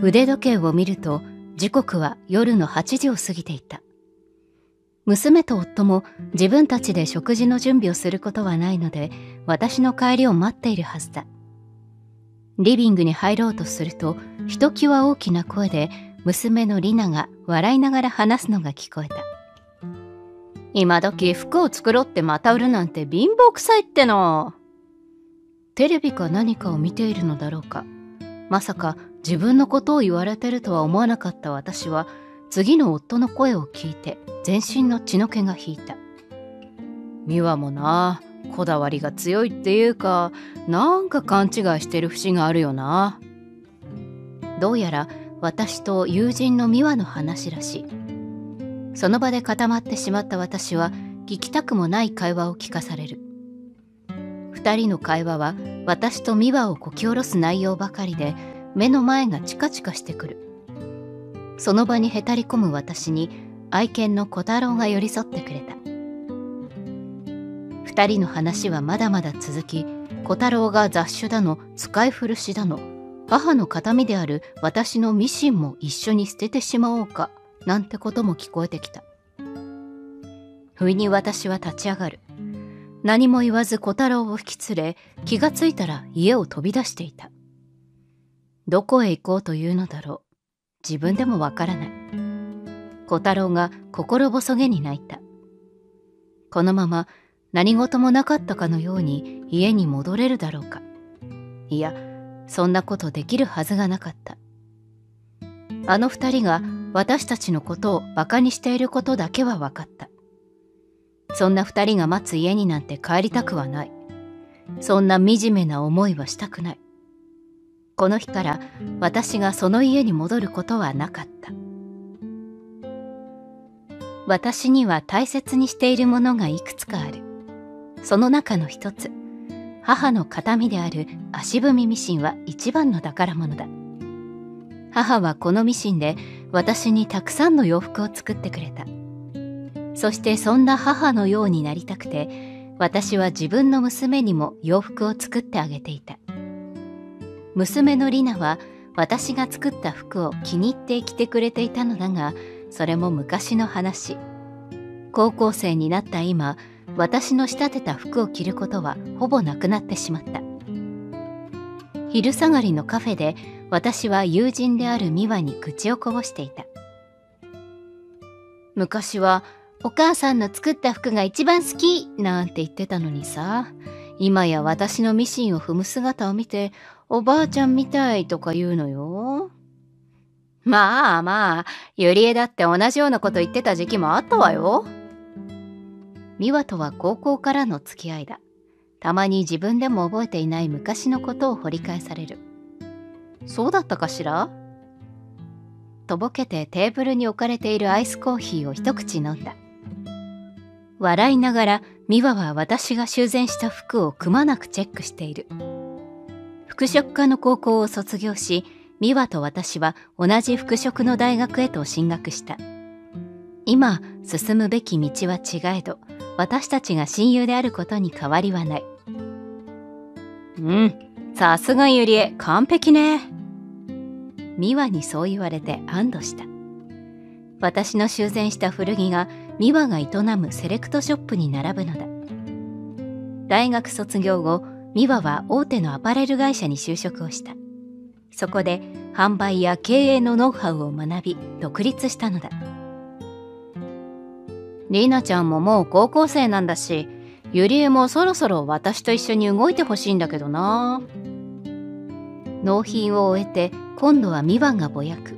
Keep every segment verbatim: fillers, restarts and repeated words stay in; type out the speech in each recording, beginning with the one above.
腕時計を見ると時刻は夜のはちじを過ぎていた。娘と夫も自分たちで食事の準備をすることはないので、私の帰りを待っているはずだ。リビングに入ろうとすると、ひときわ大きな声で娘のリナが笑いながら話すのが聞こえた。今時服を作ろうってまた売るなんて貧乏くさいっての。テレビか何かを見ているのだろうか。まさか自分のことを言われてるとは思わなかった私は、次の夫の声を聞いて全身の血の気が引いた。美和もな、こだわりが強いっていうか、なんか勘違いしてる節があるよな。どうやら私と友人の美和の話らしい。その場で固まってしまった私は、聞きたくもない会話を聞かされる。二人の会話は私と美和をこき下ろす内容ばかりで、目の前がチカチカしてくる。その場にへたり込む私に愛犬の小太郎が寄り添ってくれた。二人の話はまだまだ続き、小太郎が雑種だの使い古しだの、母の形見である私のミシンも一緒に捨ててしまおうかなんてことも聞こえてきた。不意に私は立ち上がる。何も言わず小太郎を引き連れ、気がついたら家を飛び出していた。どこへ行こうというのだろう。自分でもわからない。小太郎が心細げに泣いた。このまま何事もなかったかのように家に戻れるだろうか。いや、そんなことできるはずがなかった。あの二人が私たちのことをバカにしていることだけは分かった。そんな二人が待つ家になんて帰りたくはない。そんな惨めな思いはしたくない。この日から私がその家に戻ることはなかった。私には大切にしているものがいくつかある。その中の一つ、母の形見である足踏みミシンは一番の宝物だ。母はこのミシンで私にたくさんの洋服を作ってくれた。そしてそんな母のようになりたくて、私は自分の娘にも洋服を作ってあげていた。娘のリナは私が作った服を気に入って着てくれていたのだが、それも昔の話。高校生になった今、私の仕立てた服を着ることはほぼなくなってしまった。昼下がりのカフェで私は友人である美和に愚痴をこぼしていた。昔はお母さんの作った服が一番好きなんて言ってたのにさ、今や私のミシンを踏む姿を見て、おばあちゃんみたいとか言うのよ。まあまあ、ゆりえだって同じようなこと言ってた時期もあったわよ。美和とは高校からの付き合いだ。たまに自分でも覚えていない昔のことを掘り返される。そうだったかしら？とぼけてテーブルに置かれているアイスコーヒーを一口飲んだ。笑いながら美和は私が修繕した服をくまなくチェックしている。服飾科の高校を卒業し、美和と私は同じ服飾の大学へと進学した。今進むべき道は違えど、私たちが親友であることに変わりはない。うん、さすがゆりえ、完璧ね。美和にそう言われて安堵した。私の修繕した古着が美和が営むセレクトショップに並ぶのだ。大学卒業後、美和は大手のアパレル会社に就職をした。そこで販売や経営のノウハウを学び、独立したのだ。りなちゃんももう高校生なんだし、ゆりえもそろそろ私と一緒に動いてほしいんだけどな。納品を終えて、今度は美和がぼやく。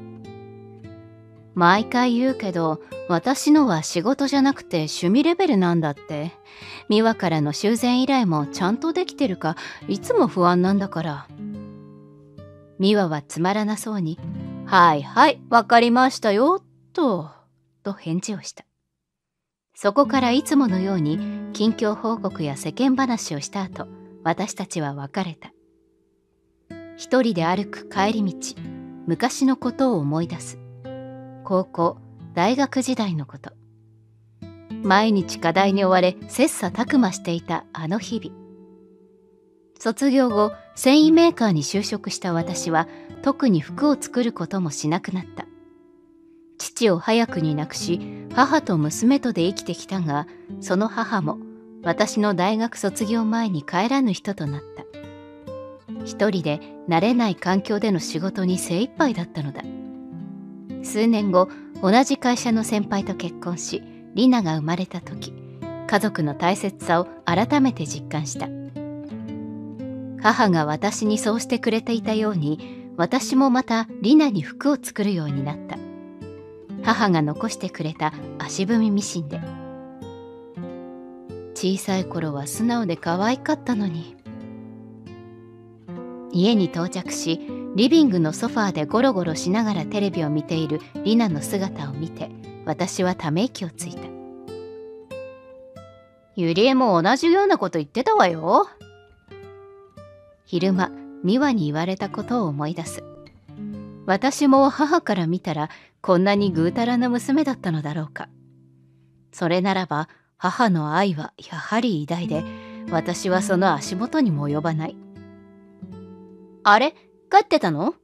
毎回言うけど、私のは仕事じゃなくて趣味レベルなんだって。美和からの修繕依頼もちゃんとできてるか、いつも不安なんだから。美和はつまらなそうに、はいはい、わかりましたよ、と、と返事をした。そこからいつものように、近況報告や世間話をした後、私たちは別れた。一人で歩く帰り道、昔のことを思い出す。高校、大学時代のこと。毎日課題に追われ、切磋琢磨していたあの日々。卒業後、繊維メーカーに就職した私は、特に服を作ることもしなくなった。父を早くに亡くし、母と娘とで生きてきたが、その母も私の大学卒業前に帰らぬ人となった。一人で慣れない環境での仕事に精一杯だったのだ。数年後、同じ会社の先輩と結婚し、リナが生まれた時、家族の大切さを改めて実感した。母が私にそうしてくれていたように、私もまたリナに服を作るようになった。母が残してくれた足踏みミシンで。小さい頃は素直で可愛かったのに。家に到着し、リビングのソファーでゴロゴロしながらテレビを見ているリナの姿を見て、私はため息をついた。ゆりえも同じようなこと言ってたわよ。昼間、美和に言われたことを思い出す。私も母から見たら、こんなにぐうたらな娘だったのだろうか。それならば、母の愛はやはり偉大で、私はその足元にも及ばない。あれ、帰ってたの？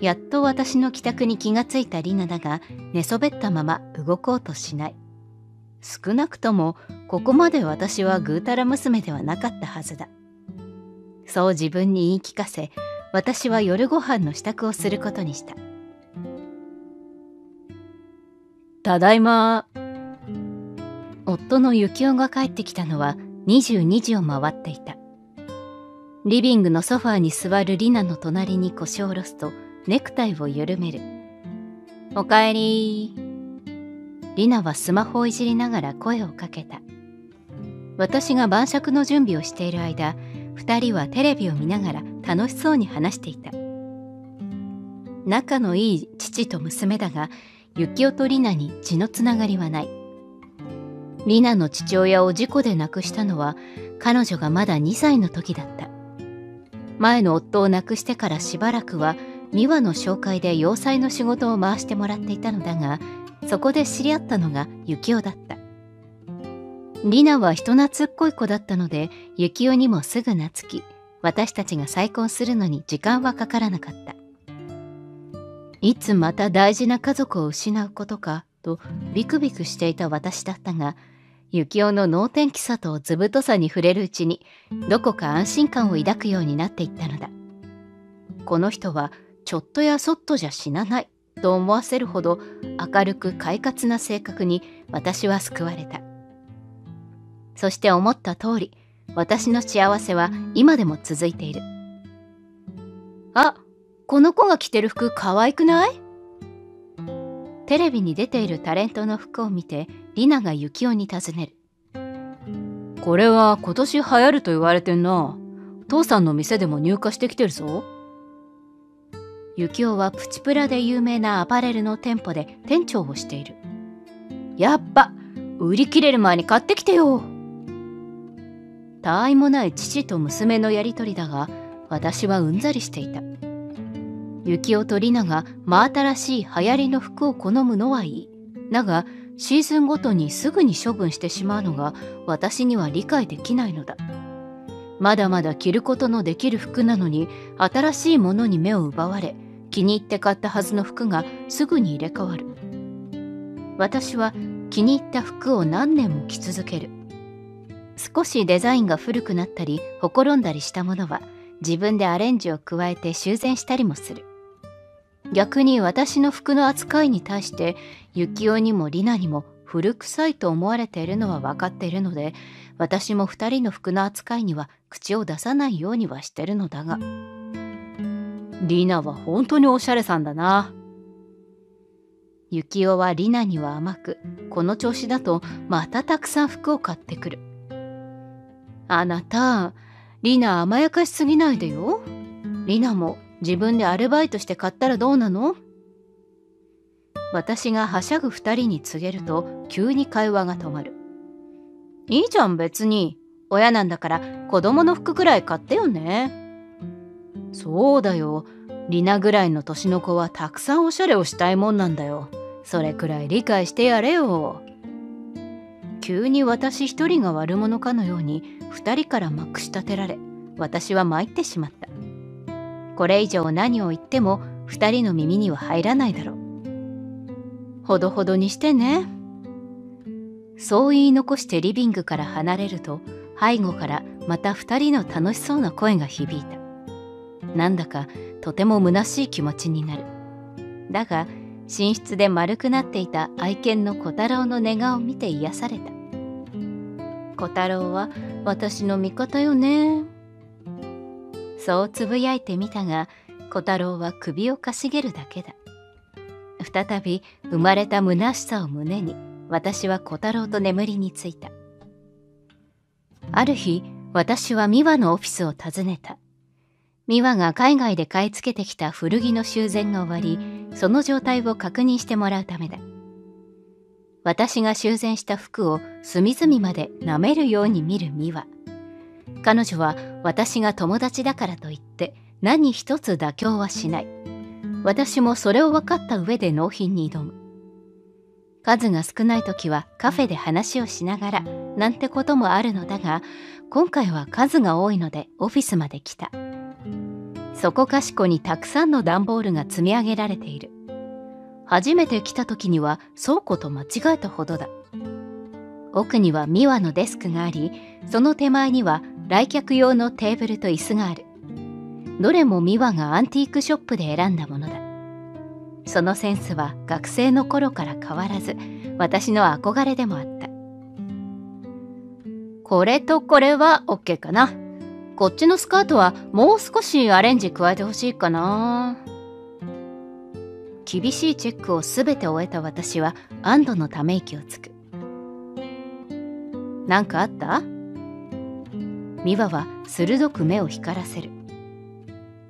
やっと私の帰宅に気がついたリナだが、寝そべったまま動こうとしない。少なくともここまで私はぐうたら娘ではなかったはずだ。そう自分に言い聞かせ、私は夜ご飯の支度をすることにした。ただいま。夫の幸男が帰ってきたのはにじゅうにじを回っていた。リビングのソファーに座るリナの隣に腰を下ろすと、ネクタイを緩める。おかえり。リナはスマホをいじりながら声をかけた。私が晩酌の準備をしている間、二人はテレビを見ながら楽しそうに話していた。仲のいい父と娘だが、幸男とリナに血のつながりはない。リナの父親を事故で亡くしたのは、彼女がまだにさいの時だった。前の夫を亡くしてからしばらくは、美和の紹介で洋裁の仕事を回してもらっていたのだが、そこで知り合ったのが幸男だった。リナは人懐っこい子だったので、幸男にもすぐ懐き、私たちが再婚するのに時間はかからなかった。いつまた大事な家族を失うことかとビクビクしていた私だったが、幸男の能天気さと図太さに触れるうちに、どこか安心感を抱くようになっていったのだ。この人はちょっとやそっとじゃ死なないと思わせるほど明るく快活な性格に私は救われた。そして思った通り、私の幸せは今でも続いている。あ、この子が着てる服可愛くない？テレビに出ているタレントの服を見て、リナが幸男に尋ねる。これは今年流行ると言われてんな。父さんの店でも入荷してきてるぞ。幸男はプチプラで有名なアパレルの店舗で店長をしている。やっぱ、売り切れる前に買ってきてよ。他愛もない父と娘のやりとりだが、私はうんざりしていた。幸男とリナが真新しい流行りの服を好むのはいい。だが、シーズンごとにすぐに処分してしまうのが私には理解できないのだ。まだまだ着ることのできる服なのに、新しいものに目を奪われ、気に入って買ったはずの服がすぐに入れ替わる。私は気に入った服を何年も着続ける。少しデザインが古くなったり、ほころんだりしたものは、自分でアレンジを加えて修繕したりもする。逆に私の服の扱いに対して、幸男にもリナにも古臭いと思われているのは分かっているので、私も二人の服の扱いには口を出さないようにはしてるのだが。リナは本当におしゃれさんだな。幸男はリナには甘く、この調子だとまたたくさん服を買ってくる。あなた、リナ甘やかしすぎないでよ。リナも自分でアルバイトして買ったらどうなの？私がはしゃぐ二人に告げると、急に会話が止まる。いいじゃん別に。親なんだから子供の服くらい買ってよね。そうだよ。リナぐらいの年の子はたくさんおしゃれをしたいもんなんだよ。それくらい理解してやれよ。急に私一人が悪者かのように二人からまくし立てられ、私は参ってしまった。これ以上何を言っても二人の耳には入らないだろう。ほどほどにしてね。そう言い残してリビングから離れると、背後からまた二人の楽しそうな声が響いた。なんだかとても虚しい気持ちになる。だが寝室で丸くなっていた愛犬の小太郎の寝顔を見て癒された。小太郎は私の味方よね。そうつぶやいてみたが、小太郎は首をかしげるだけだ。再び生まれた虚しさを胸に、私は小太郎と眠りについた。ある日、私は美和のオフィスを訪ねた。美和が海外で買い付けてきた古着の修繕が終わり、その状態を確認してもらうためだ。私が修繕した服を隅々まで舐めるように見る美和。彼女は私が友達だからといって何一つ妥協はしない。私もそれを分かった上で納品に挑む。数が少ない時はカフェで話をしながらなんてこともあるのだが、今回は数が多いのでオフィスまで来た。そこかしこにたくさんの段ボールが積み上げられている。初めて来た時には倉庫と間違えたほどだ。奥には美和のデスクがあり、その手前には来客用のテーブルと椅子がある。どれも美和がアンティークショップで選んだものだ。そのセンスは学生の頃から変わらず、私の憧れでもあった。これとこれは OK かな。こっちのスカートはもう少しアレンジ加えてほしいかな。厳しいチェックをすべて終えた私は安堵のため息をつく。なんかあった？美和は鋭く目を光らせる。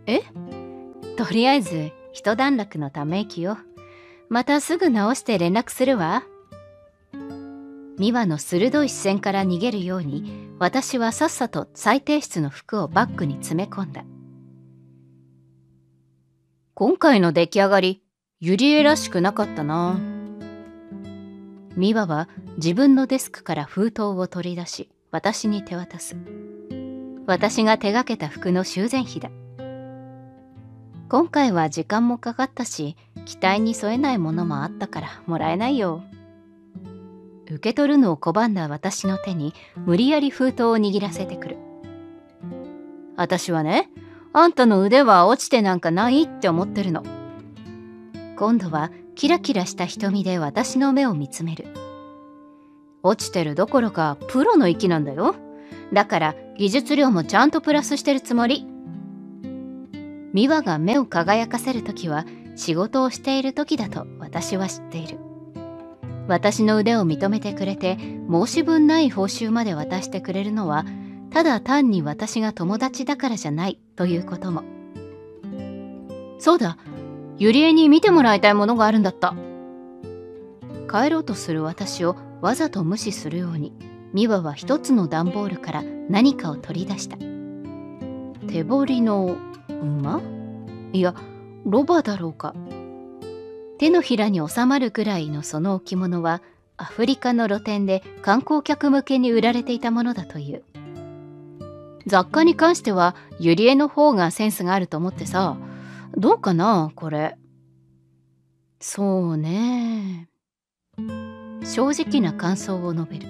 え？とりあえず一段落のため息を。またすぐ直して連絡するわ。美和の鋭い視線から逃げるように、私はさっさと再提出の服をバッグに詰め込んだ。今回の出来上がり、ゆりえらしくなかったな。美和は自分のデスクから封筒を取り出し、私に手渡す。私が手がけた服の修繕費だ。今回は時間もかかったし、期待に添えないものもあったからもらえないよ。受け取るのを拒んだ私の手に無理やり封筒を握らせてくる。私はね、あんたの腕は落ちてなんかないって思ってるの。今度はキラキラした瞳で私の目を見つめる。落ちてるどころかプロの域なんだよ。だから技術量もちゃんとプラスしてるつもり。美和が目を輝かせるときは仕事をしているときだと私は知っている。私の腕を認めてくれて、申し分ない報酬まで渡してくれるのは、ただ単に私が友達だからじゃないということも。そうだ、ゆりえに見てもらいたいものがあるんだった。帰ろうとする私をわざと無視するように、美和は一つの段ボールから何かを取り出した。手彫りの馬？いや、ロバだろうか。手のひらに収まるくらいのその置物はアフリカの露店で観光客向けに売られていたものだという。雑貨に関してはゆりえの方がセンスがあると思ってさ。どうかなこれ。そうね、正直な感想を述べる。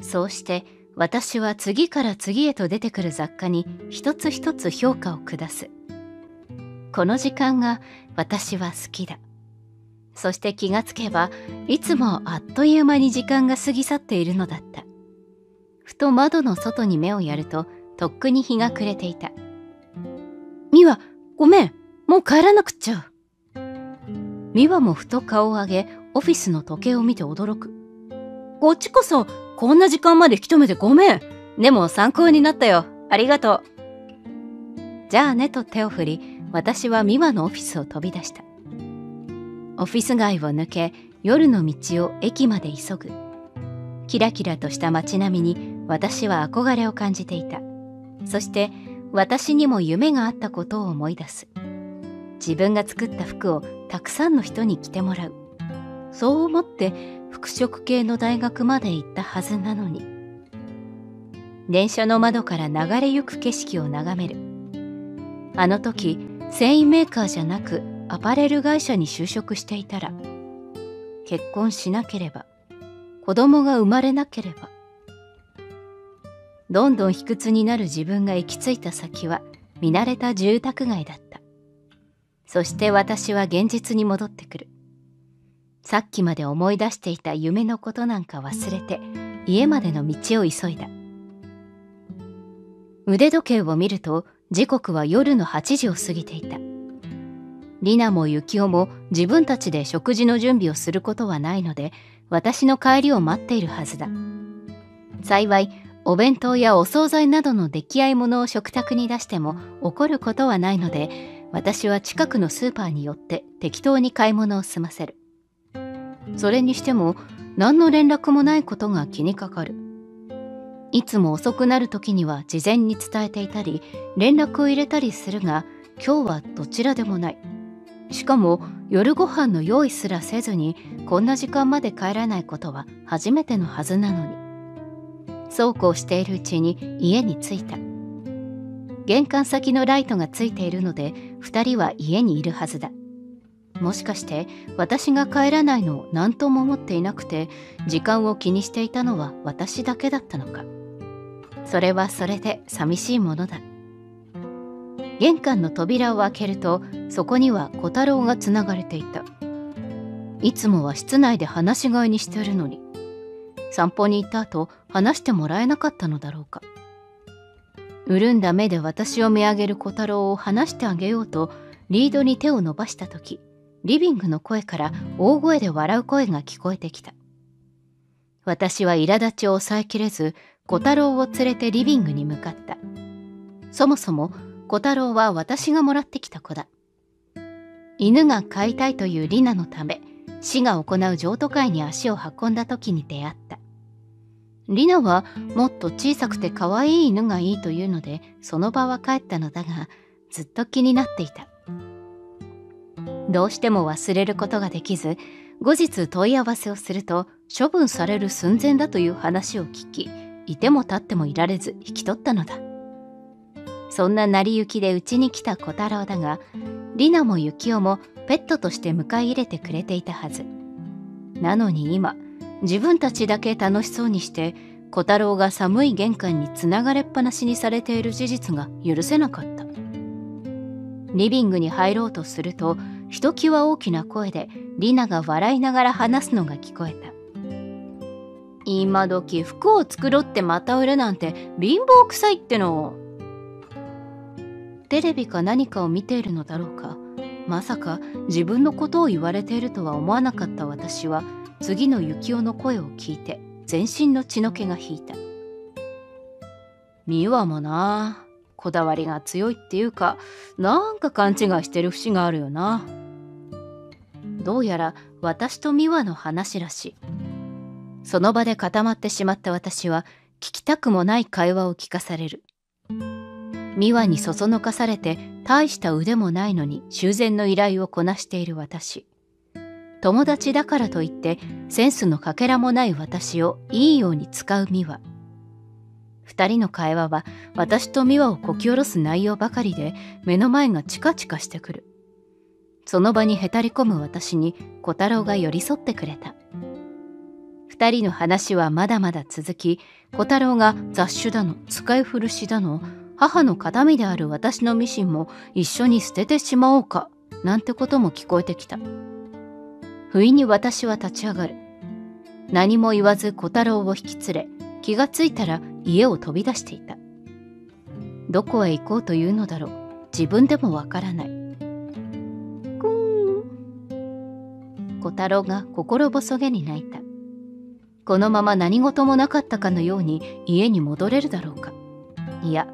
そうして私は次から次へと出てくる雑貨に一つ一つ評価を下す。この時間が私は好きだ。そして気がつけば、いつもあっという間に時間が過ぎ去っているのだった。ふと窓の外に目をやると、とっくに日が暮れていた。美和、ごめん、もう帰らなくっちゃ。美和もふと顔を上げ、オフィスの時計を見て驚く。こっちこそ、こんな時間まで引き止めてごめん。でも参考になったよ。ありがとう。じゃあねと手を振り、私は美和のオフィスを飛び出した。オフィス街を抜け、夜の道を駅まで急ぐ。キラキラとした街並みに私は憧れを感じていた。そして私にも夢があったことを思い出す。自分が作った服をたくさんの人に着てもらう。そう思って服飾系の大学まで行ったはずなのに、電車の窓から流れゆく景色を眺める。あの時繊維メーカーじゃなくアパレル会社に就職していたら、結婚しなければ、子供が生まれなければ、どんどん卑屈になる自分が行き着いた先は見慣れた住宅街だった。そして私は現実に戻ってくる。さっきまで思い出していた夢のことなんか忘れて、家までの道を急いだ。腕時計を見ると時刻は夜のはちじを過ぎていた。リナもユキオも自分たちで食事の準備をすることはないので、私の帰りを待っているはずだ。幸い、お弁当やお惣菜などの出来合い物を食卓に出しても怒ることはないので、私は近くのスーパーに寄って適当に買い物を済ませる。それにしても、何の連絡もないことが気にかかる。いつも遅くなる時には事前に伝えていたり、連絡を入れたりするが、今日はどちらでもない。しかも夜ご飯の用意すらせずにこんな時間まで帰らないことは初めてのはずなのに。そうこうしているうちに家に着いた。玄関先のライトがついているのでふたりは家にいるはずだ。もしかして私が帰らないのを何とも思っていなくて、時間を気にしていたのは私だけだったのか。それはそれで寂しいものだ。玄関の扉を開けると、そこには小太郎がつながれていた。いつもは室内で話し飼いにしているのに、散歩に行った後話してもらえなかったのだろうか。潤んだ目で私を見上げる小太郎を話してあげようとリードに手を伸ばした時、リビングの声から大声で笑う声が聞こえてきた。私は苛立ちを抑えきれず、小太郎を連れてリビングに向かった。そもそも小太郎は私がもらってきた子だ。犬が飼いたいというリナのため、市が行う譲渡会に足を運んだ時に出会った。リナはもっと小さくて可愛い犬がいいというので、その場は帰ったのだが、ずっと気になっていた。どうしても忘れることができず、後日問い合わせをすると処分される寸前だという話を聞き、いても立ってもいられず引き取ったのだ。そんな成り行きでうちに来た小太郎だが、リナもユキオもペットとして迎え入れてくれていたはず。なのに今、自分たちだけ楽しそうにして、小太郎が寒い玄関につながれっぱなしにされている事実が許せなかった。リビングに入ろうとすると、ひときわ大きな声でリナが笑いながら話すのが聞こえた。今時服を作ろってまた売るなんて貧乏くさいっての。テレビか何かを見ているのだろうか。まさか自分のことを言われているとは思わなかった私は、次のユキオの声を聞いて全身の血の気が引いた。美和もな、こだわりが強いっていうか、なんか勘違いしてる節があるよな。どうやら私と美和の話らしい。その場で固まってしまった私は、聞きたくもない会話を聞かされる。美和にそそのかされて、大した腕もないのに修繕の依頼をこなしている私。友達だからといってセンスのかけらもない私をいいように使う美和。二人の会話は私と美和をこき下ろす内容ばかりで、目の前がチカチカしてくる。その場にへたり込む私に小太郎が寄り添ってくれた。二人の話はまだまだ続き、小太郎が雑種だの使い古しだの、母の形見である私のミシンも一緒に捨ててしまおうか、なんてことも聞こえてきた。不意に私は立ち上がる。何も言わず小太郎を引き連れ、気がついたら家を飛び出していた。どこへ行こうというのだろう、自分でもわからない。くん。小太郎が心細げに泣いた。このまま何事もなかったかのように家に戻れるだろうか。いや、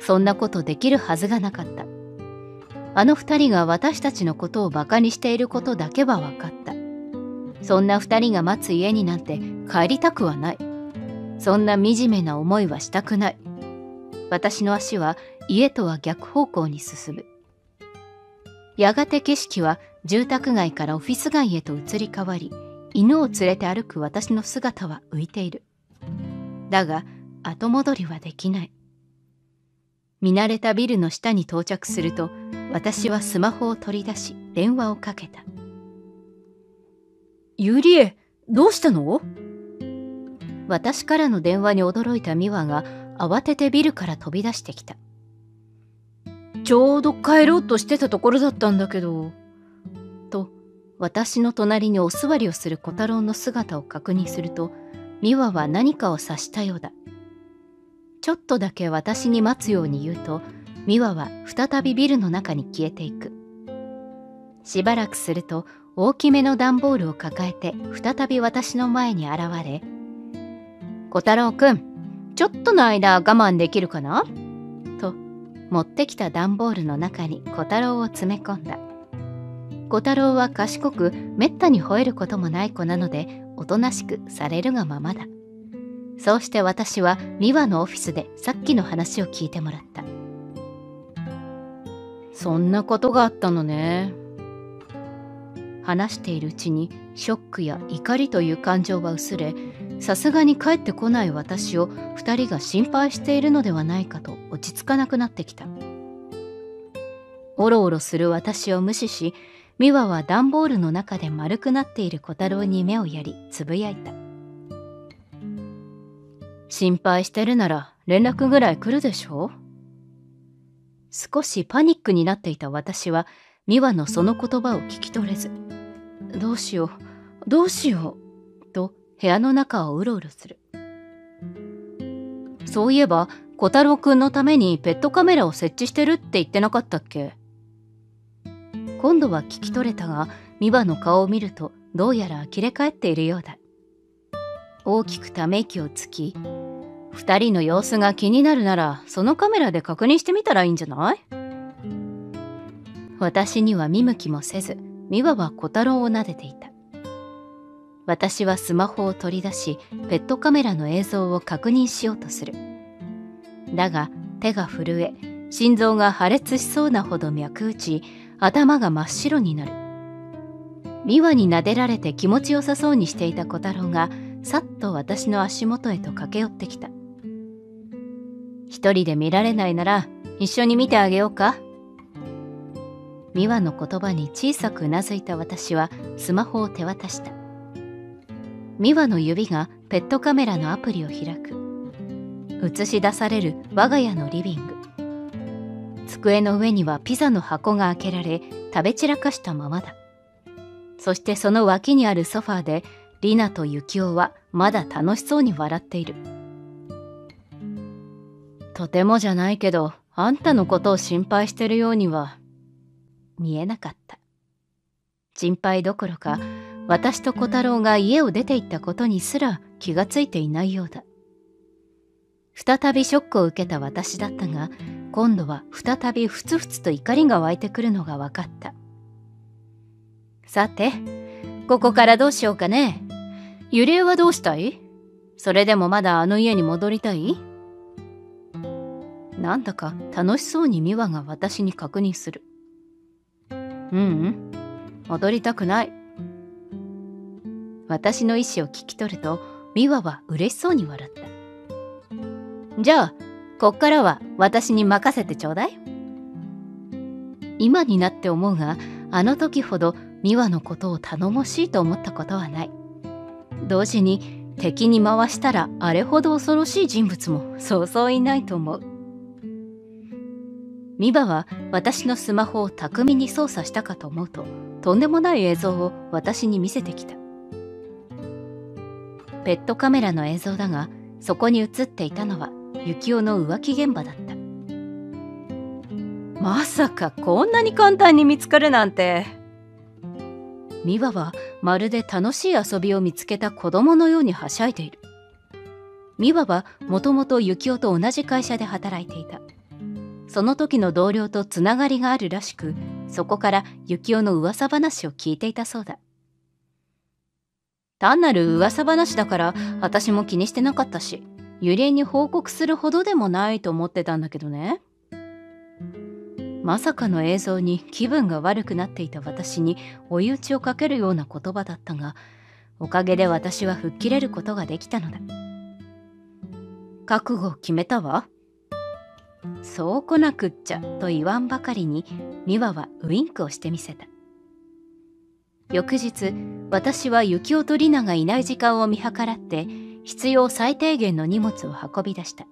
そんなことできるはずがなかった。あの二人が私たちのことをバカにしていることだけは分かった。そんな二人が待つ家になんて帰りたくはない。そんな惨めな思いはしたくない。私の足は家とは逆方向に進む。やがて景色は住宅街からオフィス街へと移り変わり、犬を連れて歩く私の姿は浮いている。だが後戻りはできない。見慣れたビルの下に到着すると、私はスマホを取り出し電話をかけた。ユリエ、どうしたの？私からの電話に驚いた美和が慌ててビルから飛び出してきた。ちょうど帰ろうとしてたところだったんだけど、と私の隣にお座りをする小太郎の姿を確認すると、美和は何かを察したようだ。ちょっとだけ私に待つように言うと、美和は再びビルの中に消えていく。しばらくすると大きめの段ボールを抱えて再び私の前に現れ、小太郎くん、ちょっとの間我慢できるかな？と持ってきた段ボールの中に小太郎を詰め込んだ。小太郎は賢く、めったに吠えることもない子なので、おとなしくされるがままだ。そうして私は美和のオフィスでさっきの話を聞いてもらった。そんなことがあったのね。話しているうちにショックや怒りという感情は薄れ、さすがに帰ってこない私を二人が心配しているのではないかと落ち着かなくなってきた。おろおろする私を無視し、美和は段ボールの中で丸くなっている小太郎に目をやり、つぶやいた。心配してるなら連絡ぐらい来るでしょう。少しパニックになっていた私は美和のその言葉を聞き取れず、どうしようどうしようと部屋の中をうろうろする。そういえば小太郎くんのためにペットカメラを設置してるって言ってなかったっけ？今度は聞き取れたが、美和の顔を見るとどうやら呆れ返っているようだ。大きくため息をつき、二人の様子が気になるならそのカメラで確認してみたらいいんじゃない？私には見向きもせず、美和は小太郎を撫でていた。私はスマホを取り出し、ペットカメラの映像を確認しようとする。だが手が震え、心臓が破裂しそうなほど脈打ち、頭が真っ白になる。美和に撫でられて気持ちよさそうにしていた小太郎が、さっと私の足元へと駆け寄ってきた。一人で見られないなら一緒に見てあげようか。美和の言葉に小さくうなずいた私はスマホを手渡した。美和の指がペットカメラのアプリを開く。映し出される我が家のリビング。机の上にはピザの箱が開けられ、食べ散らかしたままだ。そしてその脇にあるソファーでリナとユキオはまだ楽しそうに笑っている。とてもじゃないけど、あんたのことを心配してるようには見えなかった。心配どころか、私と小太郎が家を出て行ったことにすら気がついていないようだ。再びショックを受けた私だったが、今度は再びふつふつと怒りが湧いてくるのが分かった。さて、ここからどうしようかね。ゆりえはどうしたい？それでもまだあの家に戻りたい？なんだか楽しそうに美和が私に確認する。ううん、戻りたくない。私の意思を聞き取ると、美和は嬉しそうに笑った。じゃあ、こっからは私に任せてちょうだい。今になって思うが、あの時ほど美和のことを頼もしいと思ったことはない。同時に敵に回したらあれほど恐ろしい人物もそうそういないと思う。美和は私のスマホを巧みに操作したかと思うと、とんでもない映像を私に見せてきた。ペットカメラの映像だが、そこに映っていたのは幸男の浮気現場だった。まさかこんなに簡単に見つかるなんて。美和はまるで楽しい遊びを見つけた子供のようにはしゃいでいる。美和はもともと幸男と同じ会社で働いていた。その時の同僚とつながりがあるらしく、そこから幸男の噂話を聞いていたそうだ。単なる噂話だから私も気にしてなかったし、ゆりえに報告するほどでもないと思ってたんだけどね。まさかの映像に気分が悪くなっていた私に追い打ちをかけるような言葉だったが、おかげで私は吹っ切れることができたのだ。覚悟を決めたわ。そうこなくっちゃと言わんばかりに美和はウインクをしてみせた。翌日、私は幸男と里奈がいない時間を見計らって必要最低限の荷物を運び出した。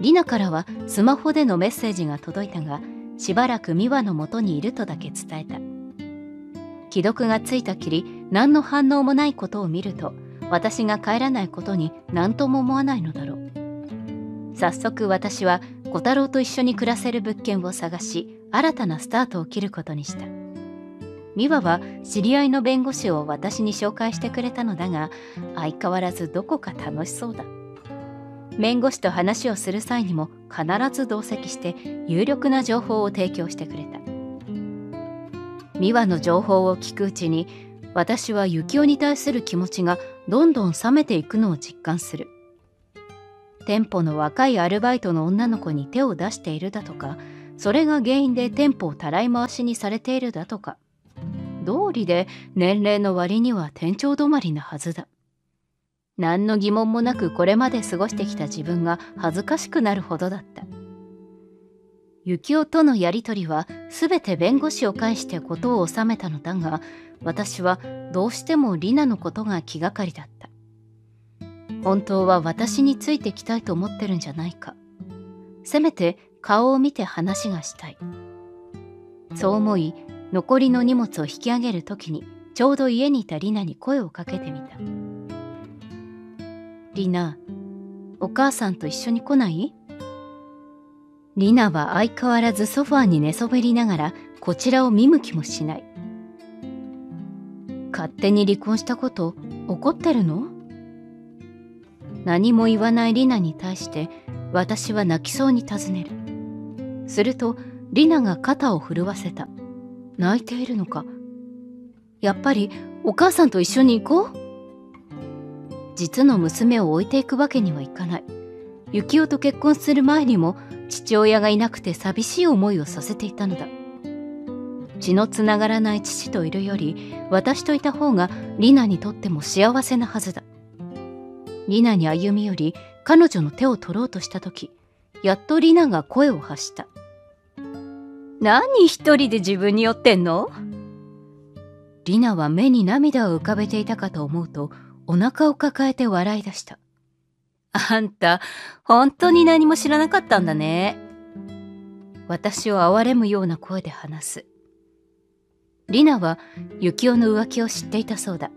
里奈からはスマホでのメッセージが届いたが、しばらく美和のもとにいるとだけ伝えた。既読がついたきり何の反応もないことを見ると、私が帰らないことに何とも思わないのだろう。早速私は小太郎と一緒に暮らせる物件を探し、新たなスタートを切ることにした。美和は知り合いの弁護士を私に紹介してくれたのだが、相変わらずどこか楽しそうだ。弁護士と話をする際にも必ず同席して有力な情報を提供してくれた。美和の情報を聞くうちに、私は幸男に対する気持ちがどんどん冷めていくのを実感する。店舗の若いアルバイトの女の子に手を出しているだとか、それが原因で店舗をたらい回しにされているだとか、道理で年齢の割には店長止まりなはずだ。何の疑問もなくこれまで過ごしてきた自分が恥ずかしくなるほどだった。幸男とのやり取りは全て弁護士を介して事を収めたのだが、私はどうしても里奈のことが気がかりだった。本当は私についてきたいと思ってるんじゃないか。せめて顔を見て話がしたい。そう思い、残りの荷物を引き上げるときに、ちょうど家にいた里奈に声をかけてみた。里奈、お母さんと一緒に来ない？里奈は相変わらずソファーに寝そべりながら、こちらを見向きもしない。勝手に離婚したこと、怒ってるの？何も言わない里奈に対して私は泣きそうに尋ねる。すると里奈が肩を震わせた。泣いているのか。やっぱりお母さんと一緒に行こう。実の娘を置いていくわけにはいかない。幸男と結婚する前にも父親がいなくて寂しい思いをさせていたのだ。血のつながらない父といるより、私といた方が里奈にとっても幸せなはずだ。里奈に歩み寄り、彼女の手を取ろうとした時、やっと里奈が声を発した。何一人で自分に酔ってんの？里奈は目に涙を浮かべていたかと思うと、お腹を抱えて笑い出した。あんた本当に何も知らなかったんだね。私を哀れむような声で話す。里奈は幸男の浮気を知っていたそうだ。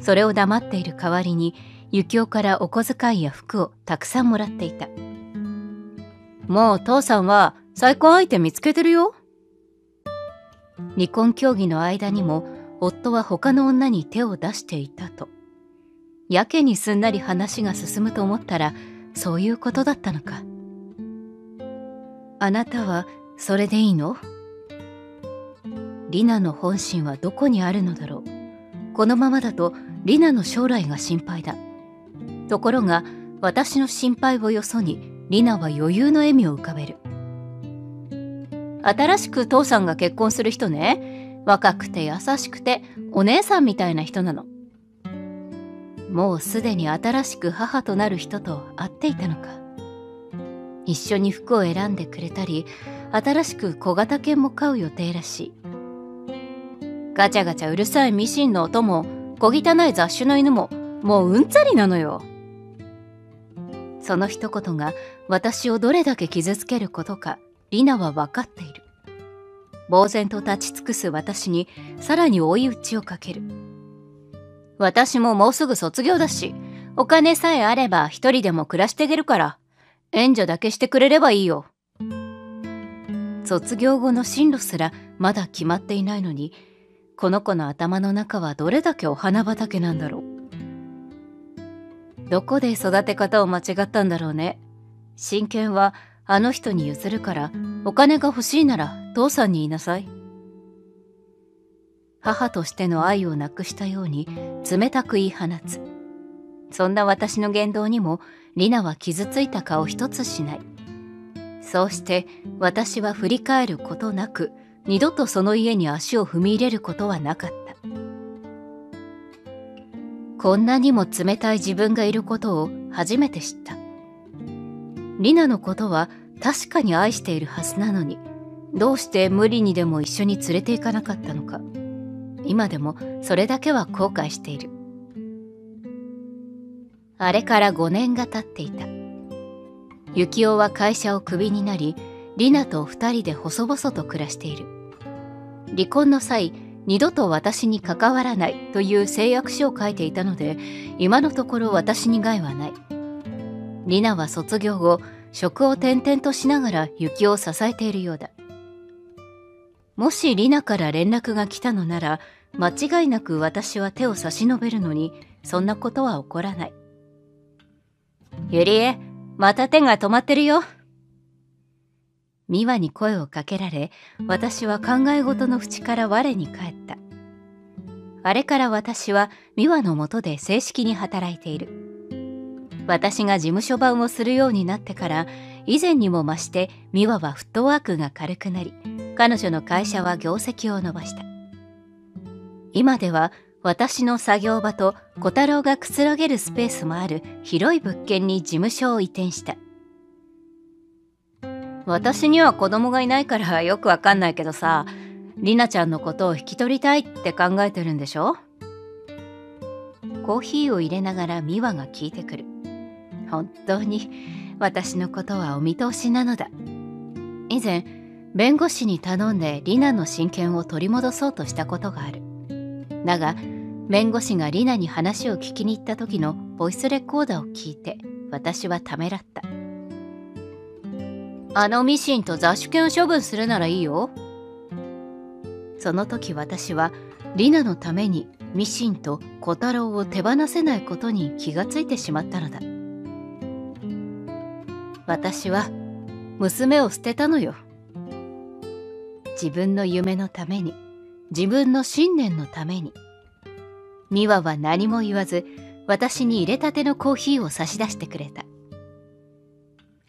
それを黙っている代わりに、幸男からお小遣いや服をたくさんもらっていた。もう父さんは再婚相手見つけてるよ。離婚協議の間にも夫は他の女に手を出していたと。やけにすんなり話が進むと思ったら、そういうことだったのか。あなたはそれでいいの？里奈の本心はどこにあるのだろう。このままだと里奈の将来が心配だ。ところが私の心配をよそに、里奈は余裕の笑みを浮かべる。新しく父さんが結婚する人ね。若くて優しくてお姉さんみたいな人なの。もうすでに新しく母となる人と会っていたのか。一緒に服を選んでくれたり、新しく小型犬も買う予定らしい。ガチャガチャうるさいミシンの音も小汚い雑種の犬ももううんざりなのよ。その一言が私をどれだけ傷つけることか、里奈は分かっている。呆然と立ち尽くす私にさらに追い打ちをかける。私ももうすぐ卒業だし、お金さえあれば一人でも暮らしていけるから、援助だけしてくれればいいよ。卒業後の進路すらまだ決まっていないのに、この子の頭の中はどれだけお花畑なんだろう。どこで育て方を間違ったんだろうね。親権はあの人に譲るから、お金が欲しいなら父さんに言いなさい。母としての愛をなくしたように冷たく言い放つ。そんな私の言動にも里奈は傷ついた顔一つしない。そうして私は振り返ることなく、二度とその家に足を踏み入れることはなかった。こんなにも冷たい自分がいることを初めて知った。リナのことは確かに愛しているはずなのに、どうして無理にでも一緒に連れて行かなかったのか。今でもそれだけは後悔している。あれからごねんが経っていた。幸男は会社をクビになり、リナと二人で細々と暮らしている。離婚の際、二度と私に関わらないという誓約書を書いていたので、今のところ私に害はない。リナは卒業後、職を転々としながら幸男を支えているようだ。もしリナから連絡が来たのなら、間違いなく私は手を差し伸べるのに、そんなことは起こらない。ゆりえ、また手が止まってるよ。美和に声をかけられ、私は考え事の淵から我に返った。あれから私は美和のもとで正式に働いている。私が事務所番をするようになってから、以前にも増して美和はフットワークが軽くなり、彼女の会社は業績を伸ばした。今では私の作業場と小太郎がくつろげるスペースもある広い物件に事務所を移転した。私には子供がいないからよくわかんないけどさ、りなちゃんのことを引き取りたいって考えてるんでしょ？コーヒーを入れながら美和が聞いてくる。本当に私のことはお見通しなのだ。以前、弁護士に頼んでりなの親権を取り戻そうとしたことがある。だが、弁護士がりなに話を聞きに行った時のボイスレコーダーを聞いて、私はためらった。あのミシンと雑種犬を処分するならいいよ。その時私はリナのためにミシンと小太郎を手放せないことに気がついてしまったのだ。私は娘を捨てたのよ。自分の夢のために、自分の信念のために。美和は何も言わず、私に入れたてのコーヒーを差し出してくれた。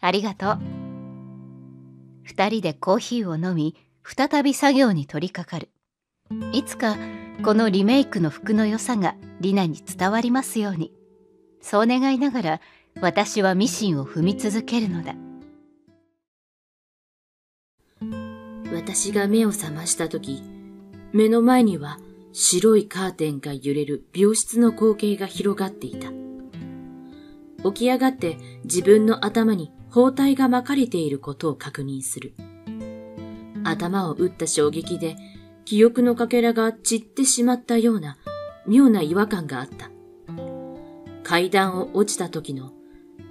ありがとう。二人でコーヒーを飲み、再び作業に取り掛かる。いつかこのリメイクの服の良さがリナに伝わりますように。そう願いながら私はミシンを踏み続けるのだ。私が目を覚ました時、目の前には白いカーテンが揺れる病室の光景が広がっていた。起き上がって自分の頭に包帯が巻かれていることを確認する。頭を打った衝撃で記憶のかけらが散ってしまったような妙な違和感があった。階段を落ちた時の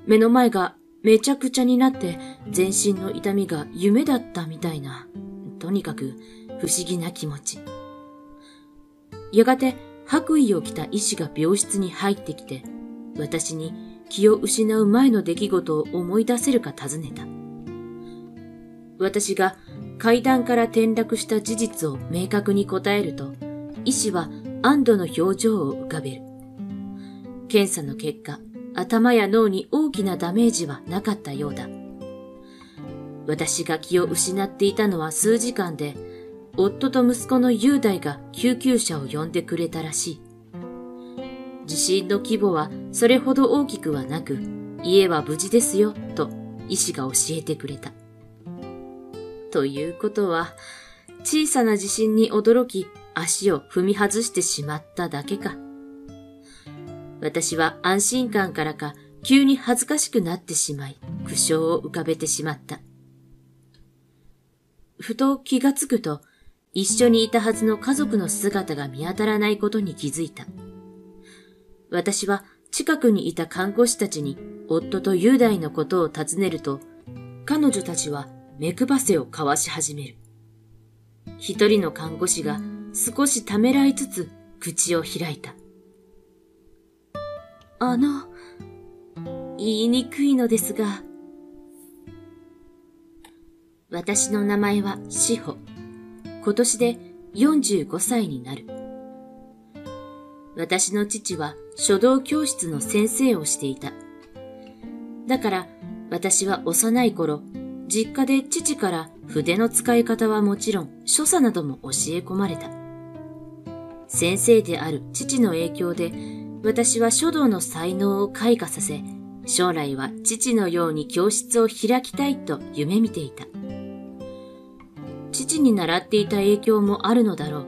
目の前がめちゃくちゃになって全身の痛みが夢だったみたいな、とにかく不思議な気持ち。やがて白衣を着た医師が病室に入ってきて、私に気を失う前の出来事を思い出せるか尋ねた。私が階段から転落した事実を明確に答えると、医師は安堵の表情を浮かべる。検査の結果、頭や脳に大きなダメージはなかったようだ。私が気を失っていたのは数時間で、夫と息子の雄大が救急車を呼んでくれたらしい。地震の規模はそれほど大きくはなく、家は無事ですよ、と医師が教えてくれた。ということは、小さな地震に驚き足を踏み外してしまっただけか。私は安心感からか急に恥ずかしくなってしまい、苦笑を浮かべてしまった。ふと気がつくと、一緒にいたはずの家族の姿が見当たらないことに気づいた。私は近くにいた看護師たちに夫と雄大のことを尋ねると、彼女たちは目くばせを交わし始める。一人の看護師が少しためらいつつ口を開いた。あの、言いにくいのですが、私の名前は志保。今年でよんじゅうごさいになる。私の父は書道教室の先生をしていた。だから私は幼い頃、実家で父から筆の使い方はもちろん所作なども教え込まれた。先生である父の影響で私は書道の才能を開花させ、将来は父のように教室を開きたいと夢見ていた。父に習っていた影響もあるのだろう。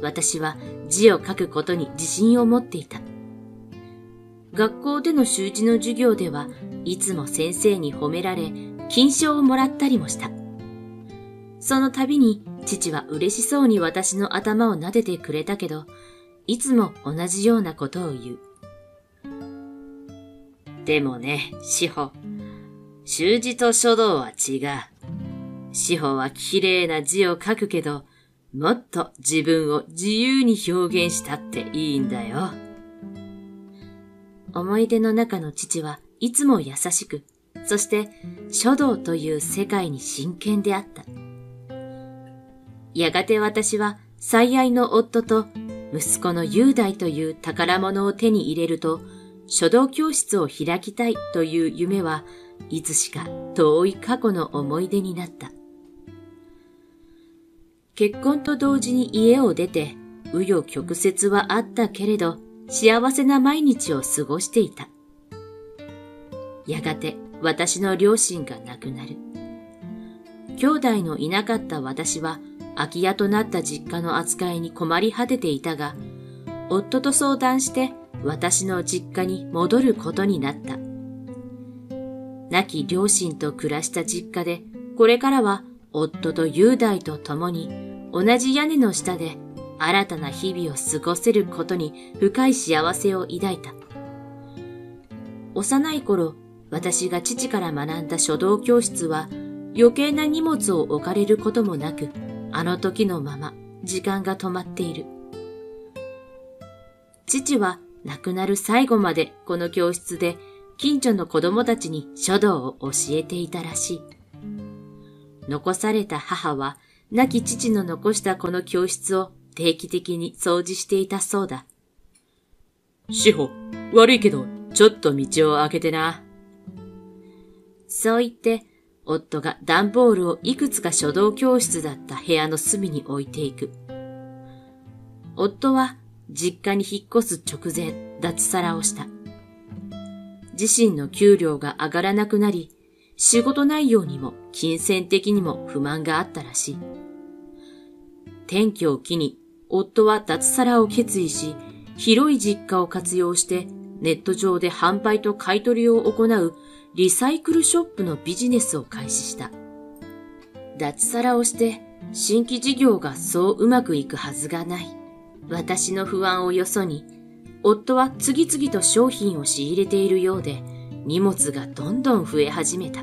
私は字を書くことに自信を持っていた。学校での習字の授業ではいつも先生に褒められ、金賞をもらったりもした。その度に父は嬉しそうに私の頭を撫でてくれたけど、いつも同じようなことを言う。でもね、志保。習字と書道は違う。志保は綺麗な字を書くけど、もっと自分を自由に表現したっていいんだよ。思い出の中の父はいつも優しく、そして書道という世界に真剣であった。やがて私は最愛の夫と息子の雄大という宝物を手に入れると、書道教室を開きたいという夢はいつしか遠い過去の思い出になった。結婚と同時に家を出て、紆余曲折はあったけれど、幸せな毎日を過ごしていた。やがて私の両親が亡くなる。兄弟のいなかった私は、空き家となった実家の扱いに困り果てていたが、夫と相談して、私の実家に戻ることになった。亡き両親と暮らした実家で、これからは夫と雄大と共に同じ屋根の下で新たな日々を過ごせることに深い幸せを抱いた。幼い頃、私が父から学んだ書道教室は余計な荷物を置かれることもなく、あの時のまま時間が止まっている。父は亡くなる最後までこの教室で近所の子供たちに書道を教えていたらしい。残された母は亡き父の残したこの教室を定期的に掃除していたそうだ。志保、悪いけどちょっと道を開けてな。そう言って夫が段ボールをいくつか書道教室だった部屋の隅に置いていく。夫は実家に引っ越す直前、脱サラをした。自身の給料が上がらなくなり、仕事内容にも金銭的にも不満があったらしい。転居を機に、夫は脱サラを決意し、広い実家を活用して、ネット上で販売と買い取りを行うリサイクルショップのビジネスを開始した。脱サラをして、新規事業がそううまくいくはずがない。私の不安をよそに、夫は次々と商品を仕入れているようで、荷物がどんどん増え始めた。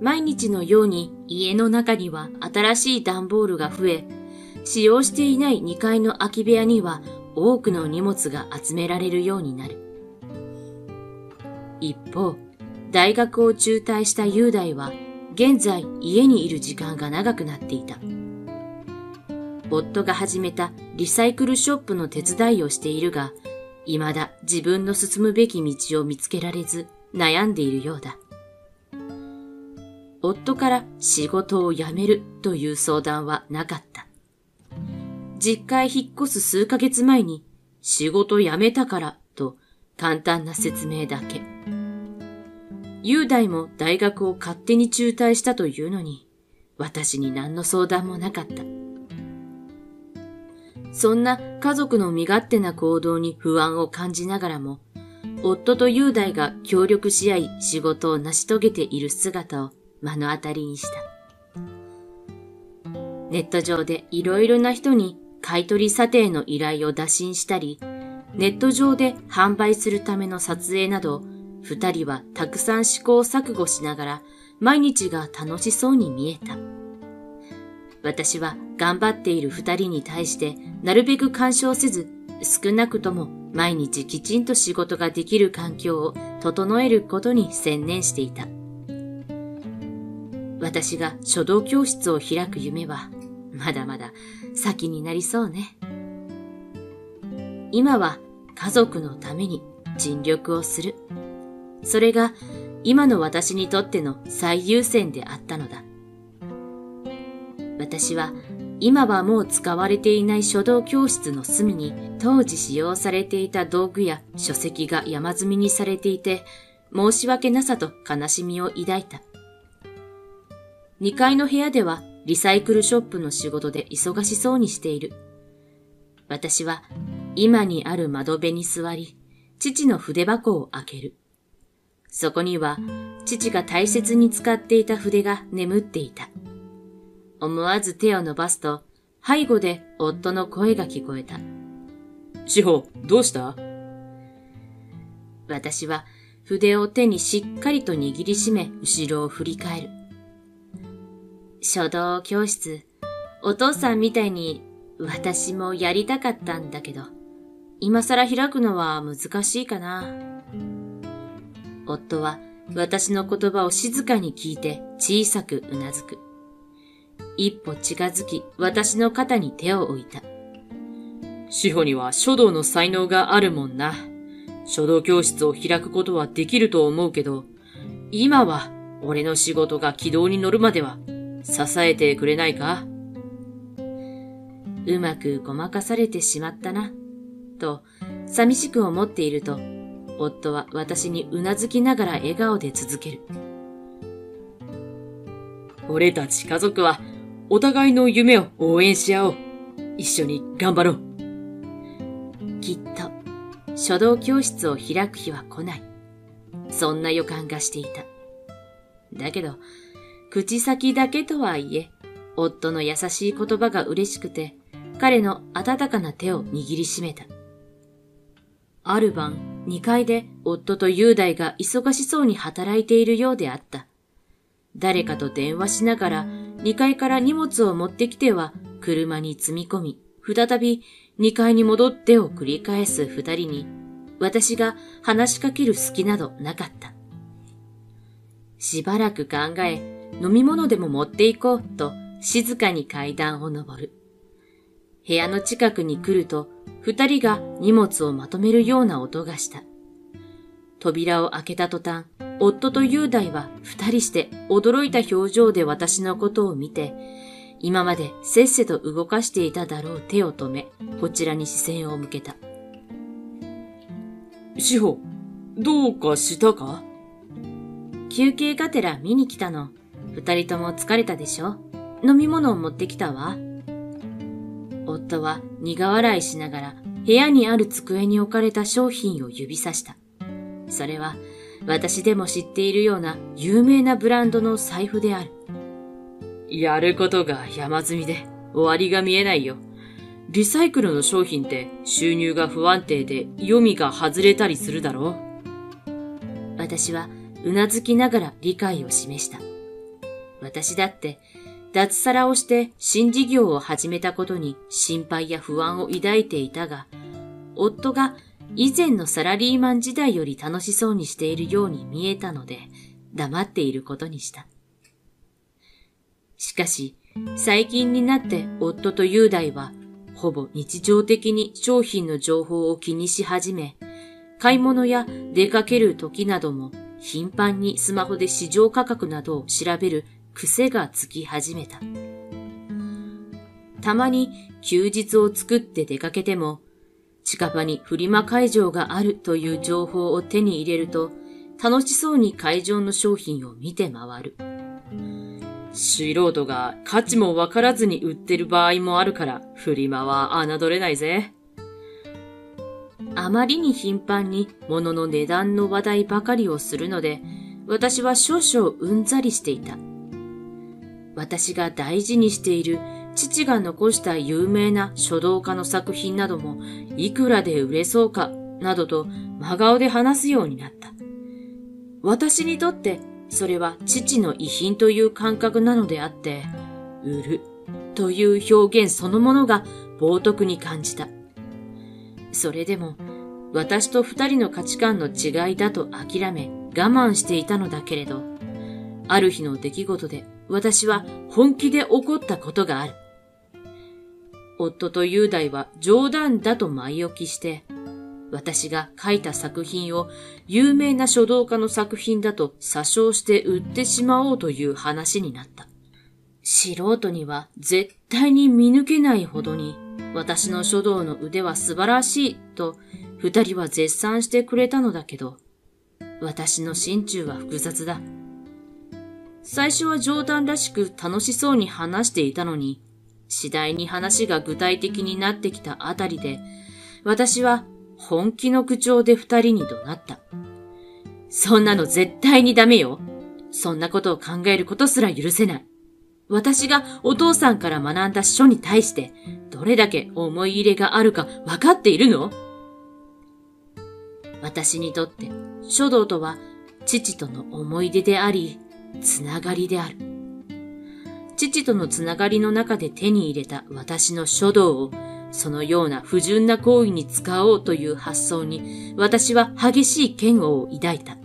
毎日のように家の中には新しい段ボールが増え、使用していないにかいの空き部屋には多くの荷物が集められるようになる。一方、大学を中退した雄大は、現在家にいる時間が長くなっていた。夫が始めたリサイクルショップの手伝いをしているが、未だ自分の進むべき道を見つけられず悩んでいるようだ。夫から仕事を辞めるという相談はなかった。実家へ引っ越す数ヶ月前に仕事辞めたからと簡単な説明だけ。雄大も大学を勝手に中退したというのに、私に何の相談もなかった。そんな家族の身勝手な行動に不安を感じながらも、夫と雄大が協力し合い仕事を成し遂げている姿を目の当たりにした。ネット上でいろいろな人に買取査定の依頼を打診したり、ネット上で販売するための撮影など、二人はたくさん試行錯誤しながら毎日が楽しそうに見えた。私は頑張っている二人に対してなるべく干渉せず、少なくとも毎日きちんと仕事ができる環境を整えることに専念していた。私が書道教室を開く夢はまだまだ先になりそうね。今は家族のために尽力をする。それが今の私にとっての最優先であったのだ。私は今はもう使われていない書道教室の隅に当時使用されていた道具や書籍が山積みにされていて、申し訳なさと悲しみを抱いた。にかいの部屋ではリサイクルショップの仕事で忙しそうにしている。私は今にある窓辺に座り、父の筆箱を開ける。そこには父が大切に使っていた筆が眠っていた。思わず手を伸ばすと、背後で夫の声が聞こえた。志保、どうした？私は筆を手にしっかりと握りしめ、後ろを振り返る。書道教室、お父さんみたいに私もやりたかったんだけど、今更開くのは難しいかな。夫は私の言葉を静かに聞いて小さくうなずく。一歩近づき、私の肩に手を置いた。志保には書道の才能があるもんな。書道教室を開くことはできると思うけど、今は俺の仕事が軌道に乗るまでは支えてくれないか？うまくごまかされてしまったな、と寂しく思っていると、夫は私にうなずきながら笑顔で続ける。俺たち家族はお互いの夢を応援し合おう。一緒に頑張ろう。きっと書道教室を開く日は来ない。そんな予感がしていた。だけど、口先だけとはいえ、夫の優しい言葉が嬉しくて、彼の温かな手を握りしめた。ある晩、二階で夫と雄大が忙しそうに働いているようであった。誰かと電話しながら、二階から荷物を持ってきては、車に積み込み、再び二階に戻ってを繰り返す二人に、私が話しかける隙などなかった。しばらく考え、飲み物でも持っていこうと、静かに階段を登る。部屋の近くに来ると、二人が荷物をまとめるような音がした。扉を開けた途端、夫と雄大は二人して驚いた表情で私のことを見て、今までせっせと動かしていただろう手を止め、こちらに視線を向けた。志保、どうかしたか？休憩がてら見に来たの。二人とも疲れたでしょ？飲み物を持ってきたわ。夫は苦笑いしながら部屋にある机に置かれた商品を指さした。それは私でも知っているような有名なブランドの財布である。やることが山積みで終わりが見えないよ。リサイクルの商品って収入が不安定で読みが外れたりするだろう。私はうなずきながら理解を示した。私だって脱サラをして新事業を始めたことに心配や不安を抱いていたが、夫が以前のサラリーマン時代より楽しそうにしているように見えたので、黙っていることにした。しかし、最近になって夫と雄大は、ほぼ日常的に商品の情報を気にし始め、買い物や出かける時なども頻繁にスマホで市場価格などを調べる癖がつき始めた。たまに休日を作って出かけても、近場にフリマ会場があるという情報を手に入れると、楽しそうに会場の商品を見て回る。素人が価値もわからずに売ってる場合もあるから、フリマは侮れないぜ。あまりに頻繁に物の値段の話題ばかりをするので、私は少々うんざりしていた。私が大事にしている父が残した有名な書道家の作品などもいくらで売れそうかなどと真顔で話すようになった。私にとってそれは父の遺品という感覚なのであって、売るという表現そのものが冒涜に感じた。それでも私と二人の価値観の違いだと諦め我慢していたのだけれど、ある日の出来事で私は本気で怒ったことがある。夫と雄大は冗談だと前置きして、私が書いた作品を有名な書道家の作品だと詐称して売ってしまおうという話になった。素人には絶対に見抜けないほどに、私の書道の腕は素晴らしいと二人は絶賛してくれたのだけど、私の心中は複雑だ。最初は冗談らしく楽しそうに話していたのに、次第に話が具体的になってきたあたりで、私は本気の口調で二人に怒鳴った。そんなの絶対にダメよ。そんなことを考えることすら許せない。私がお父さんから学んだ書に対して、どれだけ思い入れがあるか分かっているの？私にとって書道とは父との思い出であり、つながりである。父とのつながりの中で手に入れた私の書道を、そのような不純な行為に使おうという発想に、私は激しい嫌悪を抱いた。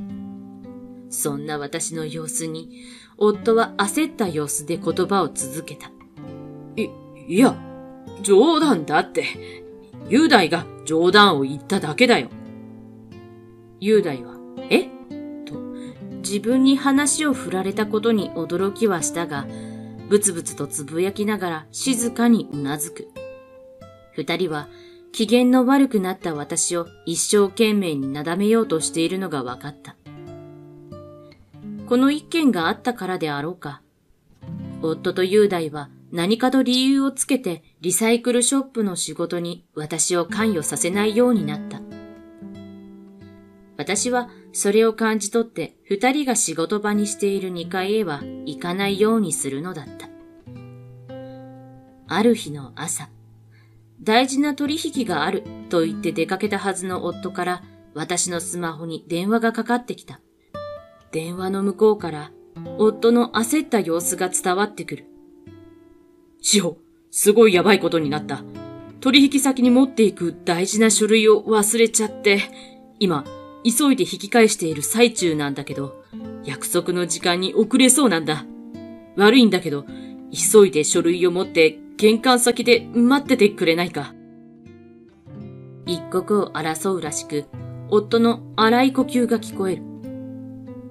そんな私の様子に、夫は焦った様子で言葉を続けた。い、いや、冗談だって。雄大が冗談を言っただけだよ。雄大は、え？と、自分に話を振られたことに驚きはしたが、ぶつぶつとつぶやきながら静かにうなずく。二人は機嫌の悪くなった私を一生懸命になだめようとしているのが分かった。この一件があったからであろうか。夫と雄大は何かと理由をつけてリサイクルショップの仕事に私を関与させないようになった。私はそれを感じ取って二人が仕事場にしている二階へは行かないようにするのだった。ある日の朝、大事な取引があると言って出かけたはずの夫から私のスマホに電話がかかってきた。電話の向こうから夫の焦った様子が伝わってくる。志保、すごいやばいことになった。取引先に持っていく大事な書類を忘れちゃって、今、急いで引き返している最中なんだけど、約束の時間に遅れそうなんだ。悪いんだけど、急いで書類を持って玄関先で待っててくれないか。一刻を争うらしく、夫の荒い呼吸が聞こえる。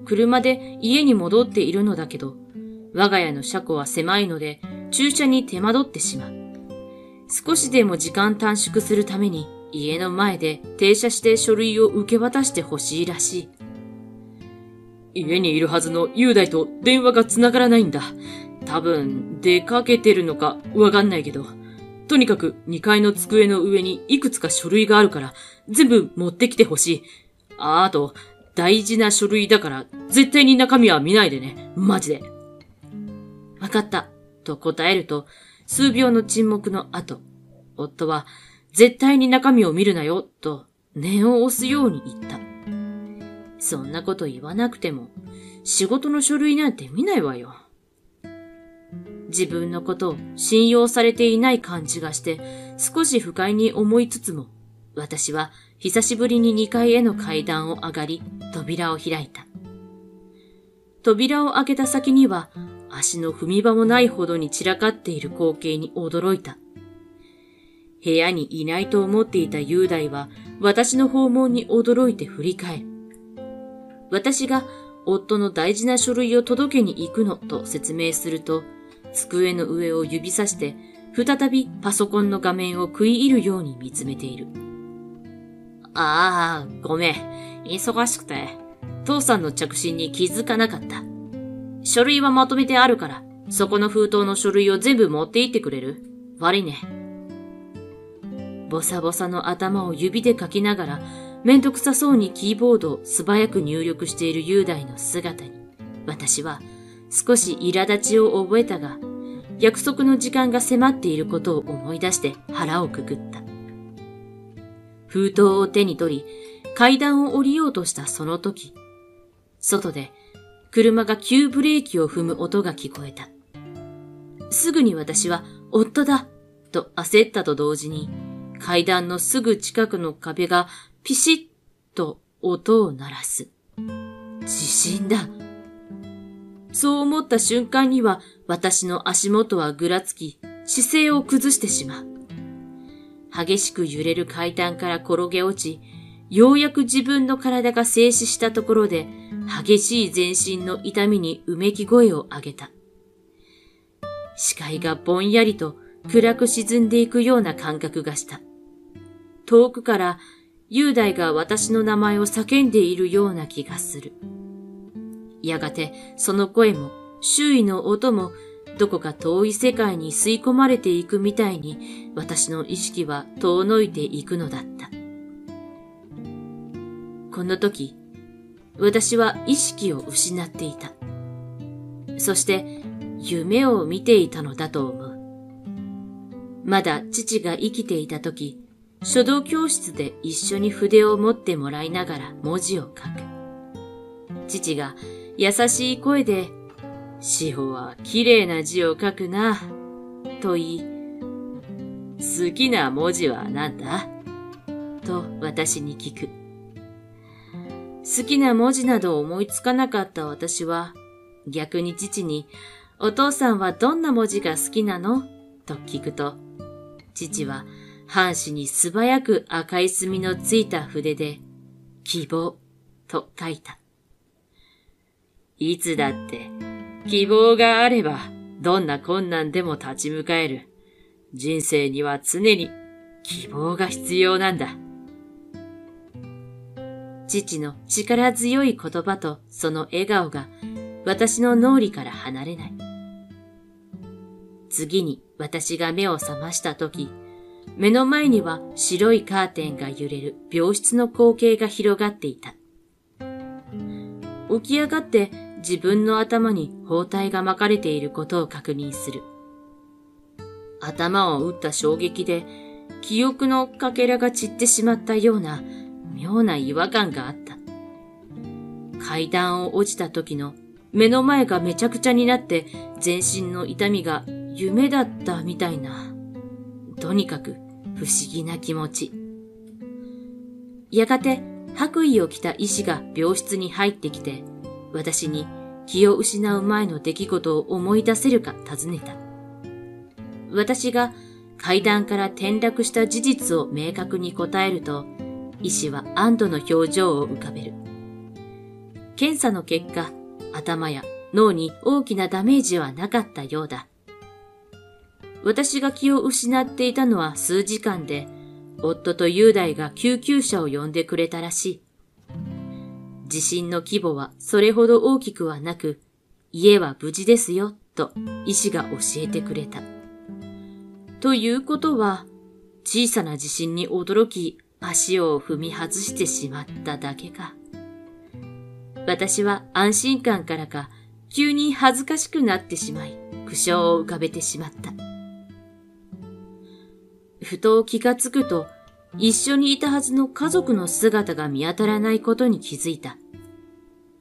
車で家に戻っているのだけど、我が家の車庫は狭いので、駐車に手間取ってしまう。少しでも時間短縮するために、家の前で停車して書類を受け渡してほしいらしい。家にいるはずの雄大と電話が繋がらないんだ。多分出かけてるのかわかんないけど。とにかくにかいの机の上にいくつか書類があるから全部持ってきてほしい。あと大事な書類だから絶対に中身は見ないでね。マジで。わかったと答えると数秒の沈黙の後、夫は絶対に中身を見るなよ、と念を押すように言った。そんなこと言わなくても、仕事の書類なんて見ないわよ。自分のことを信用されていない感じがして、少し不快に思いつつも、私は久しぶりににかいへの階段を上がり、扉を開いた。扉を開けた先には、足の踏み場もないほどに散らかっている光景に驚いた。部屋にいないと思っていた雄大は、私の訪問に驚いて振り返る。私が夫の大事な書類を届けに行くのと説明すると、机の上を指さして、再びパソコンの画面を食い入るように見つめている。ああ、ごめん。忙しくて。父さんの着信に気づかなかった。書類はまとめてあるから、そこの封筒の書類を全部持って行ってくれる？悪いね。ボサボサの頭を指でかきながら、めんどくさそうにキーボードを素早く入力している雄大の姿に、私は少し苛立ちを覚えたが、約束の時間が迫っていることを思い出して腹をくくった。封筒を手に取り、階段を降りようとしたその時、外で車が急ブレーキを踏む音が聞こえた。すぐに私は夫だと焦ったと同時に、階段のすぐ近くの壁がピシッと音を鳴らす。地震だ。そう思った瞬間には私の足元はぐらつき、姿勢を崩してしまう。激しく揺れる階段から転げ落ち、ようやく自分の体が静止したところで、激しい全身の痛みにうめき声を上げた。視界がぼんやりと暗く沈んでいくような感覚がした。遠くから雄大が私の名前を叫んでいるような気がする。やがてその声も周囲の音もどこか遠い世界に吸い込まれていくみたいに私の意識は遠のいていくのだった。この時、私は意識を失っていた。そして夢を見ていたのだと思う。まだ父が生きていた時、書道教室で一緒に筆を持ってもらいながら文字を書く。父が優しい声で、志保は綺麗な字を書くな、と言い、好きな文字は何だ？と私に聞く。好きな文字など思いつかなかった私は、逆に父に、お父さんはどんな文字が好きなの？と聞くと、父は半紙に素早く赤い墨のついた筆で、希望と書いた。いつだって希望があればどんな困難でも立ち向かえる。人生には常に希望が必要なんだ。父の力強い言葉とその笑顔が私の脳裏から離れない。次に私が目を覚ましたとき、目の前には白いカーテンが揺れる病室の光景が広がっていた。起き上がって自分の頭に包帯が巻かれていることを確認する。頭を打った衝撃で記憶のかけらが散ってしまったような妙な違和感があった。階段を落ちた時の目の前がめちゃくちゃになって全身の痛みが夢だったみたいな。とにかく不思議な気持ち。やがて白衣を着た医師が病室に入ってきて、私に気を失う前の出来事を思い出せるか尋ねた。私が階段から転落した事実を明確に答えると、医師は安堵の表情を浮かべる。検査の結果、頭や脳に大きなダメージはなかったようだ。私が気を失っていたのは数時間で、夫と雄大が救急車を呼んでくれたらしい。地震の規模はそれほど大きくはなく、家は無事ですよ、と医師が教えてくれた。ということは、小さな地震に驚き、足を踏み外してしまっただけか。私は安心感からか、急に恥ずかしくなってしまい、苦笑を浮かべてしまった。ふと気がつくと、一緒にいたはずの家族の姿が見当たらないことに気づいた。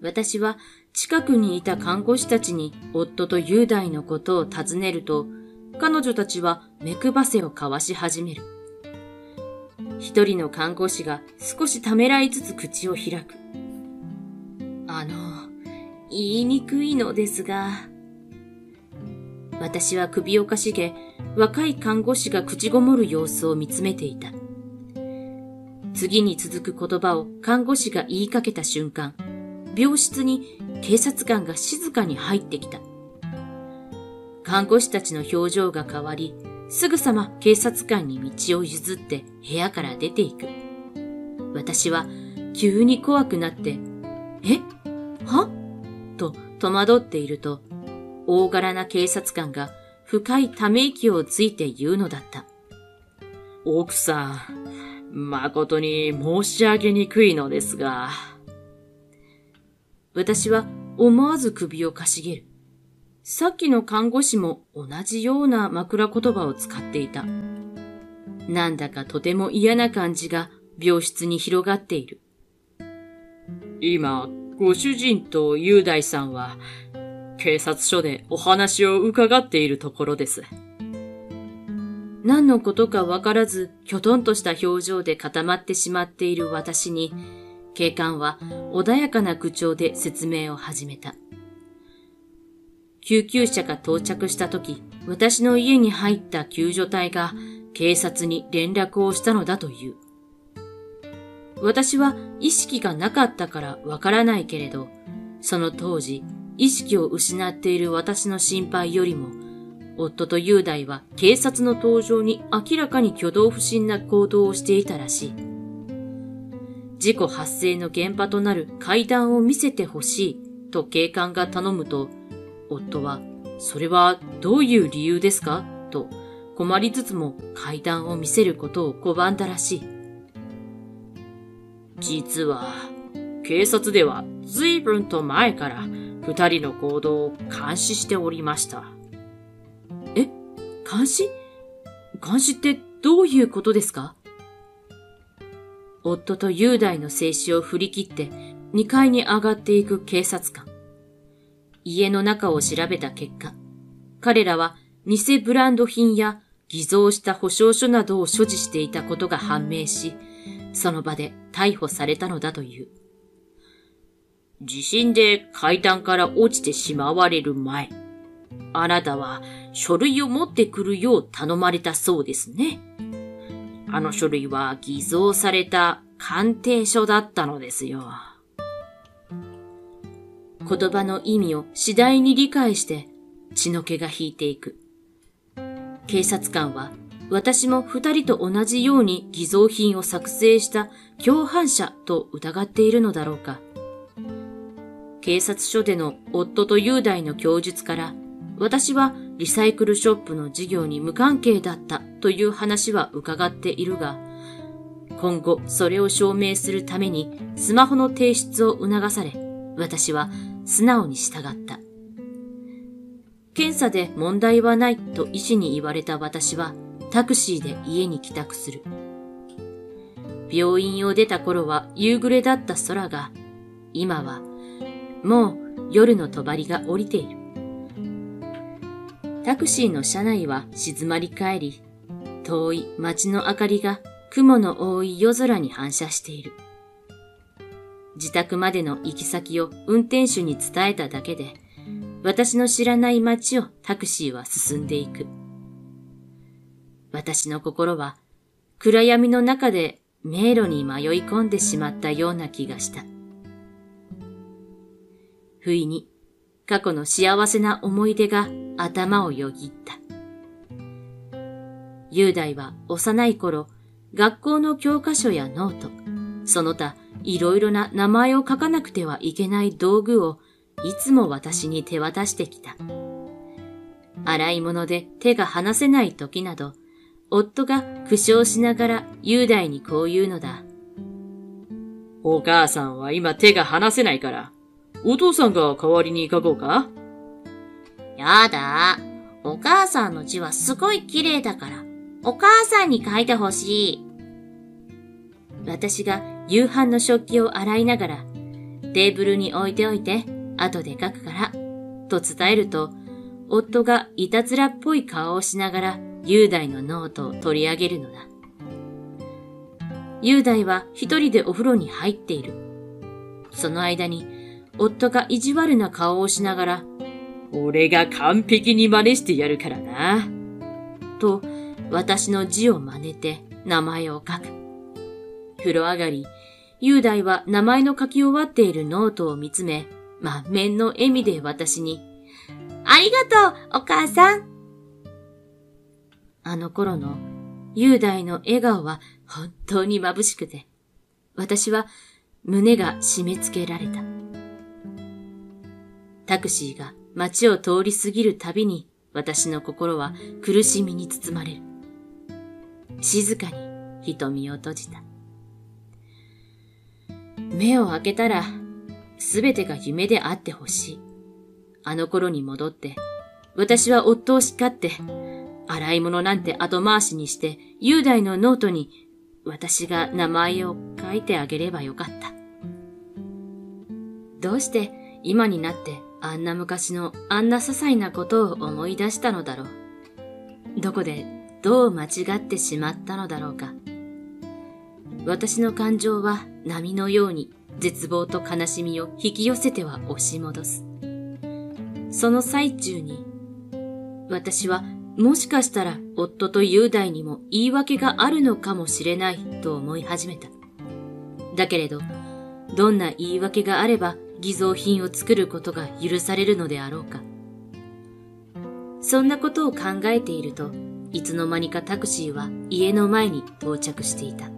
私は近くにいた看護師たちに夫と雄大のことを尋ねると、彼女たちは目くばせを交わし始める。一人の看護師が少しためらいつつ口を開く。あの、言いにくいのですが。私は首をかしげ、若い看護師が口ごもる様子を見つめていた。次に続く言葉を看護師が言いかけた瞬間、病室に警察官が静かに入ってきた。看護師たちの表情が変わり、すぐさま警察官に道を譲って部屋から出ていく。私は急に怖くなって、え？は？と戸惑っていると、大柄な警察官が深いため息をついて言うのだった。奥さん、誠に申し上げにくいのですが。私は思わず首をかしげる。さっきの看護師も同じような枕言葉を使っていた。なんだかとても嫌な感じが病室に広がっている。今、ご主人と雄大さんは、警察署でお話を伺っているところです。何のことかわからず、きょとんとした表情で固まってしまっている私に、警官は穏やかな口調で説明を始めた。救急車が到着した時、私の家に入った救助隊が警察に連絡をしたのだという。私は意識がなかったからわからないけれど、その当時、意識を失っている私の心配よりも、夫と雄大は警察の登場に明らかに挙動不審な行動をしていたらしい。事故発生の現場となる階段を見せてほしいと警官が頼むと、夫はそれはどういう理由ですかと困りつつも階段を見せることを拒んだらしい。実は警察では随分と前から二人の行動を監視しておりました。え、監視？監視ってどういうことですか？夫と雄大の制止を振り切ってにかいに上がっていく警察官。家の中を調べた結果、彼らは偽ブランド品や偽造した保証書などを所持していたことが判明し、その場で逮捕されたのだという。地震で階段から落ちてしまわれる前、あなたは書類を持ってくるよう頼まれたそうですね。あの書類は偽造された鑑定書だったのですよ。言葉の意味を次第に理解して血の気が引いていく。警察官は私も二人と同じように偽造品を作成した共犯者と疑っているのだろうか。警察署での夫と雄大の供述から、私はリサイクルショップの事業に無関係だったという話は伺っているが、今後それを証明するためにスマホの提出を促され、私は素直に従った。検査で問題はないと医師に言われた私は、タクシーで家に帰宅する。病院を出た頃は夕暮れだった空が、今は、もう夜の帳が降りている。タクシーの車内は静まり返り、遠い街の明かりが雲の多い夜空に反射している。自宅までの行き先を運転手に伝えただけで、私の知らない街をタクシーは進んでいく。私の心は暗闇の中で迷路に迷い込んでしまったような気がした。不意に過去の幸せな思い出が頭をよぎった。雄大は幼い頃、学校の教科書やノート、その他いろいろな名前を書かなくてはいけない道具をいつも私に手渡してきた。洗い物で手が離せない時など、夫が苦笑しながら雄大にこう言うのだ。お母さんは今手が離せないから、お父さんが代わりに書こうか？やだ。お母さんの字はすごい綺麗だから、お母さんに書いてほしい。私が夕飯の食器を洗いながら、テーブルに置いておいて、後で書くから、と伝えると、夫がいたずらっぽい顔をしながら、雄大のノートを取り上げるのだ。雄大は一人でお風呂に入っている。その間に、夫が意地悪な顔をしながら、俺が完璧に真似してやるからな、と私の字を真似て名前を書く。風呂上がり、雄大は名前の書き終わっているノートを見つめ、満面の笑みで私に、ありがとう、お母さん。あの頃の雄大の笑顔は本当に眩しくて、私は胸が締め付けられた。タクシーが街を通り過ぎるたびに私の心は苦しみに包まれる。静かに瞳を閉じた。目を開けたらすべてが夢であってほしい。あの頃に戻って私は夫を叱って洗い物なんて後回しにして雄大のノートに私が名前を書いてあげればよかった。どうして今になってあんな昔のあんな些細なことを思い出したのだろう。どこでどう間違ってしまったのだろうか。私の感情は波のように絶望と悲しみを引き寄せては押し戻す。その最中に、私はもしかしたら夫と雄大にも言い訳があるのかもしれないと思い始めた。だけれど、どんな言い訳があれば偽造品を作ることが許されるのであろうか。そんなことを考えていると、いつの間にかタクシーは家の前に到着していた。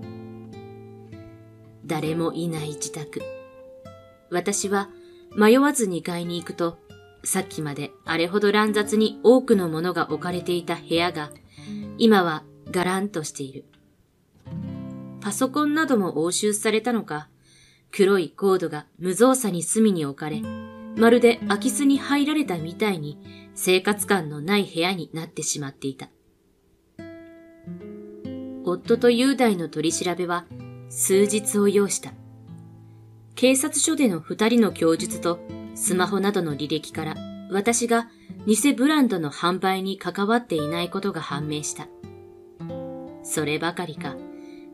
誰もいない自宅。私は迷わずにかいに行くと、さっきまであれほど乱雑に多くのものが置かれていた部屋が、今はガランとしている。パソコンなども押収されたのか、黒いコードが無造作に隅に置かれ、まるで空き巣に入られたみたいに生活感のない部屋になってしまっていた。夫と雄大の取り調べは数日を要した。警察署での二人の供述とスマホなどの履歴から私が偽ブランドの販売に関わっていないことが判明した。そればかりか、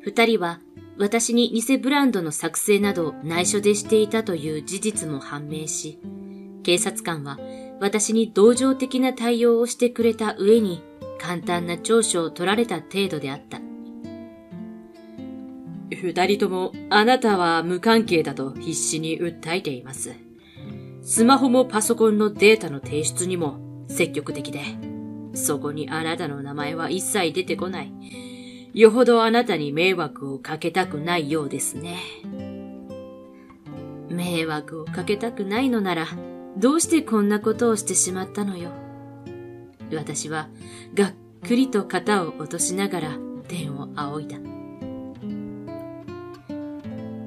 二人は私に偽ブランドの作成などを内緒でしていたという事実も判明し、警察官は私に同情的な対応をしてくれた上に簡単な調書を取られた程度であった。二人ともあなたは無関係だと必死に訴えています。スマホもパソコンのデータの提出にも積極的で、そこにあなたの名前は一切出てこない。よほどあなたに迷惑をかけたくないようですね。迷惑をかけたくないのなら、どうしてこんなことをしてしまったのよ。私はがっくりと肩を落としながら天を仰いだ。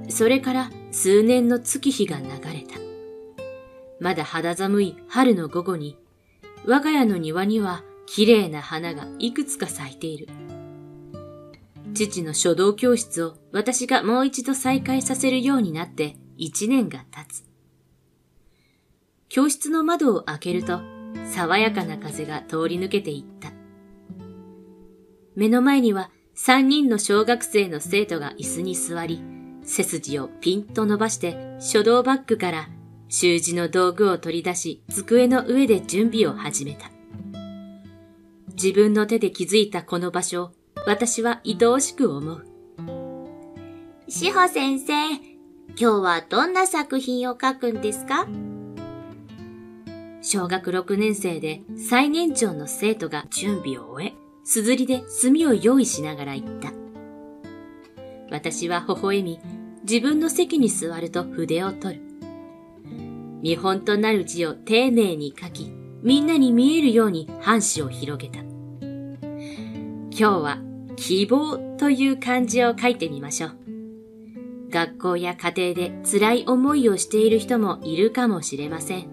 それから数年の月日が流れた。まだ肌寒い春の午後に、我が家の庭には綺麗な花がいくつか咲いている。父の書道教室を私がもう一度再開させるようになって一年が経つ。教室の窓を開けると爽やかな風が通り抜けていった。目の前には三人の小学生の生徒が椅子に座り、背筋をピンと伸ばして書道バッグから習字の道具を取り出し、机の上で準備を始めた。自分の手で気づいたこの場所を私は愛おしく思う。志保先生、今日はどんな作品を書くんですか？小学ろくねん生で最年長の生徒が準備を終え、すずりで墨を用意しながら言った。私は微笑み、自分の席に座ると筆を取る。見本となる字を丁寧に書き、みんなに見えるように半紙を広げた。今日は希望という漢字を書いてみましょう。学校や家庭で辛い思いをしている人もいるかもしれません。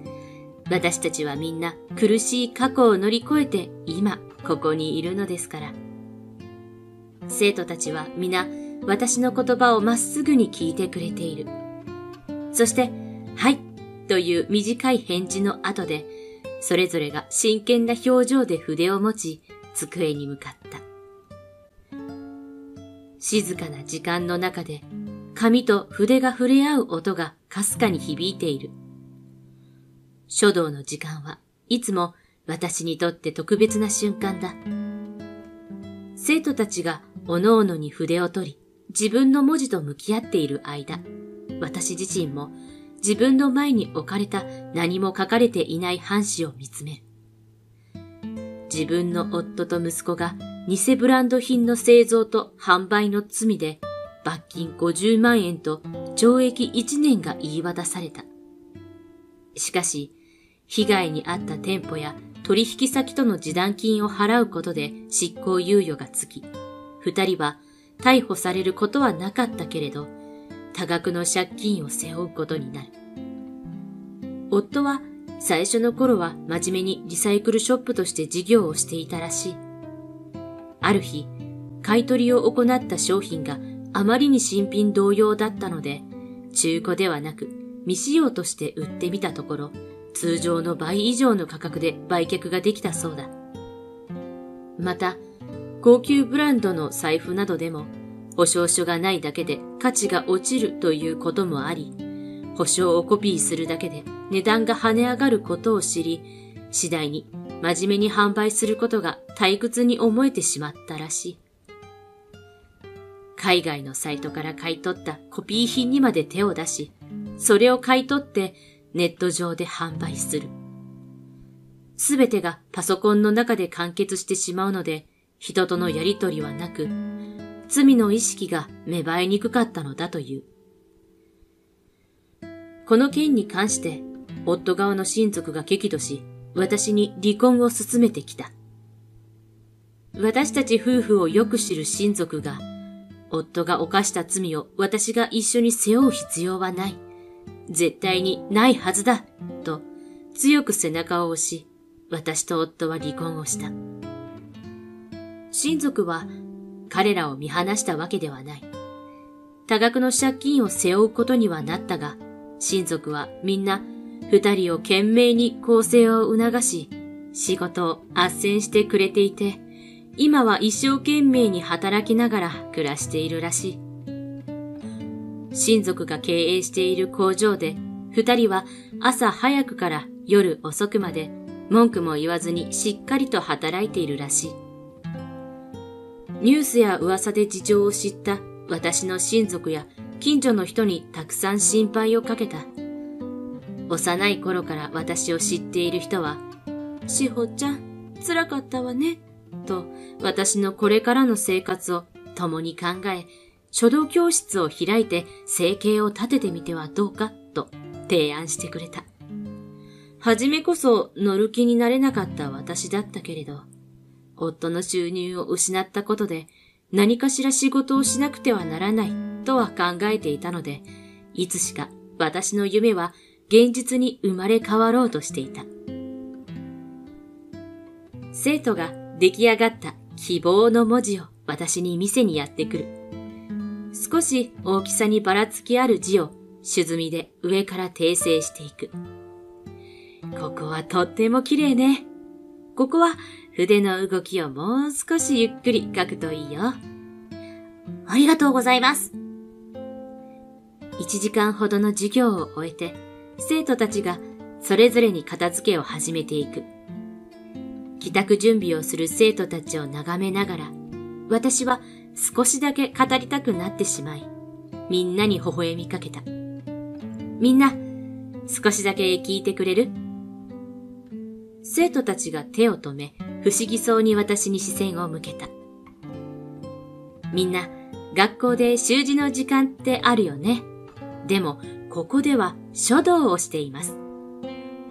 私たちはみんな苦しい過去を乗り越えて今ここにいるのですから。生徒たちは皆私の言葉をまっすぐに聞いてくれている。そして、はいという短い返事の後で、それぞれが真剣な表情で筆を持ち、机に向かった。静かな時間の中で、紙と筆が触れ合う音がかすかに響いている。書道の時間はいつも私にとって特別な瞬間だ。生徒たちがおのおのに筆を取り、自分の文字と向き合っている間、私自身も自分の前に置かれた何も書かれていない半紙を見つめる。自分の夫と息子が偽ブランド品の製造と販売の罪で、罰金ごじゅうまんえんと懲役いちねんが言い渡された。しかし、被害に遭った店舗や取引先との示談金を払うことで執行猶予がつき、二人は逮捕されることはなかったけれど、多額の借金を背負うことになる。夫は最初の頃は真面目にリサイクルショップとして事業をしていたらしい。ある日、買い取りを行った商品があまりに新品同様だったので、中古ではなく未使用として売ってみたところ、通常の倍以上の価格で売却ができたそうだ。また、高級ブランドの財布などでも、保証書がないだけで価値が落ちるということもあり、保証をコピーするだけで値段が跳ね上がることを知り、次第に真面目に販売することが退屈に思えてしまったらしい。海外のサイトから買い取ったコピー品にまで手を出し、それを買い取ってネット上で販売する。すべてがパソコンの中で完結してしまうので、人とのやりとりはなく、罪の意識が芽生えにくかったのだという。この件に関して、夫側の親族が激怒し、私に離婚を勧めてきた。私たち夫婦をよく知る親族が、夫が犯した罪を私が一緒に背負う必要はない。絶対にないはずだ、と強く背中を押し、私と夫は離婚をした。親族は彼らを見放したわけではない。多額の借金を背負うことにはなったが、親族はみんな二人を懸命に更生を促し、仕事を斡旋してくれていて、今は一生懸命に働きながら暮らしているらしい。親族が経営している工場で、二人は朝早くから夜遅くまで文句も言わずにしっかりと働いているらしい。ニュースや噂で事情を知った私の親族や近所の人にたくさん心配をかけた。幼い頃から私を知っている人は、志保ちゃん、辛かったわね。と私のこれからの生活を共に考え、書道教室を開いて生計を立ててみてはどうかと提案してくれた。はじめこそ乗る気になれなかった私だったけれど、夫の収入を失ったことで何かしら仕事をしなくてはならないとは考えていたので、いつしか私の夢は現実に生まれ変わろうとしていた。生徒が出来上がった希望の文字を私に店にやってくる。少し大きさにばらつきある字を朱墨で上から訂正していく。ここはとっても綺麗ね。ここは筆の動きをもう少しゆっくり書くといいよ。ありがとうございます。一時間ほどの授業を終えて、生徒たちがそれぞれに片付けを始めていく。帰宅準備をする生徒たちを眺めながら、私は少しだけ語りたくなってしまい、みんなに微笑みかけた。みんな、少しだけ聞いてくれる？生徒たちが手を止め、不思議そうに私に視線を向けた。みんな、学校で習字の時間ってあるよね。でも、ここでは書道をしています。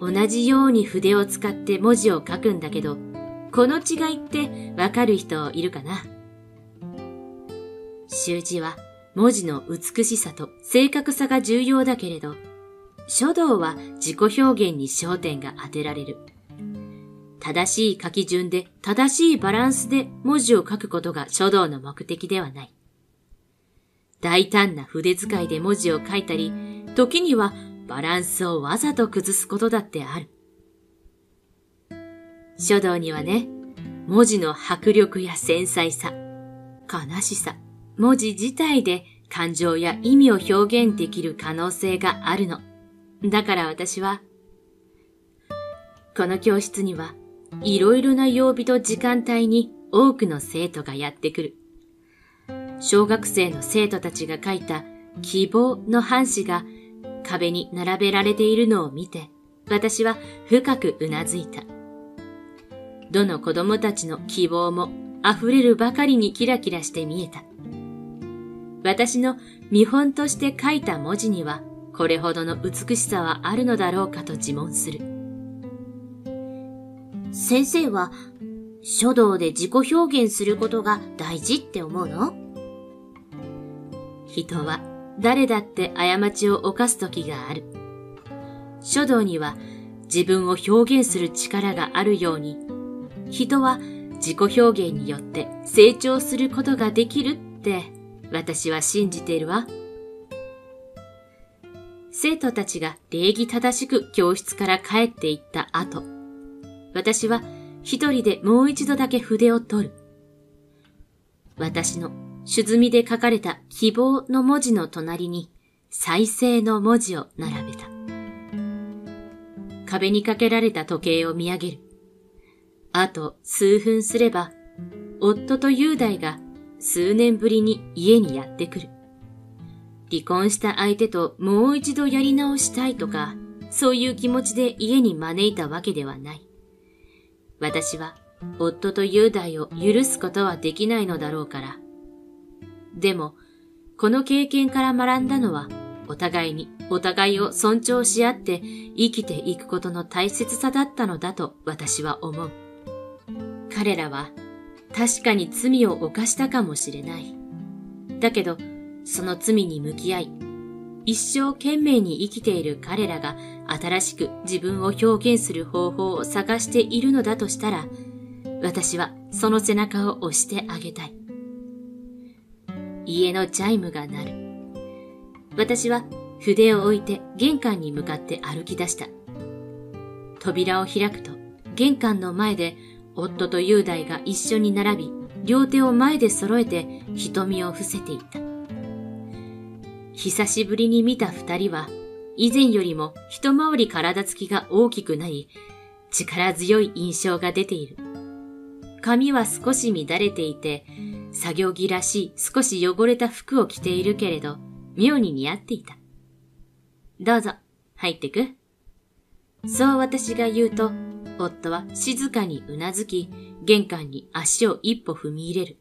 同じように筆を使って文字を書くんだけど、この違いってわかる人いるかな？習字は文字の美しさと正確さが重要だけれど、書道は自己表現に焦点が当てられる。正しい書き順で正しいバランスで文字を書くことが書道の目的ではない。大胆な筆使いで文字を書いたり、時にはバランスをわざと崩すことだってある。書道にはね、文字の迫力や繊細さ、悲しさ、文字自体で感情や意味を表現できる可能性があるの。だから私は、この教室にはいろいろな曜日と時間帯に多くの生徒がやってくる。小学生の生徒たちが書いた希望の半紙が壁に並べられているのを見て、私は深くうなずいた。どの子供たちの希望も溢れるばかりにキラキラして見えた。私の見本として書いた文字には、これほどの美しさはあるのだろうかと自問する。先生は、書道で自己表現することが大事って思うの？人は、誰だって過ちを犯す時がある。書道には自分を表現する力があるように、人は自己表現によって成長することができるって私は信じているわ。生徒たちが礼儀正しく教室から帰っていった後、私は一人でもう一度だけ筆を取る。私の朱墨で書かれた希望の文字の隣に再生の文字を並べた。壁にかけられた時計を見上げる。あと数分すれば、夫と雄大が数年ぶりに家にやってくる。離婚した相手ともう一度やり直したいとか、そういう気持ちで家に招いたわけではない。私は夫と雄大を許すことはできないのだろうから。でも、この経験から学んだのは、お互いにお互いを尊重し合って生きていくことの大切さだったのだと私は思う。彼らは確かに罪を犯したかもしれない。だけど、その罪に向き合い、一生懸命に生きている彼らが新しく自分を表現する方法を探しているのだとしたら、私はその背中を押してあげたい。家のチャイムが鳴る。私は筆を置いて玄関に向かって歩き出した。扉を開くと、玄関の前で夫と雄大が一緒に並び、両手を前で揃えて瞳を伏せていた。久しぶりに見た二人は、以前よりも一回り体つきが大きくなり、力強い印象が出ている。髪は少し乱れていて、作業着らしい少し汚れた服を着ているけれど、妙に似合っていた。どうぞ、入ってく。そう私が言うと、夫は静かにうなずき、玄関に足を一歩踏み入れる。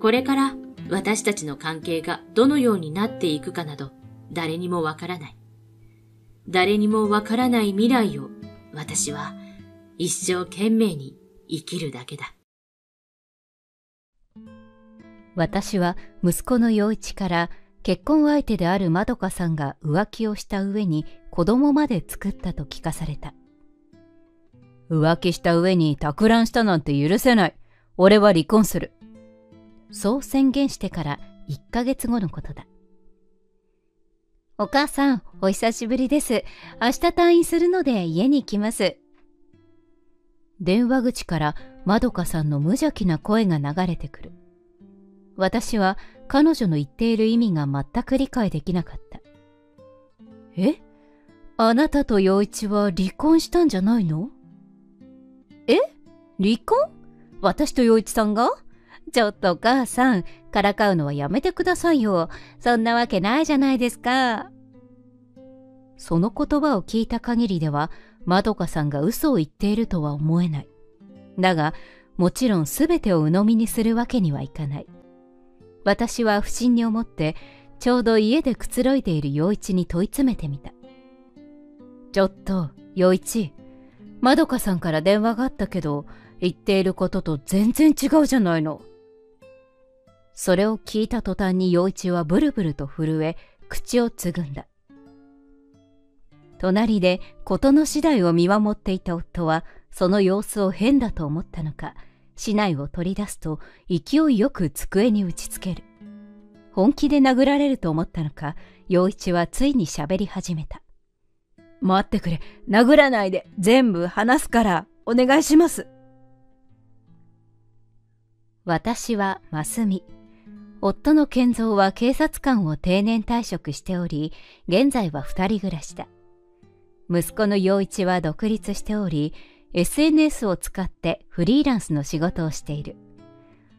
これから私たちの関係がどのようになっていくかなど、誰にもわからない。誰にもわからない未来を、私は一生懸命に生きるだけだ。私は息子の陽一から結婚相手であるまどかさんが浮気をした上に子供まで作ったと聞かされた。浮気した上に托卵したなんて許せない。俺は離婚する。そう宣言してからいっかげつごのことだ。お母さん、お久しぶりです。明日退院するので家に来ます。電話口からまどかさんの無邪気な声が流れてくる。私は彼女の言っている意味が全く理解できなかった。え？あなたと陽一は離婚したんじゃないの？え？離婚？私と陽一さんが？ちょっとお母さん、からかうのはやめてくださいよ。そんなわけないじゃないですか。その言葉を聞いた限りでは、まどかさんが嘘を言っているとは思えない。だが、もちろん全てを鵜呑みにするわけにはいかない。私は不審に思って、ちょうど家でくつろいでいる陽一に問い詰めてみた。ちょっと、陽一、まどかさんから電話があったけど、言っていることと全然違うじゃないの。それを聞いた途端に陽一はブルブルと震え、口をつぐんだ。隣で事の次第を見守っていた夫は、その様子を変だと思ったのか、竹刀を取り出すと勢いよく机に打ちつける。本気で殴られると思ったのか、陽一はついに喋り始めた。待ってくれ、殴らないで、全部話すから、お願いします。私はますみ。夫の健三は警察官を定年退職しており、現在は二人暮らしだ。息子の陽一は独立しており、エスエヌエス を使ってフリーランスの仕事をしている。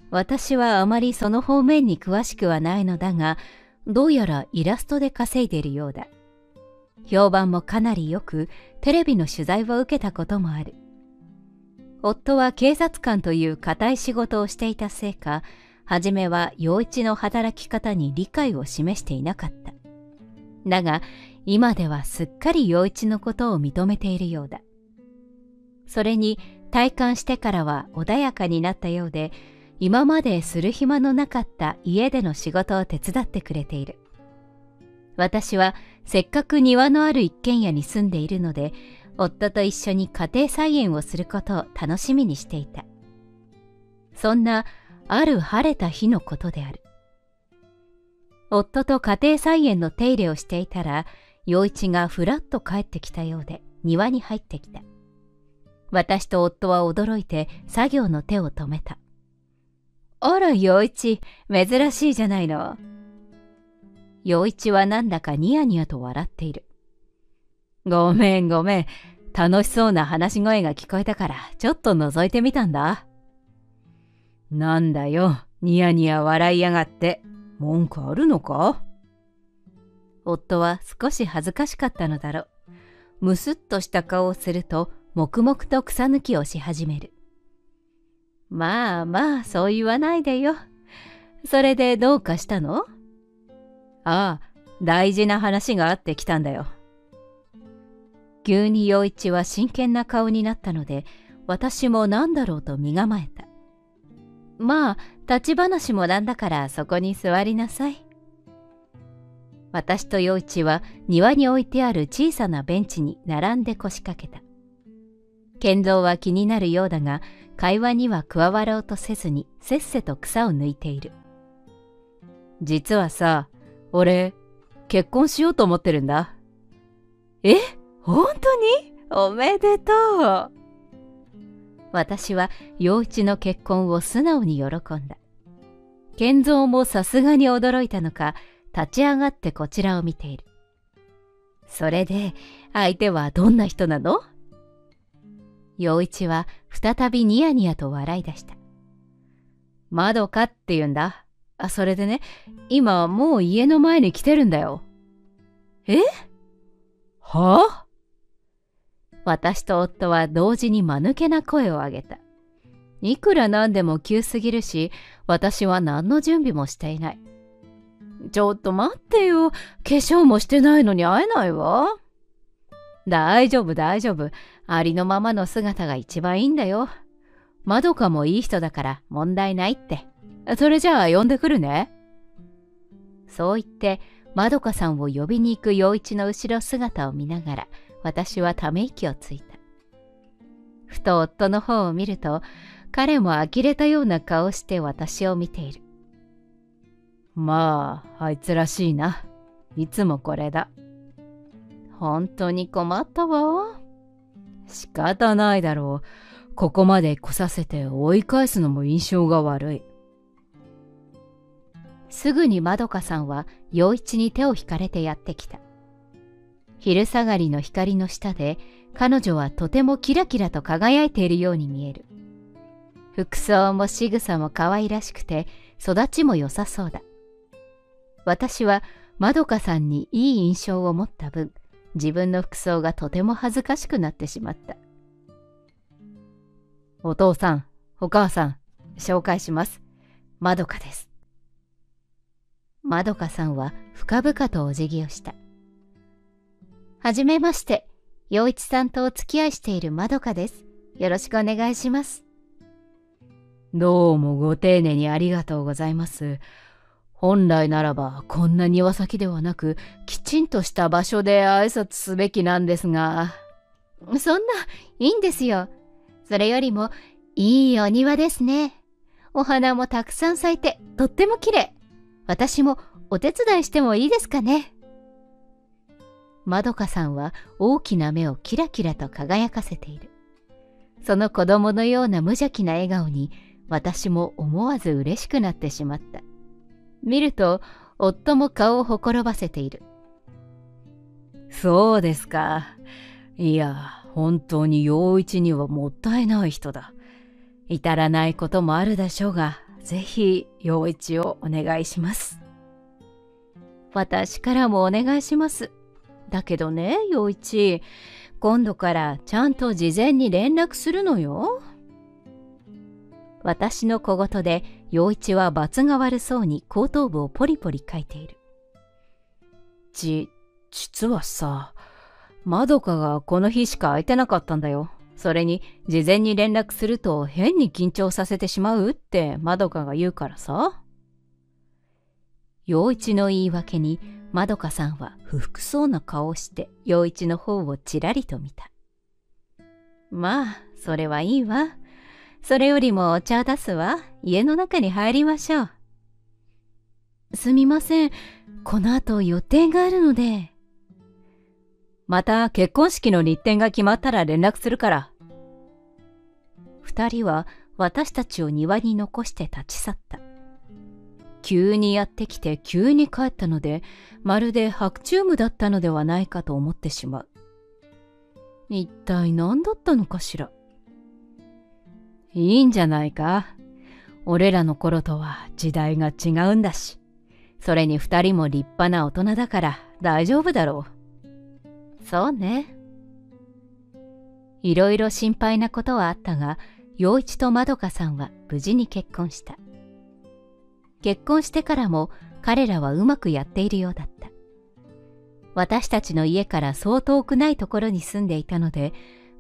私はあまりその方面に詳しくはないのだが、どうやらイラストで稼いでいるようだ。評判もかなり良く、テレビの取材を受けたこともある。夫は警察官という固い仕事をしていたせいか、はじめは陽一の働き方に理解を示していなかった。だが、今ではすっかり陽一のことを認めているようだ。それに退官してからは穏やかになったようで、今までする暇のなかった家での仕事を手伝ってくれている。私はせっかく庭のある一軒家に住んでいるので、夫と一緒に家庭菜園をすることを楽しみにしていた。そんなある晴れた日のことである。夫と家庭菜園の手入れをしていたら、陽一がふらっと帰ってきたようで庭に入ってきた。私と夫は驚いて作業の手を止めた。あら、陽一、珍しいじゃないの。陽一はなんだかニヤニヤと笑っている。ごめんごめん、楽しそうな話し声が聞こえたから、ちょっと覗いてみたんだ。なんだよ、ニヤニヤ笑いやがって、文句あるのか？夫は少し恥ずかしかったのだろう。むすっとした顔をすると、黙々と草抜きをし始める。まあまあ、そう言わないでよ。それでどうかしたの？ああ、大事な話があってきたんだよ。急に陽一は真剣な顔になったので、私も何だろうと身構えた。まあ、立ち話もなんだからそこに座りなさい。私と陽一は庭に置いてある小さなベンチに並んで腰掛けた。賢三は気になるようだが、会話には加わろうとせずにせっせと草を抜いている。実はさ、俺、結婚しようと思ってるんだ。え、本当に？おめでとう。私は陽一の結婚を素直に喜んだ。賢三もさすがに驚いたのか、立ち上がってこちらを見ている。それで、相手はどんな人なの？陽一は再びニヤニヤと笑い出した。まどかって言うんだ。あ、それでね、今もう家の前に来てるんだよ。え？はあ？私と夫は同時に間抜けな声を上げた。いくらなんでも急すぎるし、私は何の準備もしていない。ちょっと待ってよ。化粧もしてないのに会えないわ。大丈夫大丈夫。ありのままの姿が一番いいんだよ。まどかもいい人だから問題ないって。それじゃあ呼んでくるね。そう言って、まどかさんを呼びに行く陽一の後ろ姿を見ながら、私はため息をついた。ふと夫の方を見ると、彼も呆れたような顔して私を見ている。まあ、あいつらしいな。いつもこれだ。本当に困ったわ。仕方ないだろう。ここまで来させて追い返すのも印象が悪い。すぐにまどかさんは陽一に手を引かれてやってきた。昼下がりの光の下で彼女はとてもキラキラと輝いているように見える。服装も仕草も可愛らしくて育ちも良さそうだ。私はまどかさんにいい印象を持った分、自分の服装がとても恥ずかしくなってしまった。お父さん、お母さん、紹介します。まどかです。まどかさんは深々とお辞儀をした。はじめまして、陽一さんとお付き合いしているまどかです。よろしくお願いします。どうもご丁寧にありがとうございます。本来ならばこんな庭先ではなくきちんとした場所で挨拶すべきなんですが。そんないいんですよ。それよりもいいお庭ですね。お花もたくさん咲いてとっても綺麗。私もお手伝いしてもいいですかね。まどかさんは大きな目をキラキラと輝かせている。その子供のような無邪気な笑顔に私も思わず嬉しくなってしまった。見ると、夫も顔をほころばせている。そうですか。いや、本当に陽一にはもったいない人だ。至らないこともあるでしょうが、ぜひ陽一をお願いします。私からもお願いします。だけどね、陽一、今度からちゃんと事前に連絡するのよ。私の小言で、陽一は罰が悪そうに後頭部をポリポリかいている。じ、実はさ、まどかがこの日しか空いてなかったんだよ。それに、事前に連絡すると変に緊張させてしまうってまどかが言うからさ。陽一の言い訳に、まどかさんは不服そうな顔をして陽一の方をちらりと見た。まあ、それはいいわ。それよりもお茶を出すわ。家の中に入りましょう。すみません。この後予定があるので。また結婚式の日程が決まったら連絡するから。二人は私たちを庭に残して立ち去った。急にやってきて急に帰ったので、まるで白昼夢だったのではないかと思ってしまう。一体何だったのかしら。いいんじゃないか。俺らの頃とは時代が違うんだし。それに二人も立派な大人だから大丈夫だろう。そうね。いろいろ心配なことはあったが、陽一とまどかさんは無事に結婚した。結婚してからも彼らはうまくやっているようだった。私たちの家からそう遠くないところに住んでいたので、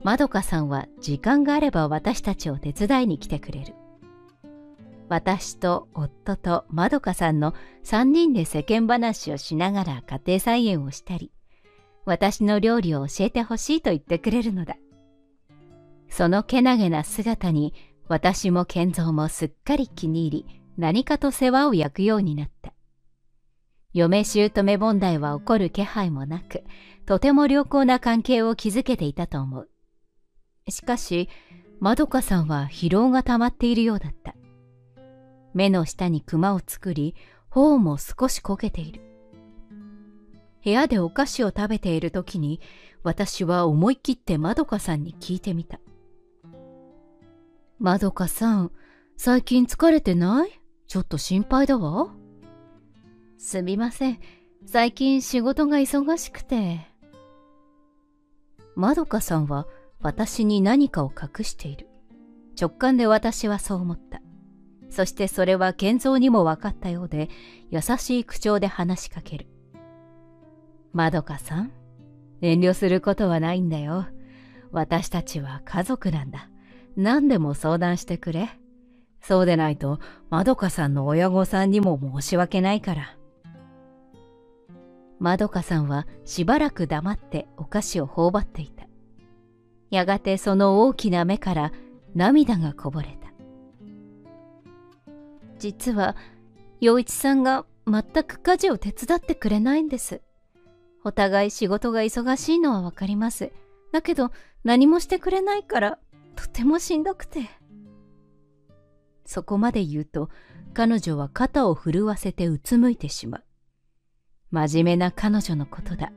まどかさんは時間があれば私たちを手伝いに来てくれる。私と夫とまどかさんのさんにんで世間話をしながら家庭菜園をしたり、私の料理を教えてほしいと言ってくれるのだ。そのけなげな姿に私も健三もすっかり気に入り、何かと世話を焼くようになった。嫁姑問題は起こる気配もなく、とても良好な関係を築けていたと思う。しかし、まどかさんは疲労が溜まっているようだった。目の下にクマを作り、頬も少し焦げている。部屋でお菓子を食べているときに、私は思い切ってまどかさんに聞いてみた。まどかさん、最近疲れてない？ちょっと心配だわ。すみません。最近仕事が忙しくて。まどかさんは私に何かを隠している。直感で私はそう思った。そしてそれは健三にも分かったようで、優しい口調で話しかける。まどかさん、遠慮することはないんだよ。私たちは家族なんだ。何でも相談してくれ。そうでないと、まどかさんの親御さんにも申し訳ないから。まどかさんはしばらく黙ってお菓子を頬張っていた。やがてその大きな目から涙がこぼれた。実は、陽一さんが全く家事を手伝ってくれないんです。お互い仕事が忙しいのはわかります。だけど、何もしてくれないから、とてもしんどくて。そこまで言うと、彼女は肩を震わせてうつむいてしまう。真面目な彼女のことだ。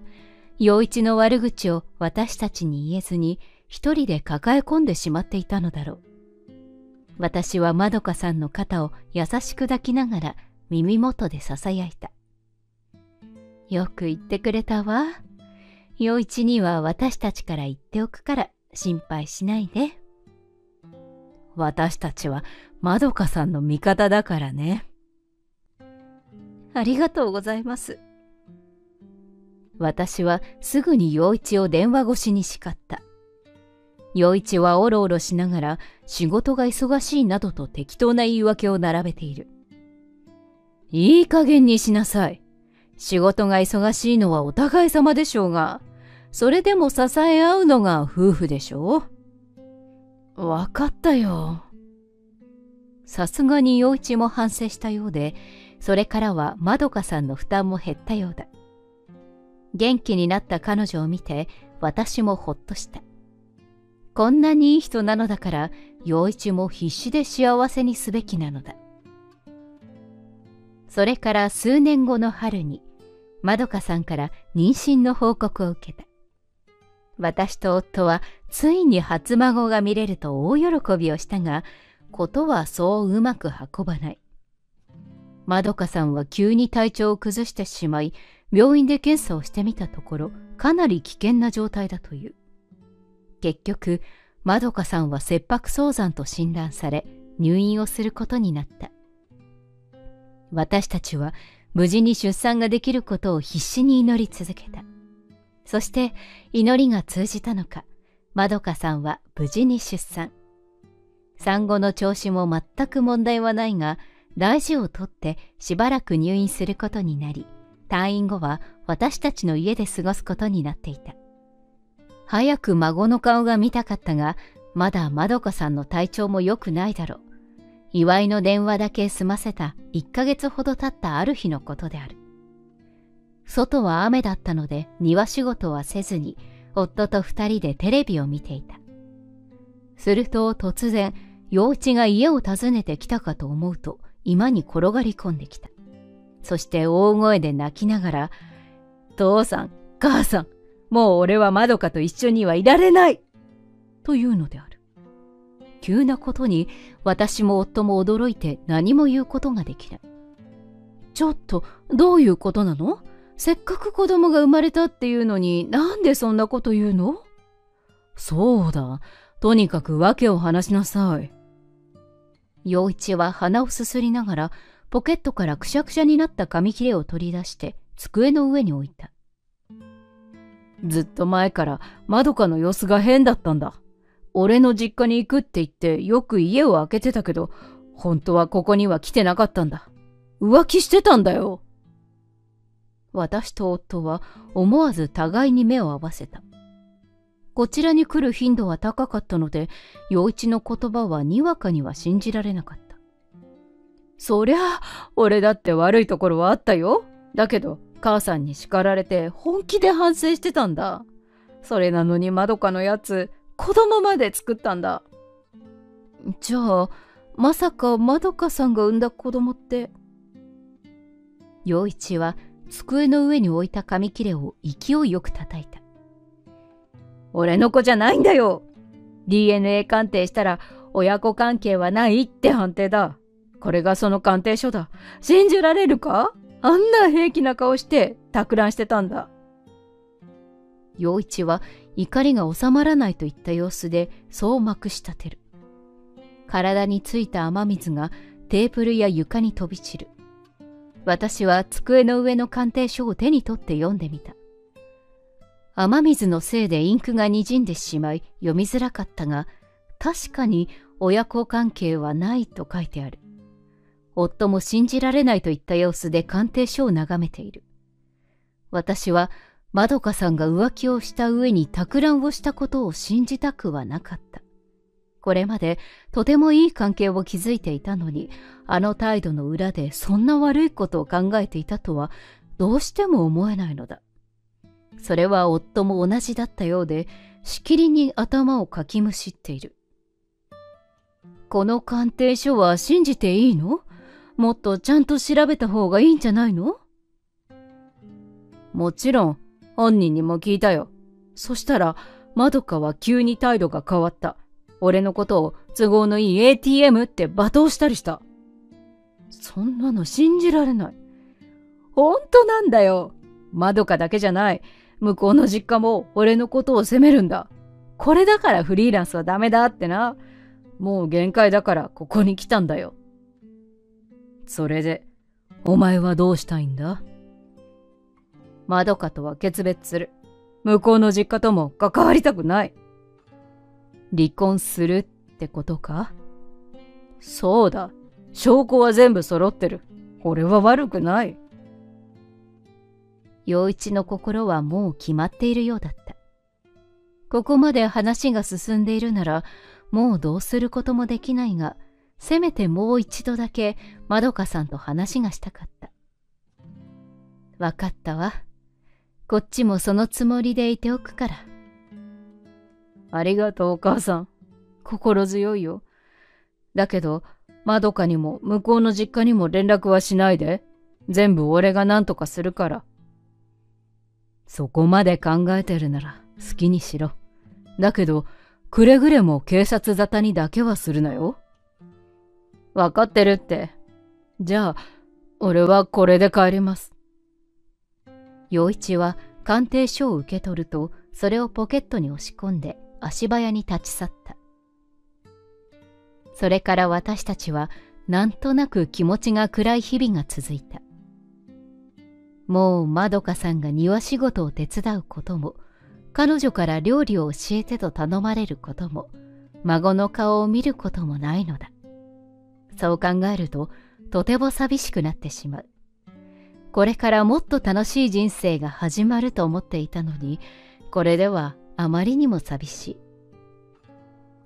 陽一の悪口を私たちに言えずに、一人で抱え込んでしまっていたのだろう。私はまどかさんの肩を優しく抱きながら耳元で囁いた。よく言ってくれたわ。陽一には私たちから言っておくから心配しないで。私たちはまどかさんの味方だからね。ありがとうございます。私はすぐに陽一を電話越しに叱った。陽一はおろおろしながら仕事が忙しいなどと適当な言い訳を並べている。いい加減にしなさい。仕事が忙しいのはお互い様でしょうが、それでも支え合うのが夫婦でしょう。わかったよ。さすがに陽一も反省したようで、それからはまどかさんの負担も減ったようだ。元気になった彼女を見て私もほっとした。こんなにいい人なのだから、陽一も必死で幸せにすべきなのだ。それから数年後の春に、まどかさんから妊娠の報告を受けた。私と夫はついに初孫が見れると大喜びをしたが、ことはそううまく運ばない。まどかさんは急に体調を崩してしまい、病院で検査をしてみたところ、かなり危険な状態だという。結局、まどかさんは切迫早産と診断され、入院をすることになった。私たちは無事に出産ができることを必死に祈り続けた。そして、祈りが通じたのか、まどかさんは無事に出産。産後の調子も全く問題はないが、大事をとってしばらく入院することになり、退院後は私たちの家で過ごすことになっていた。早く孫の顔が見たかったが、まだまどかさんの体調も良くないだろう。祝いの電話だけ済ませたいっかげつほど経ったある日のことである。外は雨だったので庭仕事はせずに、夫と二人でテレビを見ていた。すると突然、陽一が家を訪ねてきたかと思うと、居間に転がり込んできた。そして大声で泣きながら、父さん、母さん、もう俺はまどかと一緒にはいられないというのである。急なことに私も夫も驚いて何も言うことができない。ちょっと、どういうことなの？せっかく子供が生まれたっていうのに、なんでそんなこと言うの？そうだ。とにかく訳を話しなさい。陽一は鼻をすすりながらポケットからくしゃくしゃになった紙切れを取り出して机の上に置いた。ずっと前からまどかの様子が変だったんだ。俺の実家に行くって言ってよく家を開けてたけど、本当はここには来てなかったんだ。浮気してたんだよ。私と夫は思わず互いに目を合わせた。こちらに来る頻度は高かったので、陽一の言葉はにわかには信じられなかった。そりゃあ、俺だって悪いところはあったよ。だけど、母さんに叱られて本気で反省してたんだ。それなのにまどかのやつ、子供まで作ったんだ。じゃあ、まさかまどかさんが産んだ子供って。陽一は机の上に置いた紙切れを勢いよく叩いた。俺の子じゃないんだよ。 ディーエヌエー 鑑定したら親子関係はないって判定だ。これがその鑑定書だ。信じられるか？あんな平気な顔して托卵してたんだ。陽一は怒りが収まらないといった様子でそうまくしたてる。体についた雨水がテーブルや床に飛び散る。私は机の上の鑑定書を手に取って読んでみた。雨水のせいでインクがにじんでしまい読みづらかったが、確かに親子関係はないと書いてある。夫も信じられないといった様子で鑑定書を眺めている。私はまどかさんが浮気をした上に托卵をしたことを信じたくはなかった。これまでとてもいい関係を築いていたのに、あの態度の裏でそんな悪いことを考えていたとはどうしても思えないのだ。それは夫も同じだったようで、しきりに頭をかきむしっている。この鑑定書は信じていいの？もっとちゃんと調べた方がいいんじゃないの？もちろん、本人にも聞いたよ。そしたら、まどかは急に態度が変わった。俺のことを都合のいい エーティーエム って罵倒したりした。そんなの信じられない。本当なんだよ。まどかだけじゃない。向こうの実家も俺のことを責めるんだ。これだからフリーランスはダメだってな。もう限界だからここに来たんだよ。それで、お前はどうしたいんだ？まどかとは決別する。向こうの実家とも関わりたくない。離婚するってことか？そうだ。証拠は全部揃ってる。俺は悪くない。陽一の心はもう決まっているようだった。ここまで話が進んでいるなら、もうどうすることもできないが、せめてもう一度だけまどかさんと話がしたかった。わかったわ。こっちもそのつもりでいておくから。ありがとうお母さん。心強いよ。だけど、まどかにも向こうの実家にも連絡はしないで。全部俺が何とかするから。そこまで考えてるなら好きにしろ。だけど、くれぐれも警察沙汰にだけはするなよ。わかってるって。じゃあ、俺はこれで帰ります。陽一は鑑定書を受け取ると、それをポケットに押し込んで足早に立ち去った。それから私たちはなんとなく気持ちが暗い日々が続いた。もうまどかさんが庭仕事を手伝うことも、彼女から料理を教えてと頼まれることも、孫の顔を見ることもないのだ。そう考えると、とても寂しくなってしまう。これからもっと楽しい人生が始まると思っていたのに、これではあまりにも寂しい。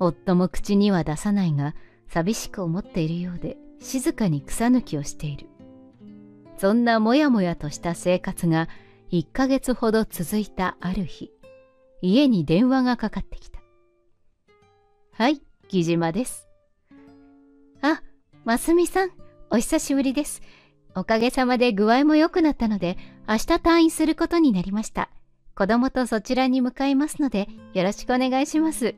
夫も口には出さないが、寂しく思っているようで、静かに草抜きをしている。そんなもやもやとした生活がいっかげつほど続いたある日、家に電話がかかってきた。はい、木島です。あ、ますみさん、お久しぶりです。おかげさまで具合も良くなったので、明日退院することになりました。子供とそちらに向かいますので、よろしくお願いします。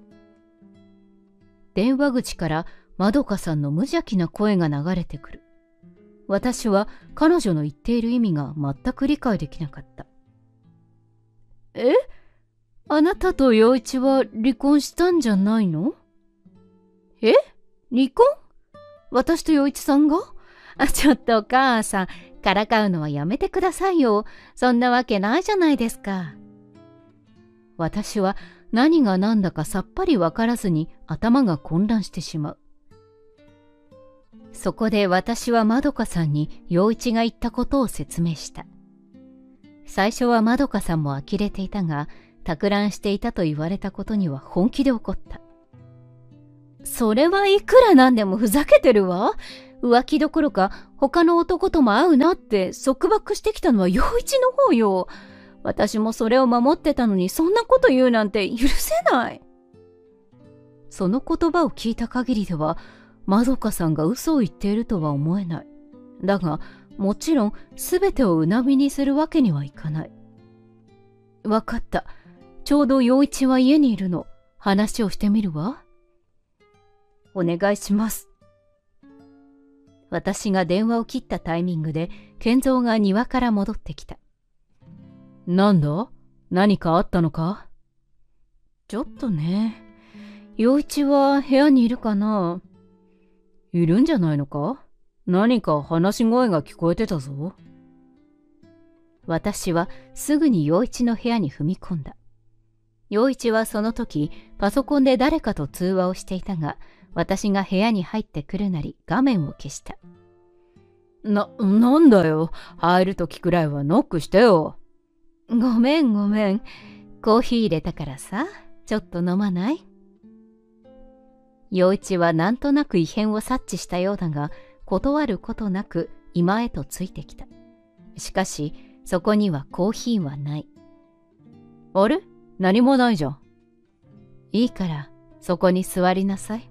電話口からまどかさんの無邪気な声が流れてくる。私は彼女の言っている意味が全く理解できなかった。え？あなたと陽一は離婚したんじゃないの？え？離婚？私と陽一さんが？あ、ちょっとお母さん、からかうのはやめてくださいよ。そんなわけないじゃないですか。私は何が何だかさっぱりわからずに頭が混乱してしまう。そこで私はまどかさんに陽一が言ったことを説明した。最初はまどかさんも呆れていたが、錯乱していたと言われたことには本気で怒った。それはいくらなんでもふざけてるわ。浮気どころか他の男とも会うなって束縛してきたのは陽一の方よ。私もそれを守ってたのにそんなこと言うなんて許せない。その言葉を聞いた限りでは、まどかさんが嘘を言っているとは思えない。だが、もちろん全てを鵜呑みにするわけにはいかない。わかった。ちょうど陽一は家にいるの。話をしてみるわ。お願いします。私が電話を切ったタイミングで、健三が庭から戻ってきた。なんだ？何かあったのか？ちょっとね。陽一は部屋にいるかな？いるんじゃないのか？何か話し声が聞こえてたぞ。私はすぐに陽一の部屋に踏み込んだ。陽一はその時、パソコンで誰かと通話をしていたが、私が部屋に入ってくるなり画面を消した。な、なんだよ。入る時くらいはノックしてよ。ごめんごめん。コーヒー入れたからさ、ちょっと飲まない？陽一はなんとなく異変を察知したようだが、断ることなく居間へとついてきた。しかし、そこにはコーヒーはない。あれ？何もないじゃん。いいから、そこに座りなさい。